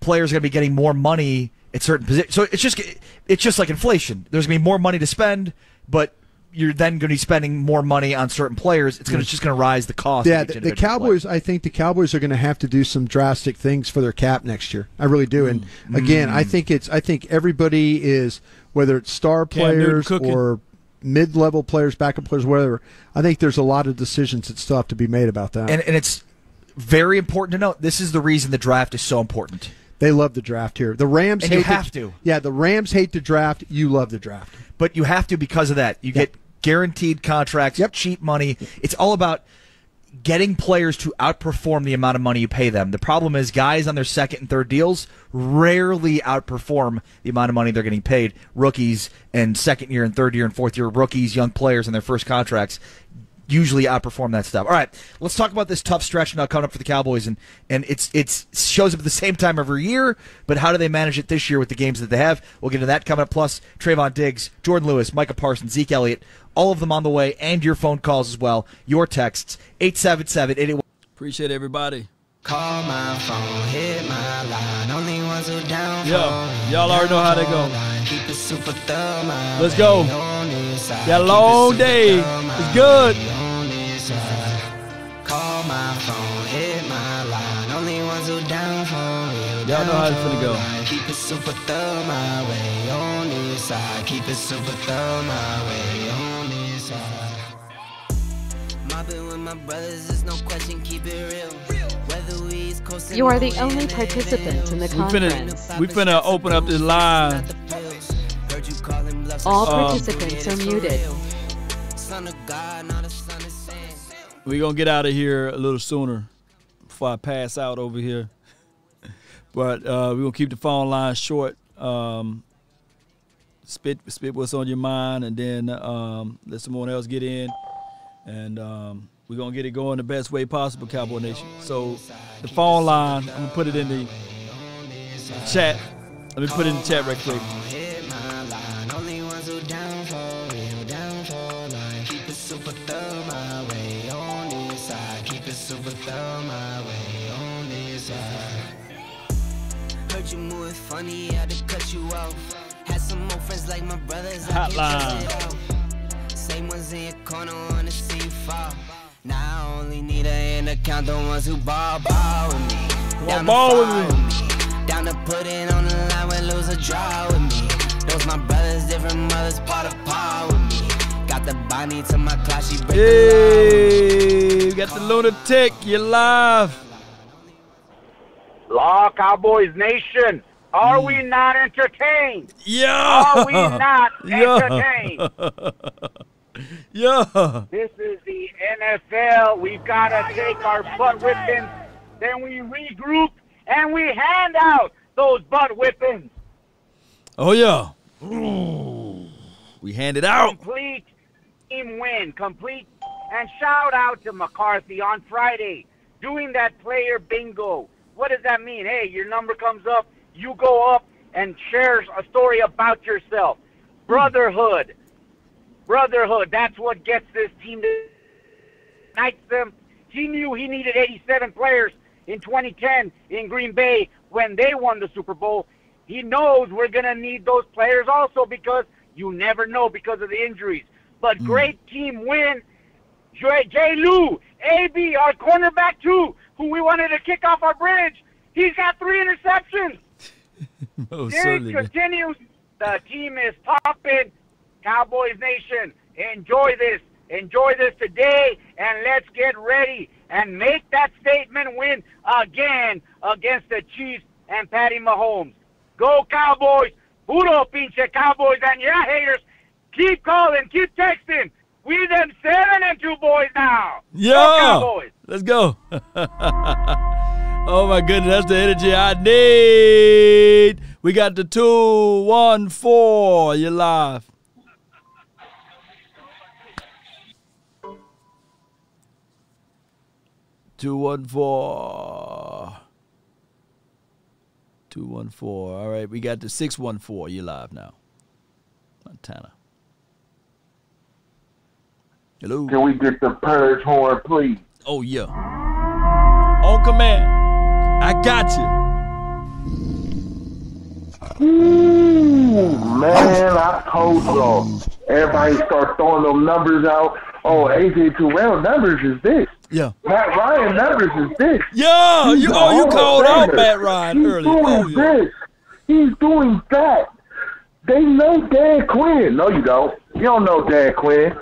players are going to be getting more money at certain positions. So it's just it's just like inflation. There's going to be more money to spend. But you're then going to be spending more money on certain players. It's, going to, it's just going to rise the cost. Yeah, of each the Cowboys. Player. I think the Cowboys are going to have to do some drastic things for their cap next year. I really do. And mm. again, mm. I think it's. I think everybody is, whether it's star players or mid-level players, backup players, whatever. I think there's a lot of decisions that still have to be made about that. And, and it's very important to note, this is the reason the draft is so important. They love the draft here. The Rams and hate you have the, to. Yeah, the Rams hate the draft. You love the draft. But you have to because of that. You yep. get guaranteed contracts, yep. cheap money. It's all about getting players to outperform the amount of money you pay them. The problem is guys on their second and third deals rarely outperform the amount of money they're getting paid. Rookies and second year and third year and fourth year rookies, young players on their first contracts usually outperform that stuff. All right, let's talk about this tough stretch now coming up for the Cowboys, and and it's it's shows up at the same time every year, but how do they manage it this year with the games that they have? We'll get into that coming up. Plus, Trayvon Diggs, Jordan Lewis, Micah Parsons, Zeke Elliott, all of them on the way, and your phone calls as well, your texts, eight seven seven, eight eight one. Appreciate everybody. Call my phone, hit my line, only ones who down. Yeah, y'all already know how they go. Keep it super thumb, let's go. That long day is good. Call my phone, hit my line, only ones who down for real. Y'all know how it's gonna go. Keep it super thumb, my way on this side. Keep it super thumb, my way on this side. Mobbing with my brothers, there's no question, keep it real. You are the only participant in the conference. We finna, we finna open up this live. All participants um, are muted. We're going to get out of here a little sooner before I pass out over here. But uh, we're going to keep the phone line short. Um, spit, spit what's on your mind, and then um, let someone else get in. And... Um, we're going to get it going the best way possible, Cowboy Nation. So the phone line, I'm going to put it in the chat. Let me put it in the chat right quick. Hotline. Now I only need an account, the ones who ball, ball with me. Down to ball with me. Down to put it on the line when lose a draw with me. Those my brothers, different mothers, part of par with me. Got the Bonnie to my clock, she break the law. Got the lunatic, you live. Law Cowboys Nation. Are we not entertained? Yeah. Are we not entertained? Yeah. This is the N F L. We've got to take our butt whippings. Then we regroup and we hand out those butt whippings. Oh, yeah. Ooh. We hand it out. Complete team win. Complete. And shout out to McCarthy on Friday doing that player bingo. What does that mean? Hey, your number comes up. You go up and share a story about yourself. Brotherhood. Brotherhood, that's what gets this team to unites them. He knew he needed eighty-seven players in twenty ten in Green Bay when they won the Super Bowl. He knows we're going to need those players also because you never know because of the injuries. But mm. great team win. Jay Lou, A B, our cornerback too, who we wanted to kick off our bridge. He's got three interceptions. Oh, certainly. It continues. The team is popping. Cowboys Nation, enjoy this. Enjoy this today, and let's get ready and make that statement win again against the Chiefs and Patty Mahomes. Go Cowboys. Puro pinche Cowboys, and your haters, keep calling, keep texting. We them seven and two boys now. Yeah. Go Cowboys. Let's go. Oh, my goodness. That's the energy I need. We got the two one four. You're live. two one four. two one four. All right, we got the six one four. You're live now. Montana. Hello. Can we get the purge horn, please? Oh, yeah. On command. I got you. Ooh, man, I told y'all. Everybody start throwing them numbers out. Oh, A J Terrell numbers is this. Yeah. Matt Ryan numbers is this. Yeah, you, oh, you called out Matt Ryan He's earlier. He's doing oh, yeah. this. He's doing that. They know Dan Quinn. No, you don't. You don't know Dan Quinn.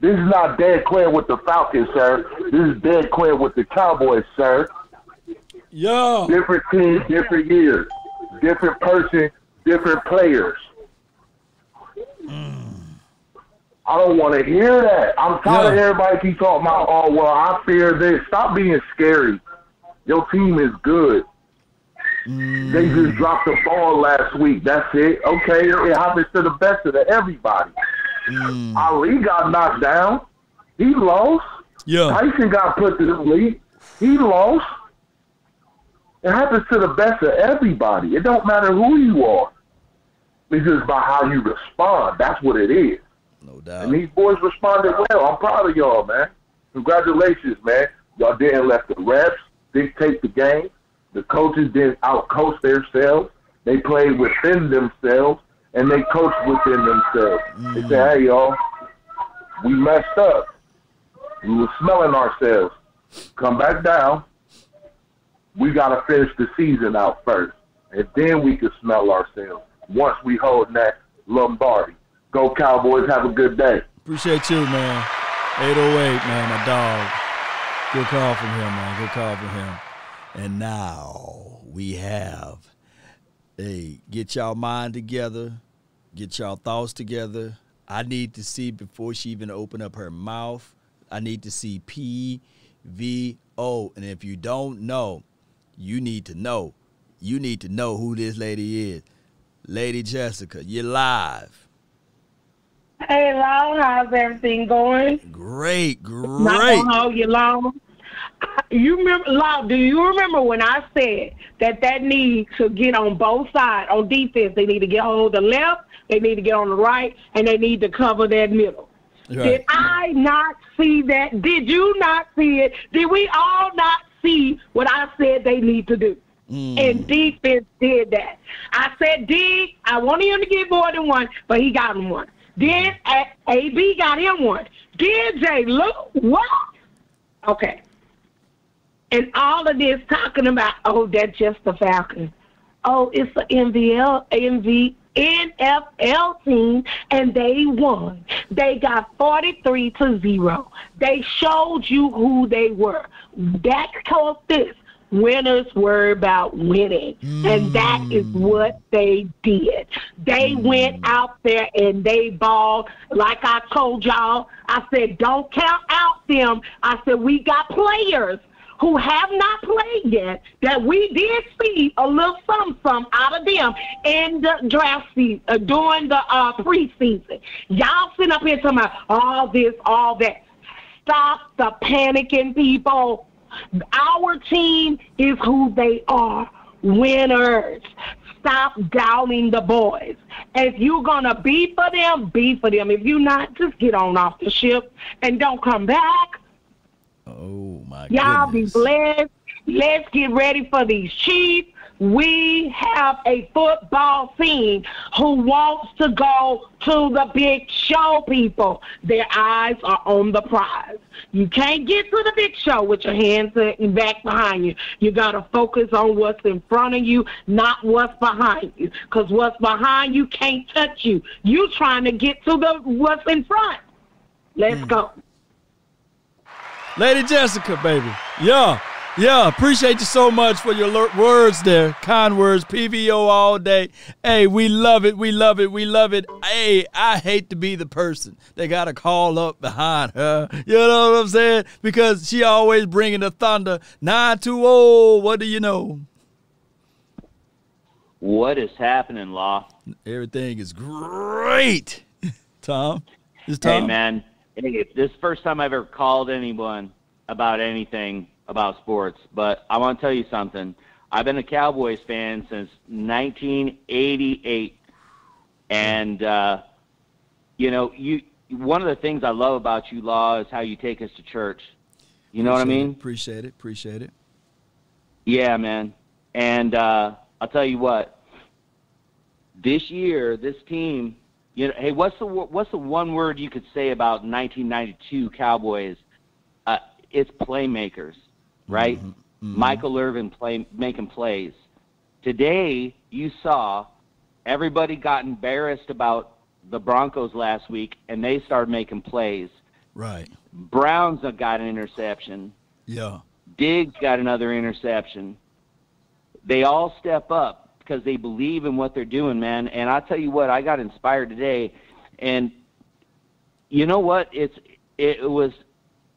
This is not Dan Quinn with the Falcons, sir. This is Dan Quinn with the Cowboys, sir. Yo. Different team, different years. Different person, different players. Mm. I don't want to hear that. I'm tired yeah. of everybody keep talking about, oh, well, I fear this. Stop being scary. Your team is good. Mm. They just dropped the ball last week. That's it. Okay, it happens to the best of the everybody. Mm. Ali got knocked down. He lost. Yeah. Tyson got put to the league. He lost. It happens to the best of everybody. It don't matter who you are. It's just about how you respond. That's what it is. No doubt. And these boys responded well. I'm proud of y'all, man. Congratulations, man. Y'all didn't let the refs dictate the game. The coaches didn't out-coach themselves. They played within themselves, and they coached within themselves. Mm. They said, hey, y'all, we messed up. We were smelling ourselves. Come back down. We got to finish the season out first, and then we can smell ourselves once we hold that Lombardi. Go Cowboys. Have a good day. Appreciate you, man. eight oh eight, man, my dog. Good call from him, man. Good call from him. And now we have a get y'all mind together, get y'all thoughts together. I need to see before she even open up her mouth. I need to see P V O. And if you don't know, you need to know. You need to know who this lady is. Lady Jessica, you're live. Hey, Long, how's everything going? Great, great. Not gonna hold you long. You remember, Long, do you remember when I said that that need to get on both sides, on defense, they need to get on the left, they need to get on the right, and they need to cover that middle? Right. Did I not see that? Did you not see it? Did we all not see what I said they need to do? Mm. And defense did that. I said, D, I wanted him to get more than one, but he got him one. Then A B got him one. Then J. Look, what? Okay. And all of this talking about, oh, that's just the Falcons. Oh, it's the N F L team, and they won. They got forty-three to zero. They showed you who they were. That's called this. Winners worry about winning, mm. and that is what they did. They mm. went out there and they balled. Like I told y'all, I said, don't count out them. I said, we got players who have not played yet that we did see a little something out of them in the draft season, uh, during the uh, preseason. Y'all sitting up here talking about all this, all that. Stop the panicking, people. Our team is who they are, winners. Stop doubting the boys. If you're going to be for them, be for them. If you're not, just get on off the ship and don't come back. Oh, my goodness. Y'all be blessed. Let's get ready for these Chiefs. We have a football team who wants to go to the big show, people. Their eyes are on the prize. You can't get to the big show with your hands back behind you. You got to focus on what's in front of you, not what's behind you, because what's behind you can't touch you. You trying to get to the what's in front. Let's mm. go. Lady Jessica, baby. Yeah. Yeah, appreciate you so much for your words there. Kind words, P V O all day. Hey, we love it. We love it. We love it. Hey, I hate to be the person that got to call up behind her. You know what I'm saying? Because she always bringing the thunder. nine two oh, what do you know? What is happening, Law? Everything is great. Tom? Is Tom? Hey, man. This is the first time I've ever called anyone about anything. About sports, but I want to tell you something. I've been a Cowboys fan since nineteen eighty-eight, and uh, you know, you one of the things I love about you, Law, is how you take us to church. You know what I mean? Appreciate it. Appreciate it. Yeah, man. And uh, I'll tell you what. This year, this team. You know, hey, what's the what's the one word you could say about nineteen ninety-two Cowboys? Uh, it's playmakers. Right? Mm-hmm. Mm-hmm. Michael Irvin play, making plays. Today, you saw everybody got embarrassed about the Broncos last week, and they started making plays. Right. Brown's got an interception. Yeah. Diggs got another interception. They all step up because they believe in what they're doing, man. And I tell you what, I got inspired today. And you know what? It's it was,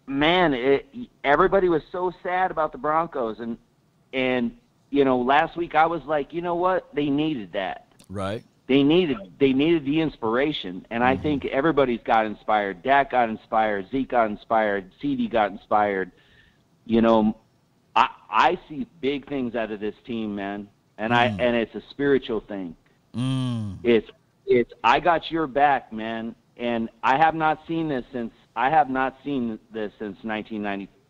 man, it, everybody was so sad about the Broncos. And, and you know, last week I was like, you know what? They needed that. Right. They needed they needed the inspiration, and I mm-hmm. think everybody's got inspired. Dak got inspired. Zeke got inspired. C D got inspired. You know, I I see big things out of this team, man, and mm. I and it's a spiritual thing. Mm. It's it's I got your back, man, and I have not seen this since I have not seen this since nineteen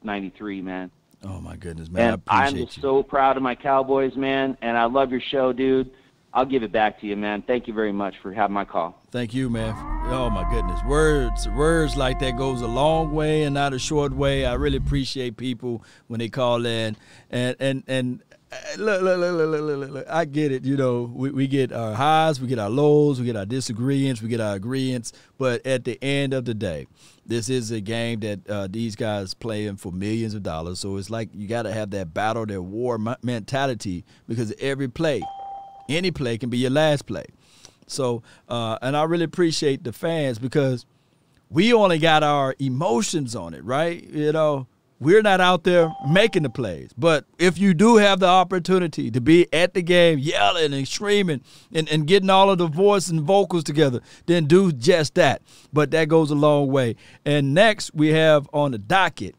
ninety-three, man. Oh my goodness, man! And I appreciate I'm just you. so proud of my Cowboys, man, and I love your show, dude. I'll give it back to you, man. Thank you very much for having my call. Thank you, man. Oh, my goodness. Words, words like that goes a long way and not a short way. I really appreciate people when they call in. And, and, and look, look, look, look, look, look, look. I get it. You know, we, we get our highs, we get our lows, we get our disagreements, we get our agreements. But at the end of the day, this is a game that uh, these guys playing for millions of dollars. So it's like you got to have that battle, that war mentality, because every play, any play can be your last play. So, uh, and I really appreciate the fans because we only got our emotions on it, right? You know, we're not out there making the plays. But if you do have the opportunity to be at the game yelling and screaming and, and getting all of the voice and vocals together, then do just that. But that goes a long way. And next we have on the docket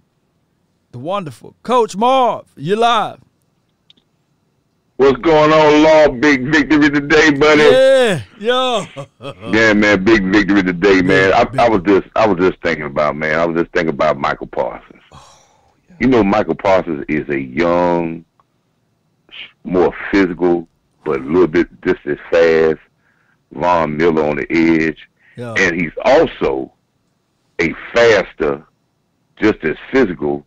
the wonderful Coach Marv. You're live. What's going on, Law? Big victory today, buddy. Yeah, yo. Yeah, man, big victory today, man. I, I was just, I was just thinking about, man. I was just thinking about Micah Parsons. Oh, yeah. You know, Micah Parsons is a young, more physical, but a little bit just as fast. Von Miller on the edge, yo. And he's also a faster, just as physical,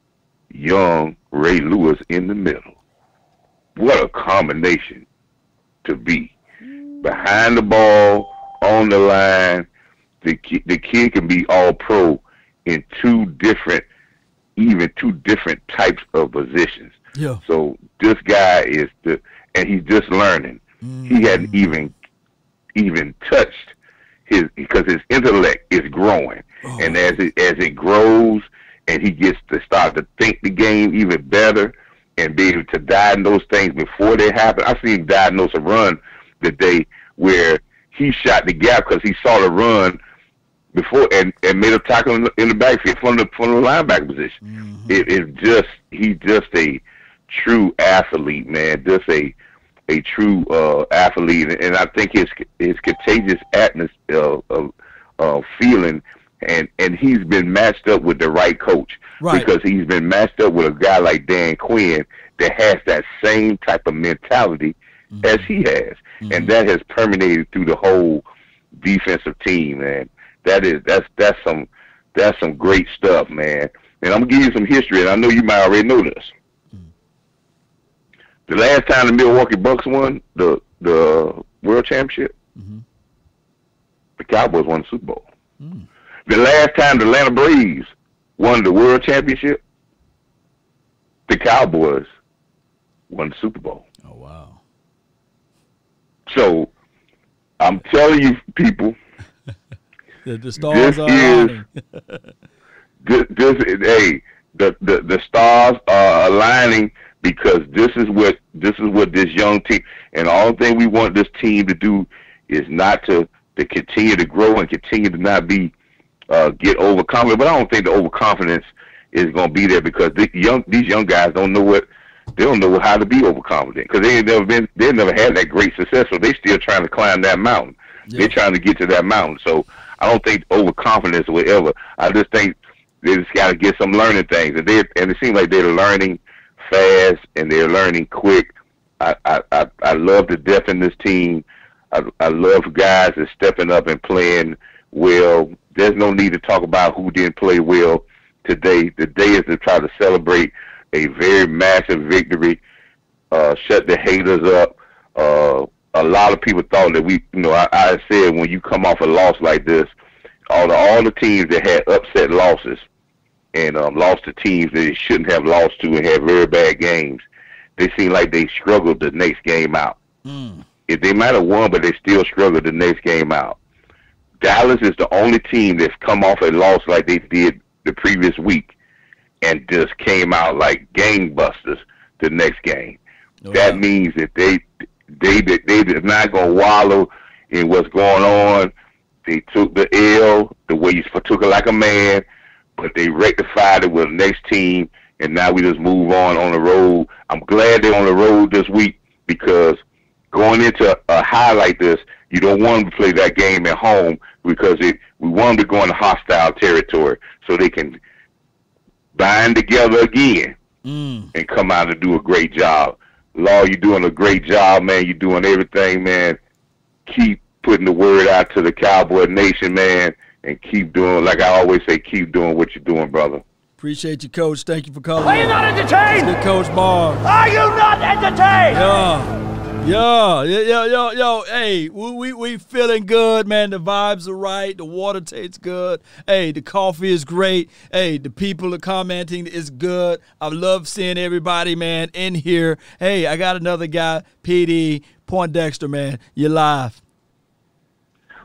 young Ray Lewis in the middle. What a combination to be. Behind the ball, on the line, the, ki the kid can be all pro in two different, even two different types of positions. Yeah. So this guy is, the, and he's just learning. Mm. He hadn't even, even touched his, because his intellect is growing. Oh. And as it, as it grows and he gets to start to think the game even better, and be able to diagnose things before they happen. I seen him diagnose a run today where he shot the gap because he saw the run before and, and made a tackle in the, in the backfield from the, from the linebacker position. Mm-hmm. It is just he's just a true athlete, man. Just a a true uh, athlete, and I think his his contagious atmosphere, uh, uh, feeling. And and he's been matched up with the right coach, right? Because he's been matched up with a guy like Dan Quinn that has that same type of mentality mm-hmm. as he has, mm-hmm. and that has permeated through the whole defensive team. Man, that is that's that's some that's some great stuff, man. And I'm gonna give you some history, and I know you might already know this. Mm-hmm. The last time the Milwaukee Bucks won the the World Championship, mm-hmm. the Cowboys won the Super Bowl. Mm-hmm. The last time the Atlanta Braves won the World Championship, the Cowboys won the Super Bowl. Oh, wow. So, I'm telling you, people, the, the stars this are is, this, this is, hey, the, the, the stars are aligning because this is what this is what this young team, and all the thing we want this team to do is not to, to continue to grow and continue to not be Uh, get overconfident, but I don't think the overconfidence is going to be there because the young these young guys don't know what they don't know how to be overconfident because they ain't never been they never had that great success, so they still trying to climb that mountain. Yeah. They're trying to get to that mountain, so I don't think overconfidence or whatever. I just think they just got to get some learning things, and they and it seems like they're learning fast and they're learning quick. I I I, I love the depth in this team. I I love guys that stepping up and playing well. There's no need to talk about who didn't play well today. The day is to try to celebrate a very massive victory, uh, shut the haters up, uh, a lot of people thought that we, you know, I, I said when you come off a loss like this, all the, all the teams that had upset losses and um, lost to teams that they shouldn't have lost to and had very bad games, they seem like they struggled the next game out. Mm. If they might have won, but they still struggled the next game out. Dallas is the only team that's come off a loss like they did the previous week and just came out like gangbusters the next game. Okay. That means that they they they they're not gonna wallow in what's going on. They took the L the way you took it like a man, but they rectified it with the next team, and now we just move on on the road. I'm glad they're on the road this week because going into a high like this, you don't want them to play that game at home because it, we want them to go into hostile territory so they can bind together again mm. and come out and do a great job. Law, you're doing a great job, man. You're doing everything, man. Keep putting the word out to the Cowboy Nation, man, and keep doing, like I always say, keep doing what you're doing, brother. Appreciate you, Coach. Thank you for calling. Are you not entertained? Good Coach Barnes. Are you not entertained? Yeah. Yeah. Yo, yo, yo, yo. Hey, we, we, we feeling good, man. The vibes are right. The water tastes good. Hey, the coffee is great. Hey, the people are commenting. It's good. I love seeing everybody, man, in here. Hey, I got another guy, P D, Poindexter, man. You're live.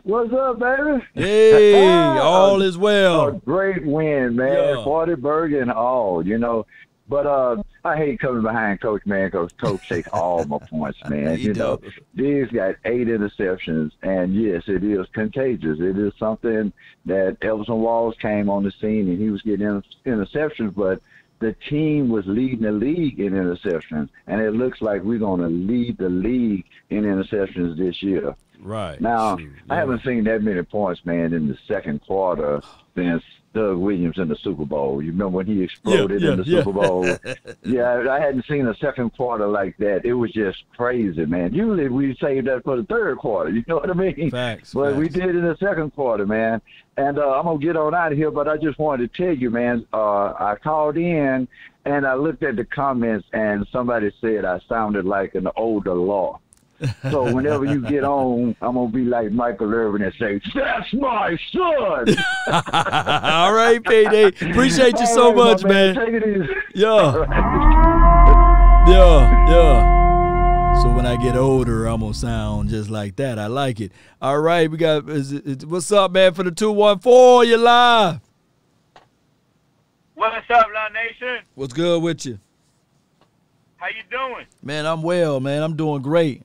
What's up, baby? Hey, oh, all is well. A great win, man. Yeah. Fortyburg and all, you know. But uh, I hate coming behind Coach, man, because Coach takes all my points, man. You does. know, these got eight interceptions, and yes, it is contagious. It is something that Everson Walls came on the scene, and he was getting inter interceptions, but the team was leading the league in interceptions, and it looks like we're going to lead the league in interceptions this year. Right. Now, yeah. I haven't seen that many points, man, in the second quarter since Doug Williams in the Super Bowl. You remember when he exploded yeah, yeah, in the yeah. Super Bowl? Yeah, I hadn't seen a second quarter like that. It was just crazy, man. Usually we save that for the third quarter, you know what I mean? Facts, but facts. We did it in the second quarter, man. And uh, I'm going to get on out of here, but I just wanted to tell you, man, uh, I called in and I looked at the comments and somebody said I sounded like an older Law. So whenever you get on, I'm going to be like Michael Irvin and say, that's my son. All right, P D. Appreciate you All so right, much, man. man. Take it easy. Yeah. Right. Yeah, yeah. So when I get older, I'm going to sound just like that. I like it. All right, we got, is it, is, what's up, man, for the two one four? You're live. What's up, Lion Nation? What's good with you? How you doing? Man, I'm well, man. I'm doing great.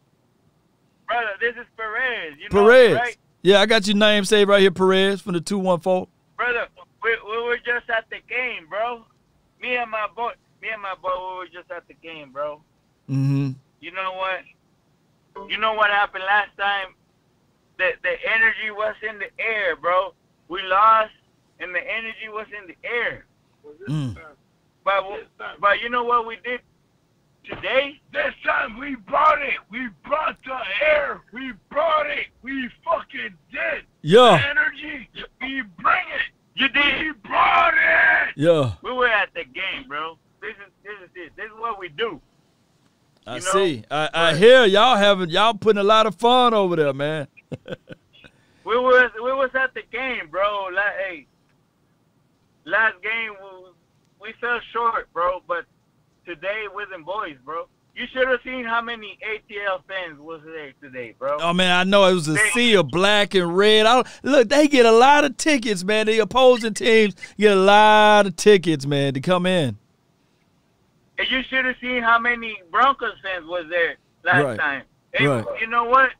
Brother, this is Perez. You know Perez. Right? Yeah, I got your name saved right here, Perez, from the two one four. Brother, we, we were just at the game, bro. Me and my boy, me and my boy, we were just at the game, bro. Mm-hmm. You know what? You know what happened last time? The, the energy was in the air, bro. We lost, and the energy was in the air. Mm. But, but you know what we did? Today, this time we brought it. We brought the air. We brought it. We fucking did. Yeah. The energy. We bring it. You did. We brought it. Yeah. We were at the game, bro. This is this is it. This is what we do. I you know? see. I, I hear y'all having y'all putting a lot of fun over there, man. we was we was at the game, bro. Like, hey, last game we, we fell short, bro, but. Today with them boys, bro. You should have seen how many A T L fans was there today, bro. Oh, man, I know. It was a they, sea of black and red. I don't, look, they get a lot of tickets, man. The opposing teams get a lot of tickets, man, to come in. And you should have seen how many Broncos fans was there last right. time. And right. you know what?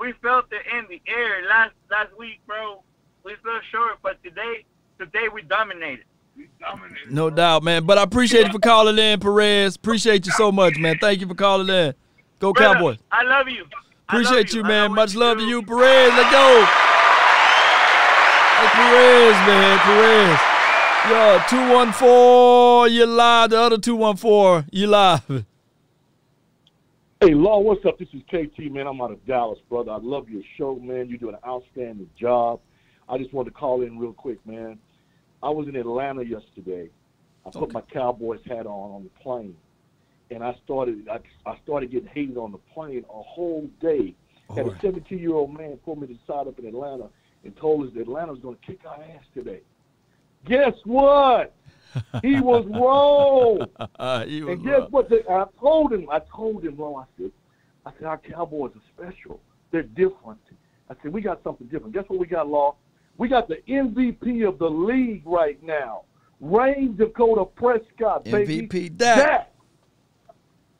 We felt it in the air last, last week, bro. We fell short, but today, today we dominated. No doubt, man. But I appreciate you for calling in, Perez. Appreciate you so much, man. Thank you for calling in. Go Brother, Cowboys. I love you. Appreciate love you, man. Much love to you, Perez. Let's go. Hey, Perez, man. Perez. Yo, two one four, you live. The other two one four, you live. Hey, Law, what's up? This is K T, man. I'm out of Dallas, brother. I love your show, man. You're doing an outstanding job. I just wanted to call in real quick, man. I was in Atlanta yesterday. I put okay. my Cowboys hat on on the plane. and I started I, I started getting hated on the plane a whole day. Oh, and a seventeen-year-old man pulled me to the side up in Atlanta and told us that Atlanta was going to kick our ass today. Guess what? He was wrong. he was and guess wrong. what? I told him. I told him, well, I said, I said, our Cowboys are special. They're different. I said, we got something different. Guess what we got, Law? We got the M V P of the league right now. Reign Dakota Prescott, baby. M V P Dak. Dak.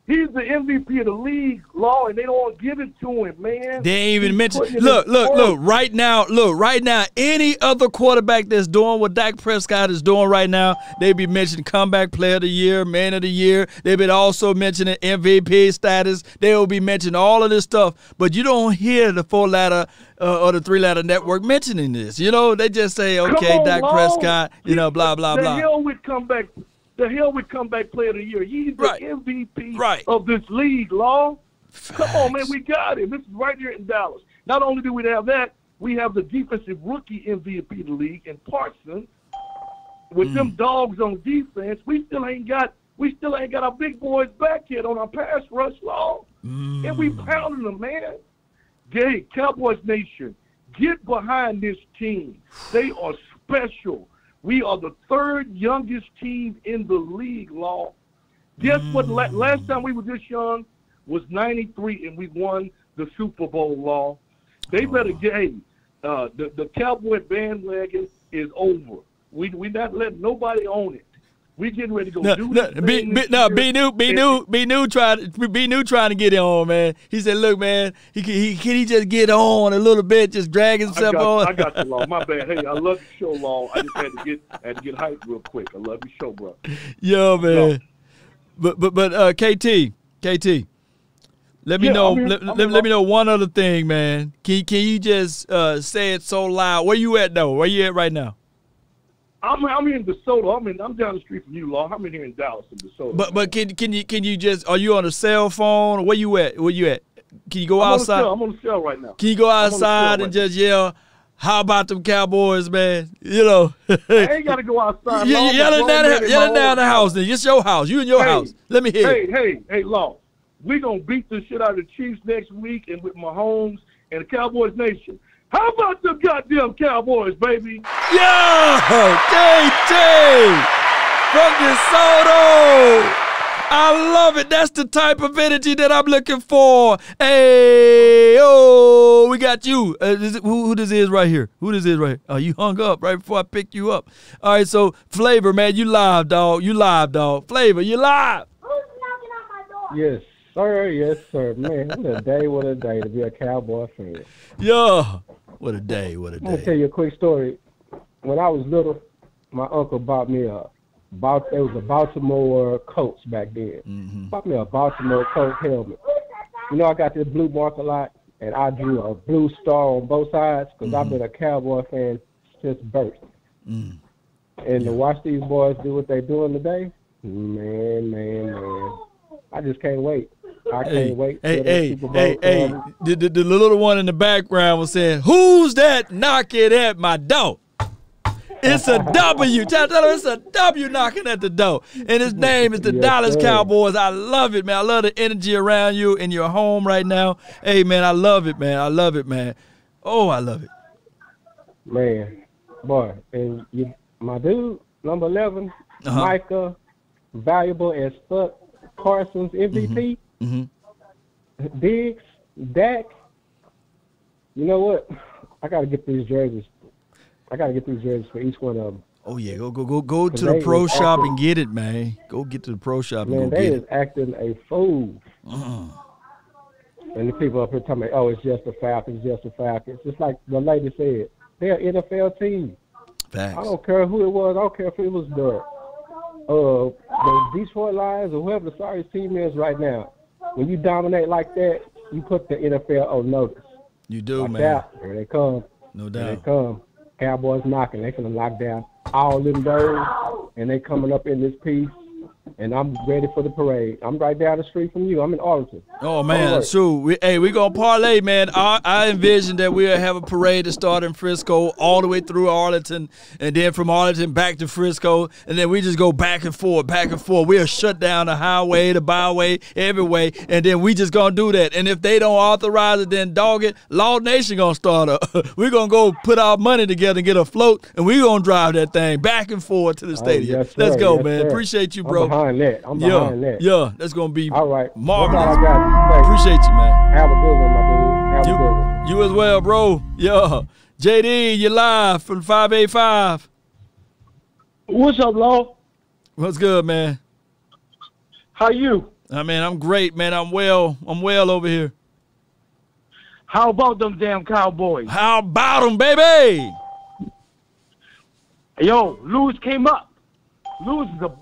He's the M V P of the league, Law, and they don't give it to him, man. They ain't even mention. Look, look, look. Right now, look, right now, any other quarterback that's doing what Dak Prescott is doing right now, they'd be mentioning comeback player of the year, man of the year. They've been also mentioning M V P status. They will be mentioning all of this stuff, but you don't hear the four-letter uh, or the three-letter network mentioning this. You know, they just say, okay, on, Dak Law. Prescott, you know, blah, blah, blah. The hell with comeback. The hell with comeback player of the year. He's the right. M V P right. of this league, Law. Facts. Come on, man, we got him. This is right here in Dallas. Not only do we have that, we have the defensive rookie M V P of the league and Parsons. With mm. them dogs on defense, we still ain't got we still ain't got our big boys back yet on our pass rush, Law. Mm. And we pounding them, man. Gay, Cowboys Nation, get behind this team. They are special. We are the third youngest team in the league, Law. Guess mm. what? La last time we were this young was ninety-three, and we won the Super Bowl, Law. They oh. better get hey, uh, the the Cowboy bandwagon is over. We we not letting nobody own it. We getting ready to go no, do no, this be, be, no, be new, be new, be new. Trying, be new, trying to get it on, man. He said, "Look, man, he can, he can he just get on a little bit, just drag himself I got, on." I got you, Law. My bad. Hey, I love your show, Law. I just had to get had to get hyped real quick. I love your show, bro. Yo, man. No. But but but uh, K T, K T, let me yeah, know. I mean, let, I mean, let, let me know one other thing, man. Can can you just uh, say it so loud? Where you at though? Where you at right now? I'm I'm in DeSoto. I'm in I'm down the street from you, Law. I'm in here in Dallas in DeSoto. But but can can you can you just are you on a cell phone? Where you at? Where you at? Can you go I'm outside? On I'm on the cell right now. Can you go outside and right just yell, "How about them Cowboys, man"? You know. I ain't gotta go outside. You're yelling down, down, yelling down the house. Then it's your house. You in your hey, house. Let me hear. Hey it. hey hey, Law. We gonna beat the shit out of the Chiefs next week, and with Mahomes and the Cowboys Nation. How about the goddamn Cowboys, baby? Yeah, K T from DeSoto. I love it. That's the type of energy that I'm looking for. Hey, oh, we got you. Uh, is it, who, who this is right here? Who this is right here? Oh, you hung up right before I picked you up. All right, so Flavor, man, you live, dog. You live, dog. Flavor, you live. Who's knocking on my door? Yes. Sir, yes, sir. Man, what a day, what a day to be a Cowboy fan. Yeah, what a day, what a day. I'm going to tell you a quick story. When I was little, my uncle bought me a, bought, it was a Baltimore Colts back then. Mm-hmm. Bought me a Baltimore Colts helmet. You know, I got this blue mark a lot, and I drew a blue star on both sides because mm-hmm. I've been a Cowboy fan since birth. Mm. And yeah. to watch these boys do what they're doing today, man, man, man. I just can't wait. I can't hey, wait. Hey, hey, hey, hey. The, the, the little one in the background was saying, "Who's that knocking at my door?" It's a W. Tell them it's a W knocking at the door. And his name is the yes, Dallas sir. Cowboys. I love it, man. I love the energy around you in your home right now. Hey, man, I love it, man. I love it, man. Oh, I love it. Man, boy. And you, my dude, number eleven, uh-huh. Micah, valuable as fuck, Parsons, M V P. Mm-hmm. Mm-hmm. Diggs, Dak. You know what? I gotta get these jerseys. I gotta get these jerseys for each one of them. Oh yeah, go go go go to the pro shop acting, and get it, man. Go get to the pro shop man, and go get it. Man, they is acting a fool. Uh-uh. And the people up here tell me, "Oh, it's just the Falcons, just the Falcons." It's like the lady said, they're an N F L team. Facts. I don't care who it was. I don't care if it was the uh the Detroit Lions or whoever the sorriest team is right now. When you dominate like that, you put the N F L on notice. You do, like man. That. Here they come. No doubt. Here they come. Cowboys knocking. They finna lock down all them birds, and they coming up in this piece. and I'm ready for the parade. I'm right down the street from you. I'm in Arlington. Oh, man, shoot. We, hey, we're going to parlay, man. I, I envision that we'll have a parade to start in Frisco all the way through Arlington, and then from Arlington back to Frisco, and then we just go back and forth, back and forth. We'll shut down the highway, the byway, every way, and then we just going to do that. And if they don't authorize it, then dog it, Law Nation going to start up. We're going to go put our money together and get a float, and we're going to drive that thing back and forth to the stadium. Oh, yes, Let's go, yes, man. Sir. Appreciate you, bro. I'm behind that. I'm yeah. behind that. Yeah, that's going to be all right. marvelous. That's all I got. Appreciate you, man. Have a good one, my dude. Have you, a good one. You as well, bro. Yeah. J D, you're live from five eighty-five. What's up, Law? What's good, man? How you? I mean, I'm great, man. I'm well. I'm well over here. How about them damn Cowboys? How about them, baby? Yo, Lewis came up. Lewis is a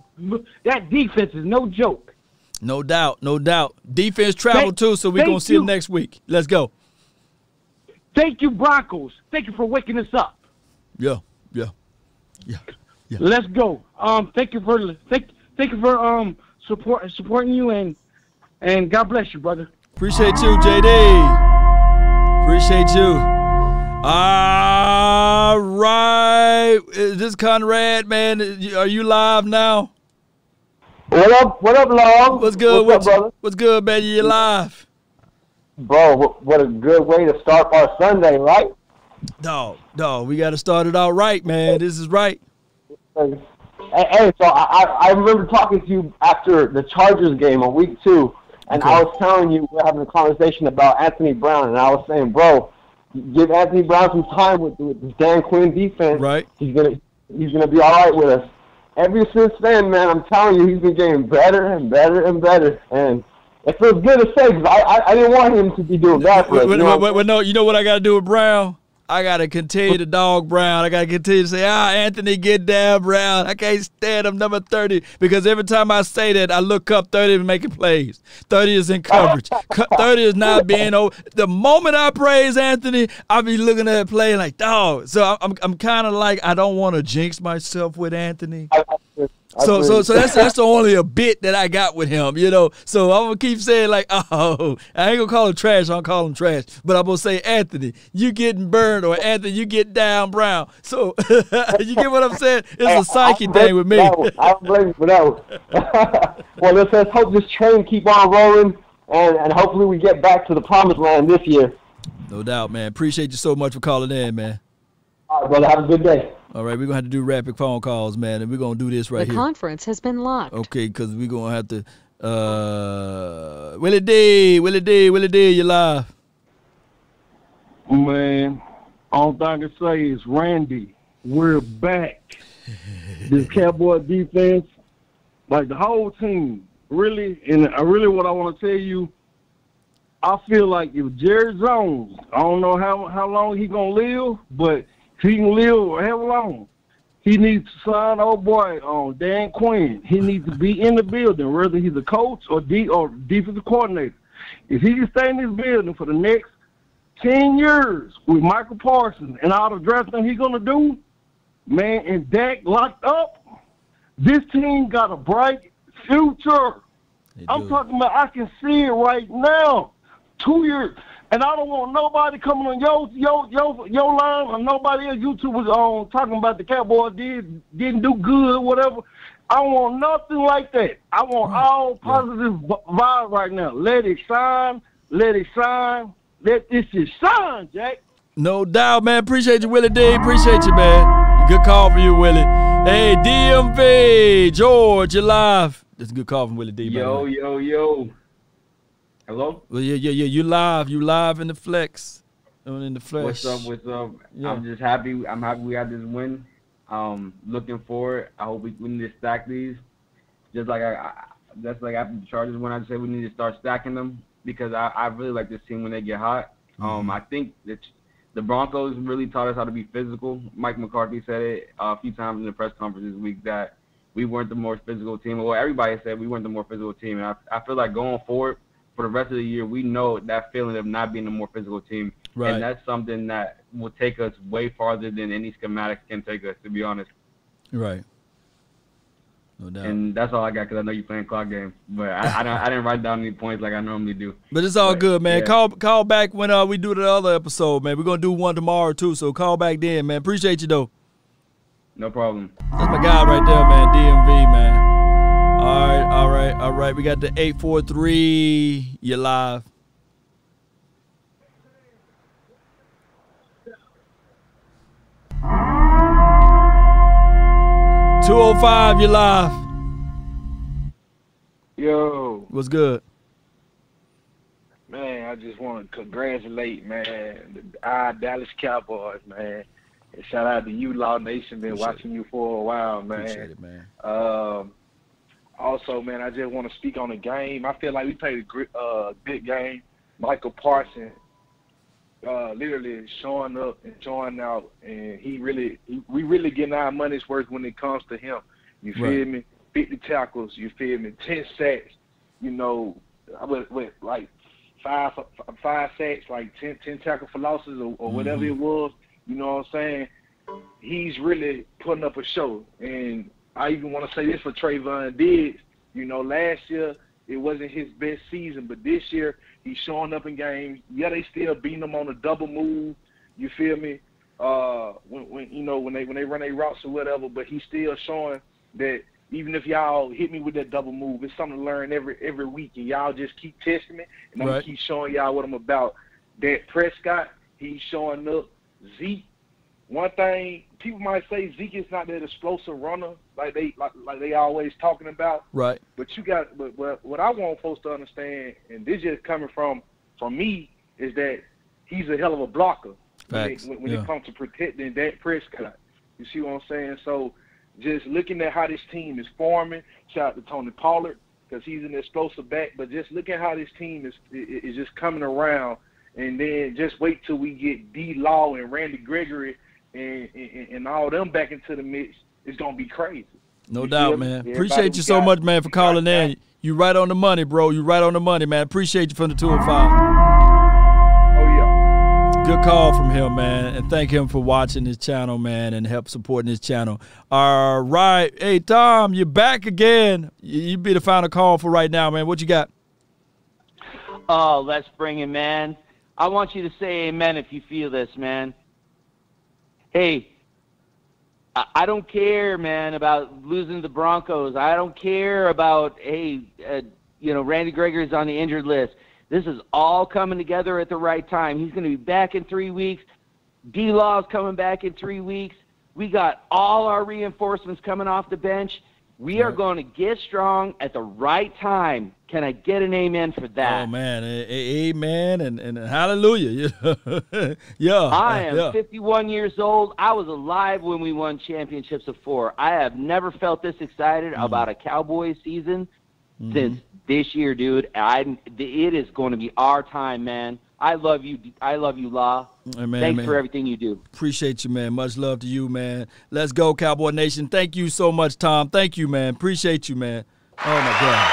that defense is no joke. No doubt, no doubt. Defense travel thank, too, so we're gonna see you. Them next week. Let's go. Thank you, Broncos. Thank you for waking us up. Yeah, yeah, yeah, yeah. Let's go. Um, thank you for thank thank you for um support supporting you and and God bless you, brother. Appreciate you, J D. Appreciate you. All right. Is this Conrad, man? Are you live now? What up? What up, Long? What's good? What's, what's up, you, brother? What's good, man? You live? Bro, what a good way to start our Sunday, right? No, no. We got to start it all right, man. This is right. Hey, hey so I, I remember talking to you after the Chargers game on week two, and okay. I was telling you we were having a conversation about Anthony Brown, and I was saying, bro, give Anthony Brown some time with, with this Dan Quinn defense. Right. He's gonna he's gonna be all right with us. Ever since then, man, I'm telling you, he's been getting better and better and better. And it feels good to say because I, I I didn't want him to be doing that. But you know, wait, wait, no, you know what I gotta do with Brown? I gotta continue to dog Brown. I gotta continue to say, ah, Anthony, get down, Brown. I can't stand him, number thirty, because every time I say that, I look up. Thirty is making plays. Thirty is in coverage. Thirty is not being over. The moment I praise Anthony, I be looking at it playing like dog. So I'm, I'm kind of like I don't want to jinx myself with Anthony. So, so, so that's that's only a bit that I got with him, you know. So I'm gonna keep saying like, oh, I ain't gonna call him trash. I'll call him trash, but I'm gonna say Anthony, you getting burned, or Anthony, you get down, Brown. So you get what I'm saying? It's hey, a psyche thing with me. No, I don't blame you for that one. Well, let's, let's hope this train keep on rolling, and and hopefully we get back to the promised land this year. No doubt, man. Appreciate you so much for calling in, man. All right, brother. Have a good day. All right, we're going to have to do rapid phone calls, man, and we're going to do this right the here. The conference has been locked. Okay, because we're going to have to uh, – Willie D, Willie D, Willie D, you live. Man, all I can say is, Randy, we're back. This Cowboy defense, like the whole team, really, and really what I want to tell you, I feel like if Jerry Jones, I don't know how, how long he's going to live, but – he can live how long? He needs to sign old boy on um, Dan Quinn. He needs to be in the building, whether he's a coach or D or defensive coordinator. If he can stay in this building for the next ten years with Micah Parsons and all the drafting he's gonna do, man, and Dak locked up, this team got a bright future. I'm talking about I can see it right now. Two years. And I don't want nobody coming on your your your your line or nobody else. YouTube was on talking about the Cowboys did didn't do good, whatever. I don't want nothing like that. I want all positive vibes right now. Let it shine, let it shine, let this shit shine, Jack. No doubt, man. Appreciate you, Willie D. Appreciate you, man. Good call for you, Willie. Hey, D M V George, you live. That's a good call from Willie D. Yo, man. yo, yo. Hello? Well, yeah, yeah, yeah. You live. You live in the flex. In the flex. What's up? What's up? Yeah. I'm just happy. I'm happy we got this win. Um, looking forward. I hope we, we need to stack these. Just like I, I that's like after the Chargers win, I say we need to start stacking them because I, I really like this team when they get hot. Mm-hmm. Um, I think that the Broncos really taught us how to be physical. Mike McCarthy said it a few times in the press conference this week that we weren't the more physical team. Well, everybody said we weren't the more physical team, and I I feel like going forward, for the rest of the year, we know that feeling of not being a more physical team. Right. And that's something that will take us way farther than any schematics can take us, to be honest. Right. No doubt. And that's all I got because I know you're playing clock games. But I, I, don't, I didn't write down any points like I normally do. But it's all but, good, man. Yeah. Call call back when uh we do the other episode, man. We're going to do one tomorrow, too. So call back then, man. Appreciate you, though. No problem. That's my guy right there, man. D M V, man. All right, all right, all right. We got the eight four three. You're live. two oh five, you're live. Yo. What's good? Man, I just want to congratulate, man, our Dallas Cowboys, man. And shout out to you, Law Nation. Been Appreciate watching it. You for a while, man. Appreciate it, man. Um, also, man, I just want to speak on the game. I feel like we played a uh, big game. Micah Parsons uh, literally showing up and showing out, and he really, he, we really getting our money's worth when it comes to him. You feel right. me? fifty tackles, you feel me? ten sacks, you know, with, with like five five sacks, like ten, ten tackle for losses or, or whatever mm-hmm. it was. You know what I'm saying? He's really putting up a show. And I even want to say this for Trayvon Diggs. You know, last year it wasn't his best season, but this year he's showing up in games. Yeah, they still beating him on a double move. You feel me? Uh, when, when you know when they when they run their routes or whatever, but he's still showing that even if y'all hit me with that double move, it's something to learn every every week, and y'all just keep testing me, and I'm right. gonna keep showing y'all what I'm about. Dak Prescott, he's showing up. Zeke. One thing people might say, Zeke is not that explosive runner like they like, like they always talking about. Right. But you got but, but what I want folks to understand, and this is coming from from me, is that he's a hell of a blocker Facts. when, it, when yeah. it comes to protecting Dak Prescott. You see what I'm saying? So just looking at how this team is forming. Shout out to Tony Pollard because he's an explosive back. But just look at how this team is is just coming around. And then just wait till we get D-Law and Randy Gregory and, and, and all them back into the mix. It's going to be crazy. No you doubt, man. Everybody Appreciate you so much, man, for calling in. That. You right on the money, bro. You right on the money, man. Appreciate you from the two and five. Oh, yeah. Good call from him, man. And thank him for watching his channel, man, and help supporting his channel. All right. Hey, Tom, you're back again. You be the final call for right now, man. What you got? Oh, let's bring it, man. I want you to say amen if you feel this, man. Hey, I don't care, man, about losing the Broncos. I don't care about, hey, uh, you know, Randy Gregory's on the injured list. This is all coming together at the right time. He's going to be back in three weeks. D-Law's coming back in three weeks. We got all our reinforcements coming off the bench. We are going to get strong at the right time. Can I get an amen for that? Oh, man. A a amen and, and hallelujah. yeah. I am yeah. fifty-one years old. I was alive when we won championships of four. I have never felt this excited mm-hmm. about a Cowboys season mm-hmm. since this year, dude. I, it is going to be our time, man. I love you. I love you, La. Amen, Thanks man. for everything you do. Appreciate you, man. Much love to you, man. Let's go, Cowboy Nation. Thank you so much, Tom. Thank you, man. Appreciate you, man. Oh, my God.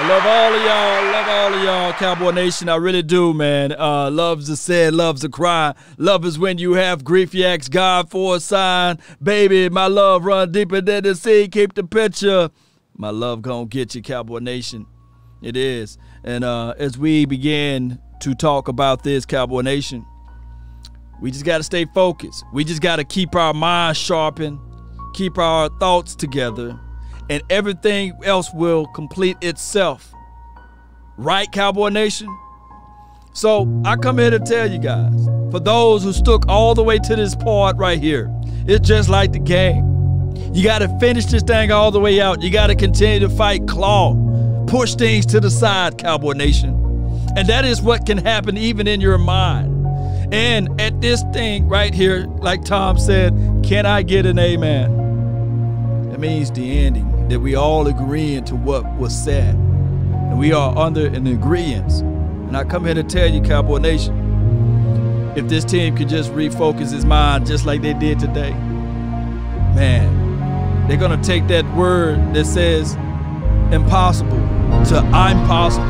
I love all of y'all. Love all of y'all, Cowboy Nation. I really do, man. Uh, love's the sad, love's the cry. Love is when you have grief, you ask God for a sign. Baby, my love run deeper than the sea. Keep the picture. My love gonna get you, Cowboy Nation. It is. And uh, as we begin to talk about this, Cowboy Nation, we just got to stay focused. We just got to keep our minds sharpened, keep our thoughts together, and everything else will complete itself. Right, Cowboy Nation? So I come here to tell you guys, for those who stuck all the way to this part right here, it's just like the game. You got to finish this thing all the way out. You got to continue to fight, claw. Push things to the side, Cowboy Nation. And that is what can happen even in your mind. And at this thing right here, like Tom said, can I get an amen? That means the ending, that we all agreeing to what was said. And we are under an agreement. And I come here to tell you, Cowboy Nation, if this team could just refocus his mind just like they did today, man, they're going to take that word that says impossible to I'm possible.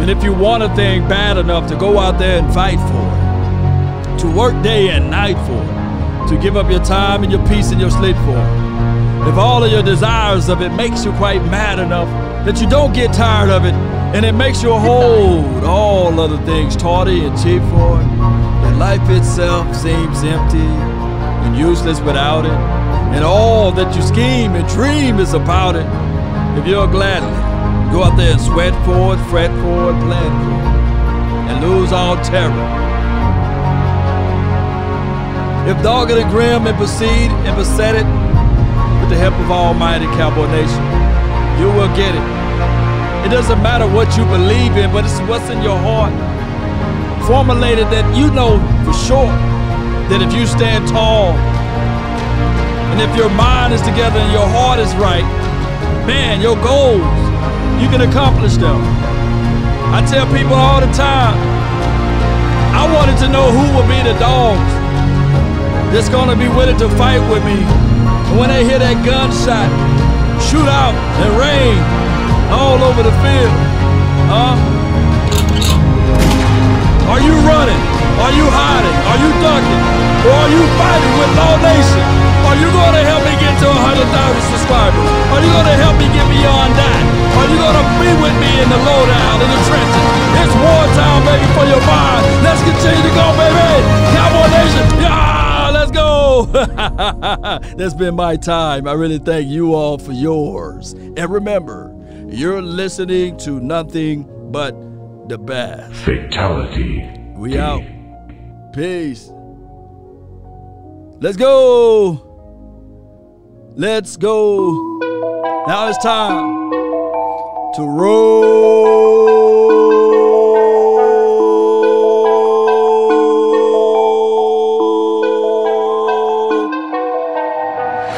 And if you want a thing bad enough to go out there and fight for it, to work day and night for it, to give up your time and your peace and your sleep for. If all of your desires of it makes you quite mad enough that you don't get tired of it, and it makes you hold all other things tardy and cheap for it, that life itself seems empty and useless without it, and all that you scheme and dream is about it, if you'll gladly go out there and sweat for it, fret for it, plan for it, and lose all terror. If doggedly grim and proceed and beset it, with the help of Almighty Cowboy Nation, you will get it. It doesn't matter what you believe in, but it's what's in your heart. Formulated that you know for sure that if you stand tall, and if your mind is together and your heart is right, man, your goals, you can accomplish them. I tell people all the time, I wanted to know who would be the dogs that's gonna be willing to fight with me. And when they hear that gunshot, shoot out and rain all over the field, huh? Are you running? Are you hiding? Are you ducking? Or are you fighting with Law Nation? Are you going to help me get to one hundred thousand subscribers? Are you going to help me get beyond that? Are you going to be with me in the lowdown, in the trenches? It's wartime, baby, for your mind. Let's continue to go, baby. Cowboy Nation. Yeah, let's go. That's been my time. I really thank you all for yours. And remember, you're listening to nothing but the best. Fatality. We out. Peace. Let's go. Let's go. Now it's time to roll.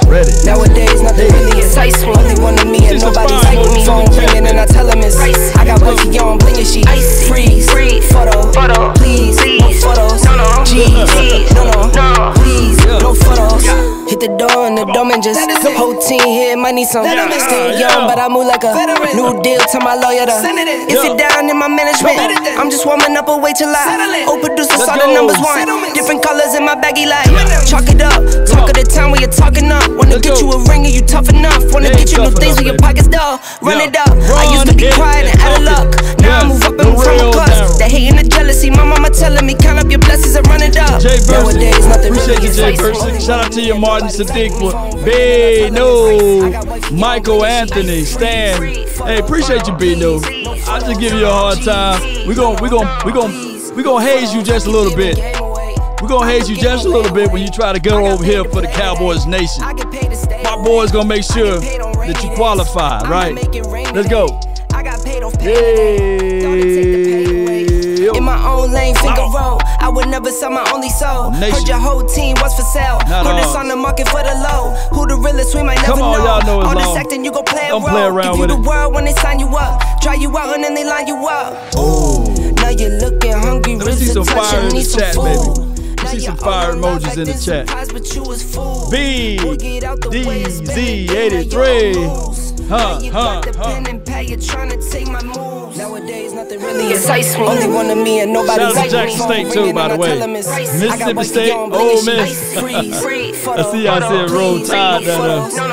Ready. Nowadays, nothing really entices me. Only one of me and nobody's like me. Phone ringing and I tell him it's ice. I got wifey on, blinking she ice. Freeze, photo, photo, please, no photos. No, no, jeez, no, no, no, please, no photos. Hit the door and the dome and just whole team here might need some. Still young, but I move like a new deal to my lawyer. To if you're down in my management, I'm just warming up a way till I. Old producers saw the numbers one. Different colors in my baggy light. Chalk it up, talk of the time when you're talking up. Wanna get you a ring and you tough enough. Wanna get you new things with your pockets dull. Run it up. I used to be quiet and out of luck. Now I move up and move from the cuss. The hate and the jealousy, my mama telling me count up your blessings and run it up. Nowadays nothing really is Jay Person. Shout out to your mom. Sadiq, Bino, Michael Anthony, Stan. Hey, appreciate you, Bino. I'll just give you a hard time. We're gonna, we're gonna, we're gonna, we're gonna haze you just a little bit. We're gonna haze you just a little bit when you try to go over here for the Cowboys Nation. My boy's gonna make sure that you qualify, right? Let's go. Hey. In my own lane, finger roll. I would never sell my only soul. Nation. Heard your whole team was for sale. Not heard it's on the market for the low. Who the realest we might never on, know. Y'all know all this acting, you gon' play a role. Give you the world when they sign you up. Try you out and then they line you up. Ooh, now you're looking hungry. Let me see some fire in the chat, food, baby. Let me see some fire emojis in the chat. B D Z eighty-three. Huh, huh, huh. Nowadays, nothing really excites me. Only one of me and nobody like me. Shout out to Jackson State too, by the way. Mississippi State, Ole Miss. I see y'all said roll tide down there.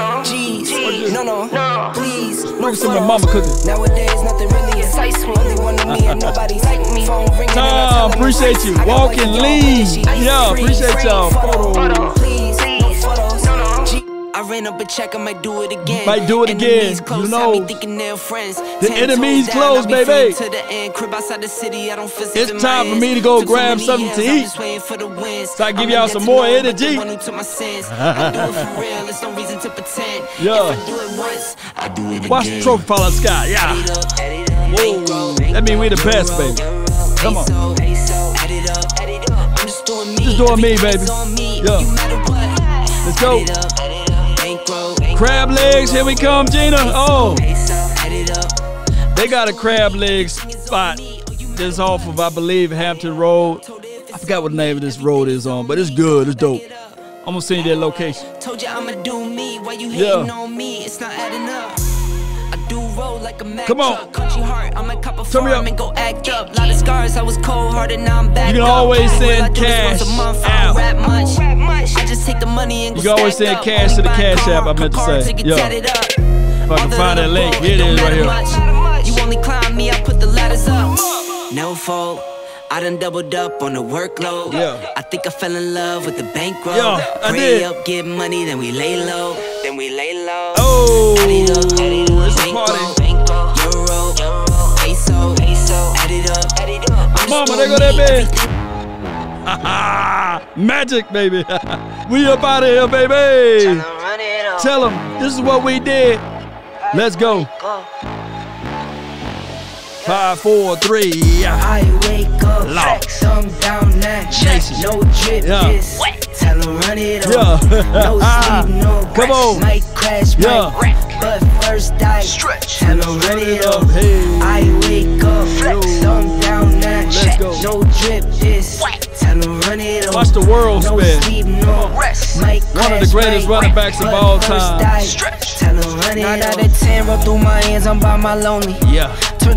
No, no, no, please. Look at some of my mama cooking. Nowadays, nothing really excites me. Only one of me and nobody like me. Tom, appreciate you. Walk and leave. Yeah, appreciate y'all. Photo. I ran up a check, I might do it again. Might do it again, close, you know. The enemy's close, baby. To the end. Crib outside the city, I don't it's time for me to go took grab something to eat. So I give y'all some more energy. I do it for real, there's no reason to pretend. Yeah. If I do it once, I do it again. Watch the trophy fall out the sky, yeah. Whoa. That mean we the best, baby. Come on. Just doing me, baby. Yeah. Let's go. Crab legs, here we come, Gina. Oh, they got a crab leg spot that's off of, I believe, Hampton Road. I forgot what the name of this road is on, but it's good, it's dope. I'm gonna send you that location. Told you I'ma do me while you hating on me. It's not adding up. I do roll like a Mack truck. Country heart, I'm a cup of farm and go act up. Lot of scars, I was cold hearted, now I'm back. You can always send cash out. I just take the money and go. You always send cash to the cash app. I meant to say, yo, if I can find that link, here it is right here. You only climb me, I put the ladders up. No fault. I done doubled up on the workload. Yeah. I think I fell in love with the bankroll. Yeah, I did. Pray up, get money, then we lay low. Then we lay low. Oh, add it up, add it up. Bankroll, bankroll, euro, euro, peso, peso. Add it up, add it up. Mama, there go that man. Magic, baby. We up out of here, baby. Tell them, this is what we did. Let's go. Five, four, three. I wake up, lock, thumb down that check, no drip, just tell her run it up. No sleep, no rest, might crash, might wreck, but first I stretch, tell her run it up. I wake up, thumb down that check, no drip, just tell her run it up. Watch the world spin. One of the greatest running backs of all time. Stretch, tell her run it up. Nine out of ten, rub through my hands, I'm by my lonely. Yeah.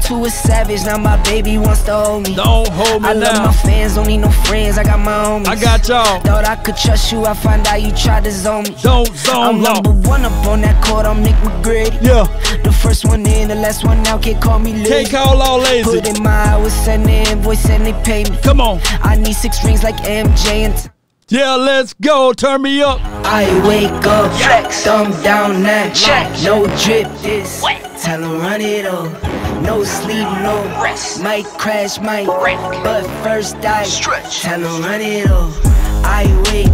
To a savage, now my baby wants to hold me. Don't hold me I love now. My fans, don't need no friends. I got my homies. I got y'all. Thought I could trust you, I find out you tried to zone me. Don't zone I'm number low. One up on that court, I'm Nick McGrady. Yeah. The first one in, the last one out, can't call me lazy. Can't call all lazy. Put in my hours, send the invoice and they pay me. Come on. I need six rings like M J and... Yeah, let's go, turn me up. I wake up, flex, thumb down that check. No drip, this, tell her run it up. No sleep, no rest, might crash, might wreck, but first I stretch, time to run it off. I wake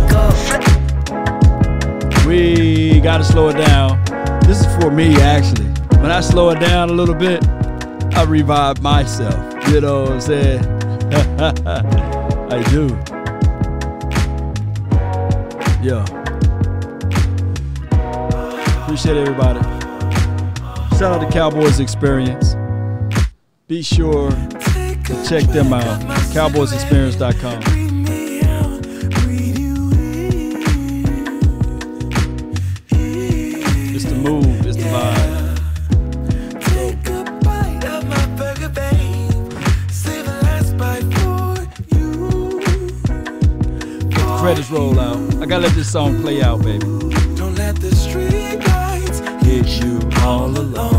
up. We gotta slow it down. This is for me, actually. When I slow it down a little bit, I revive myself. You know what I'm saying? I do. Yeah. Appreciate everybody. Shout out to Cowboys Experience. Be sure to check them out, cowboys experience dot com. It's the move, it's the vibe. Credits roll out. I gotta let this song play out, baby. Don't let the street lights get you all alone.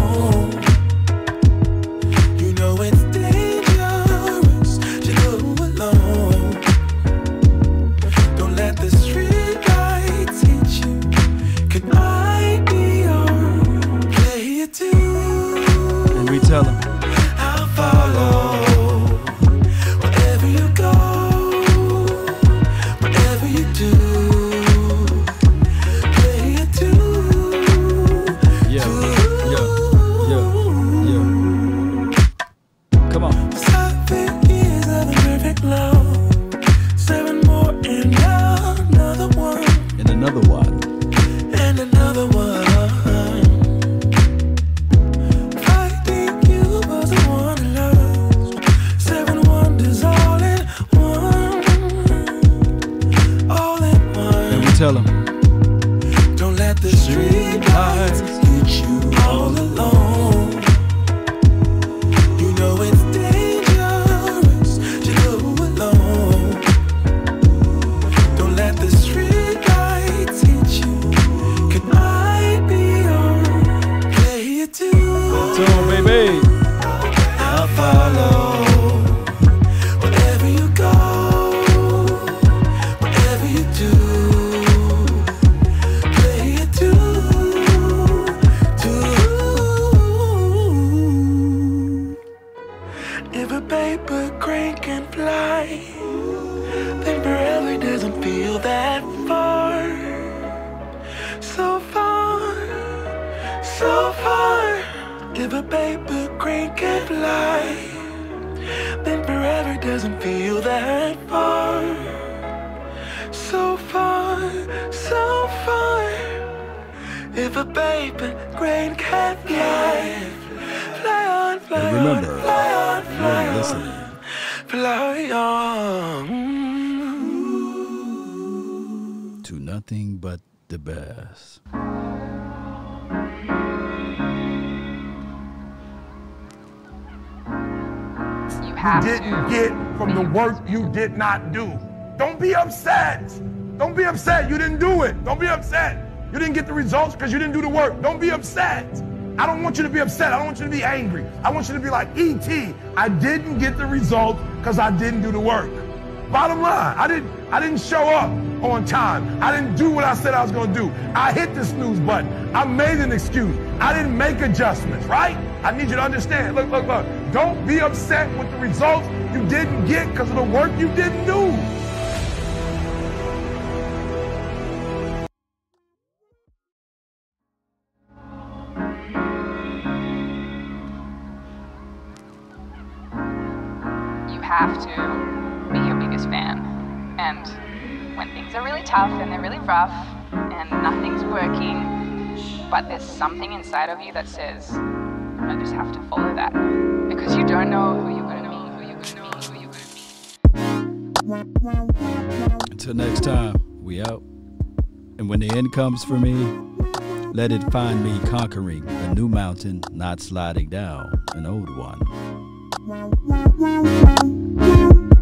You didn't get from the work you did not do. Don't be upset. Don't be upset. You didn't do it. Don't be upset. You didn't get the results because you didn't do the work. Don't be upset. I don't want you to be upset. I don't want you to be angry. I want you to be like E T I didn't get the results because I didn't do the work. Bottom line, I didn't, I didn't show up on time. I didn't do what I said I was going to do. I hit the snooze button. I made an excuse. I didn't make adjustments, right? I need you to understand. Look, look, look. Don't be upset with the results you didn't get because of the work you didn't do. Have to be your biggest fan, and when things are really tough and they're really rough and nothing's working, but there's something inside of you that says, I just have to follow that, because you don't know who you're gonna be, who you're gonna be, who you're gonna be. Until next time, we out. And when the end comes for me, let it find me conquering a new mountain, not sliding down an old one. Wow, wow, wow, wow, wow.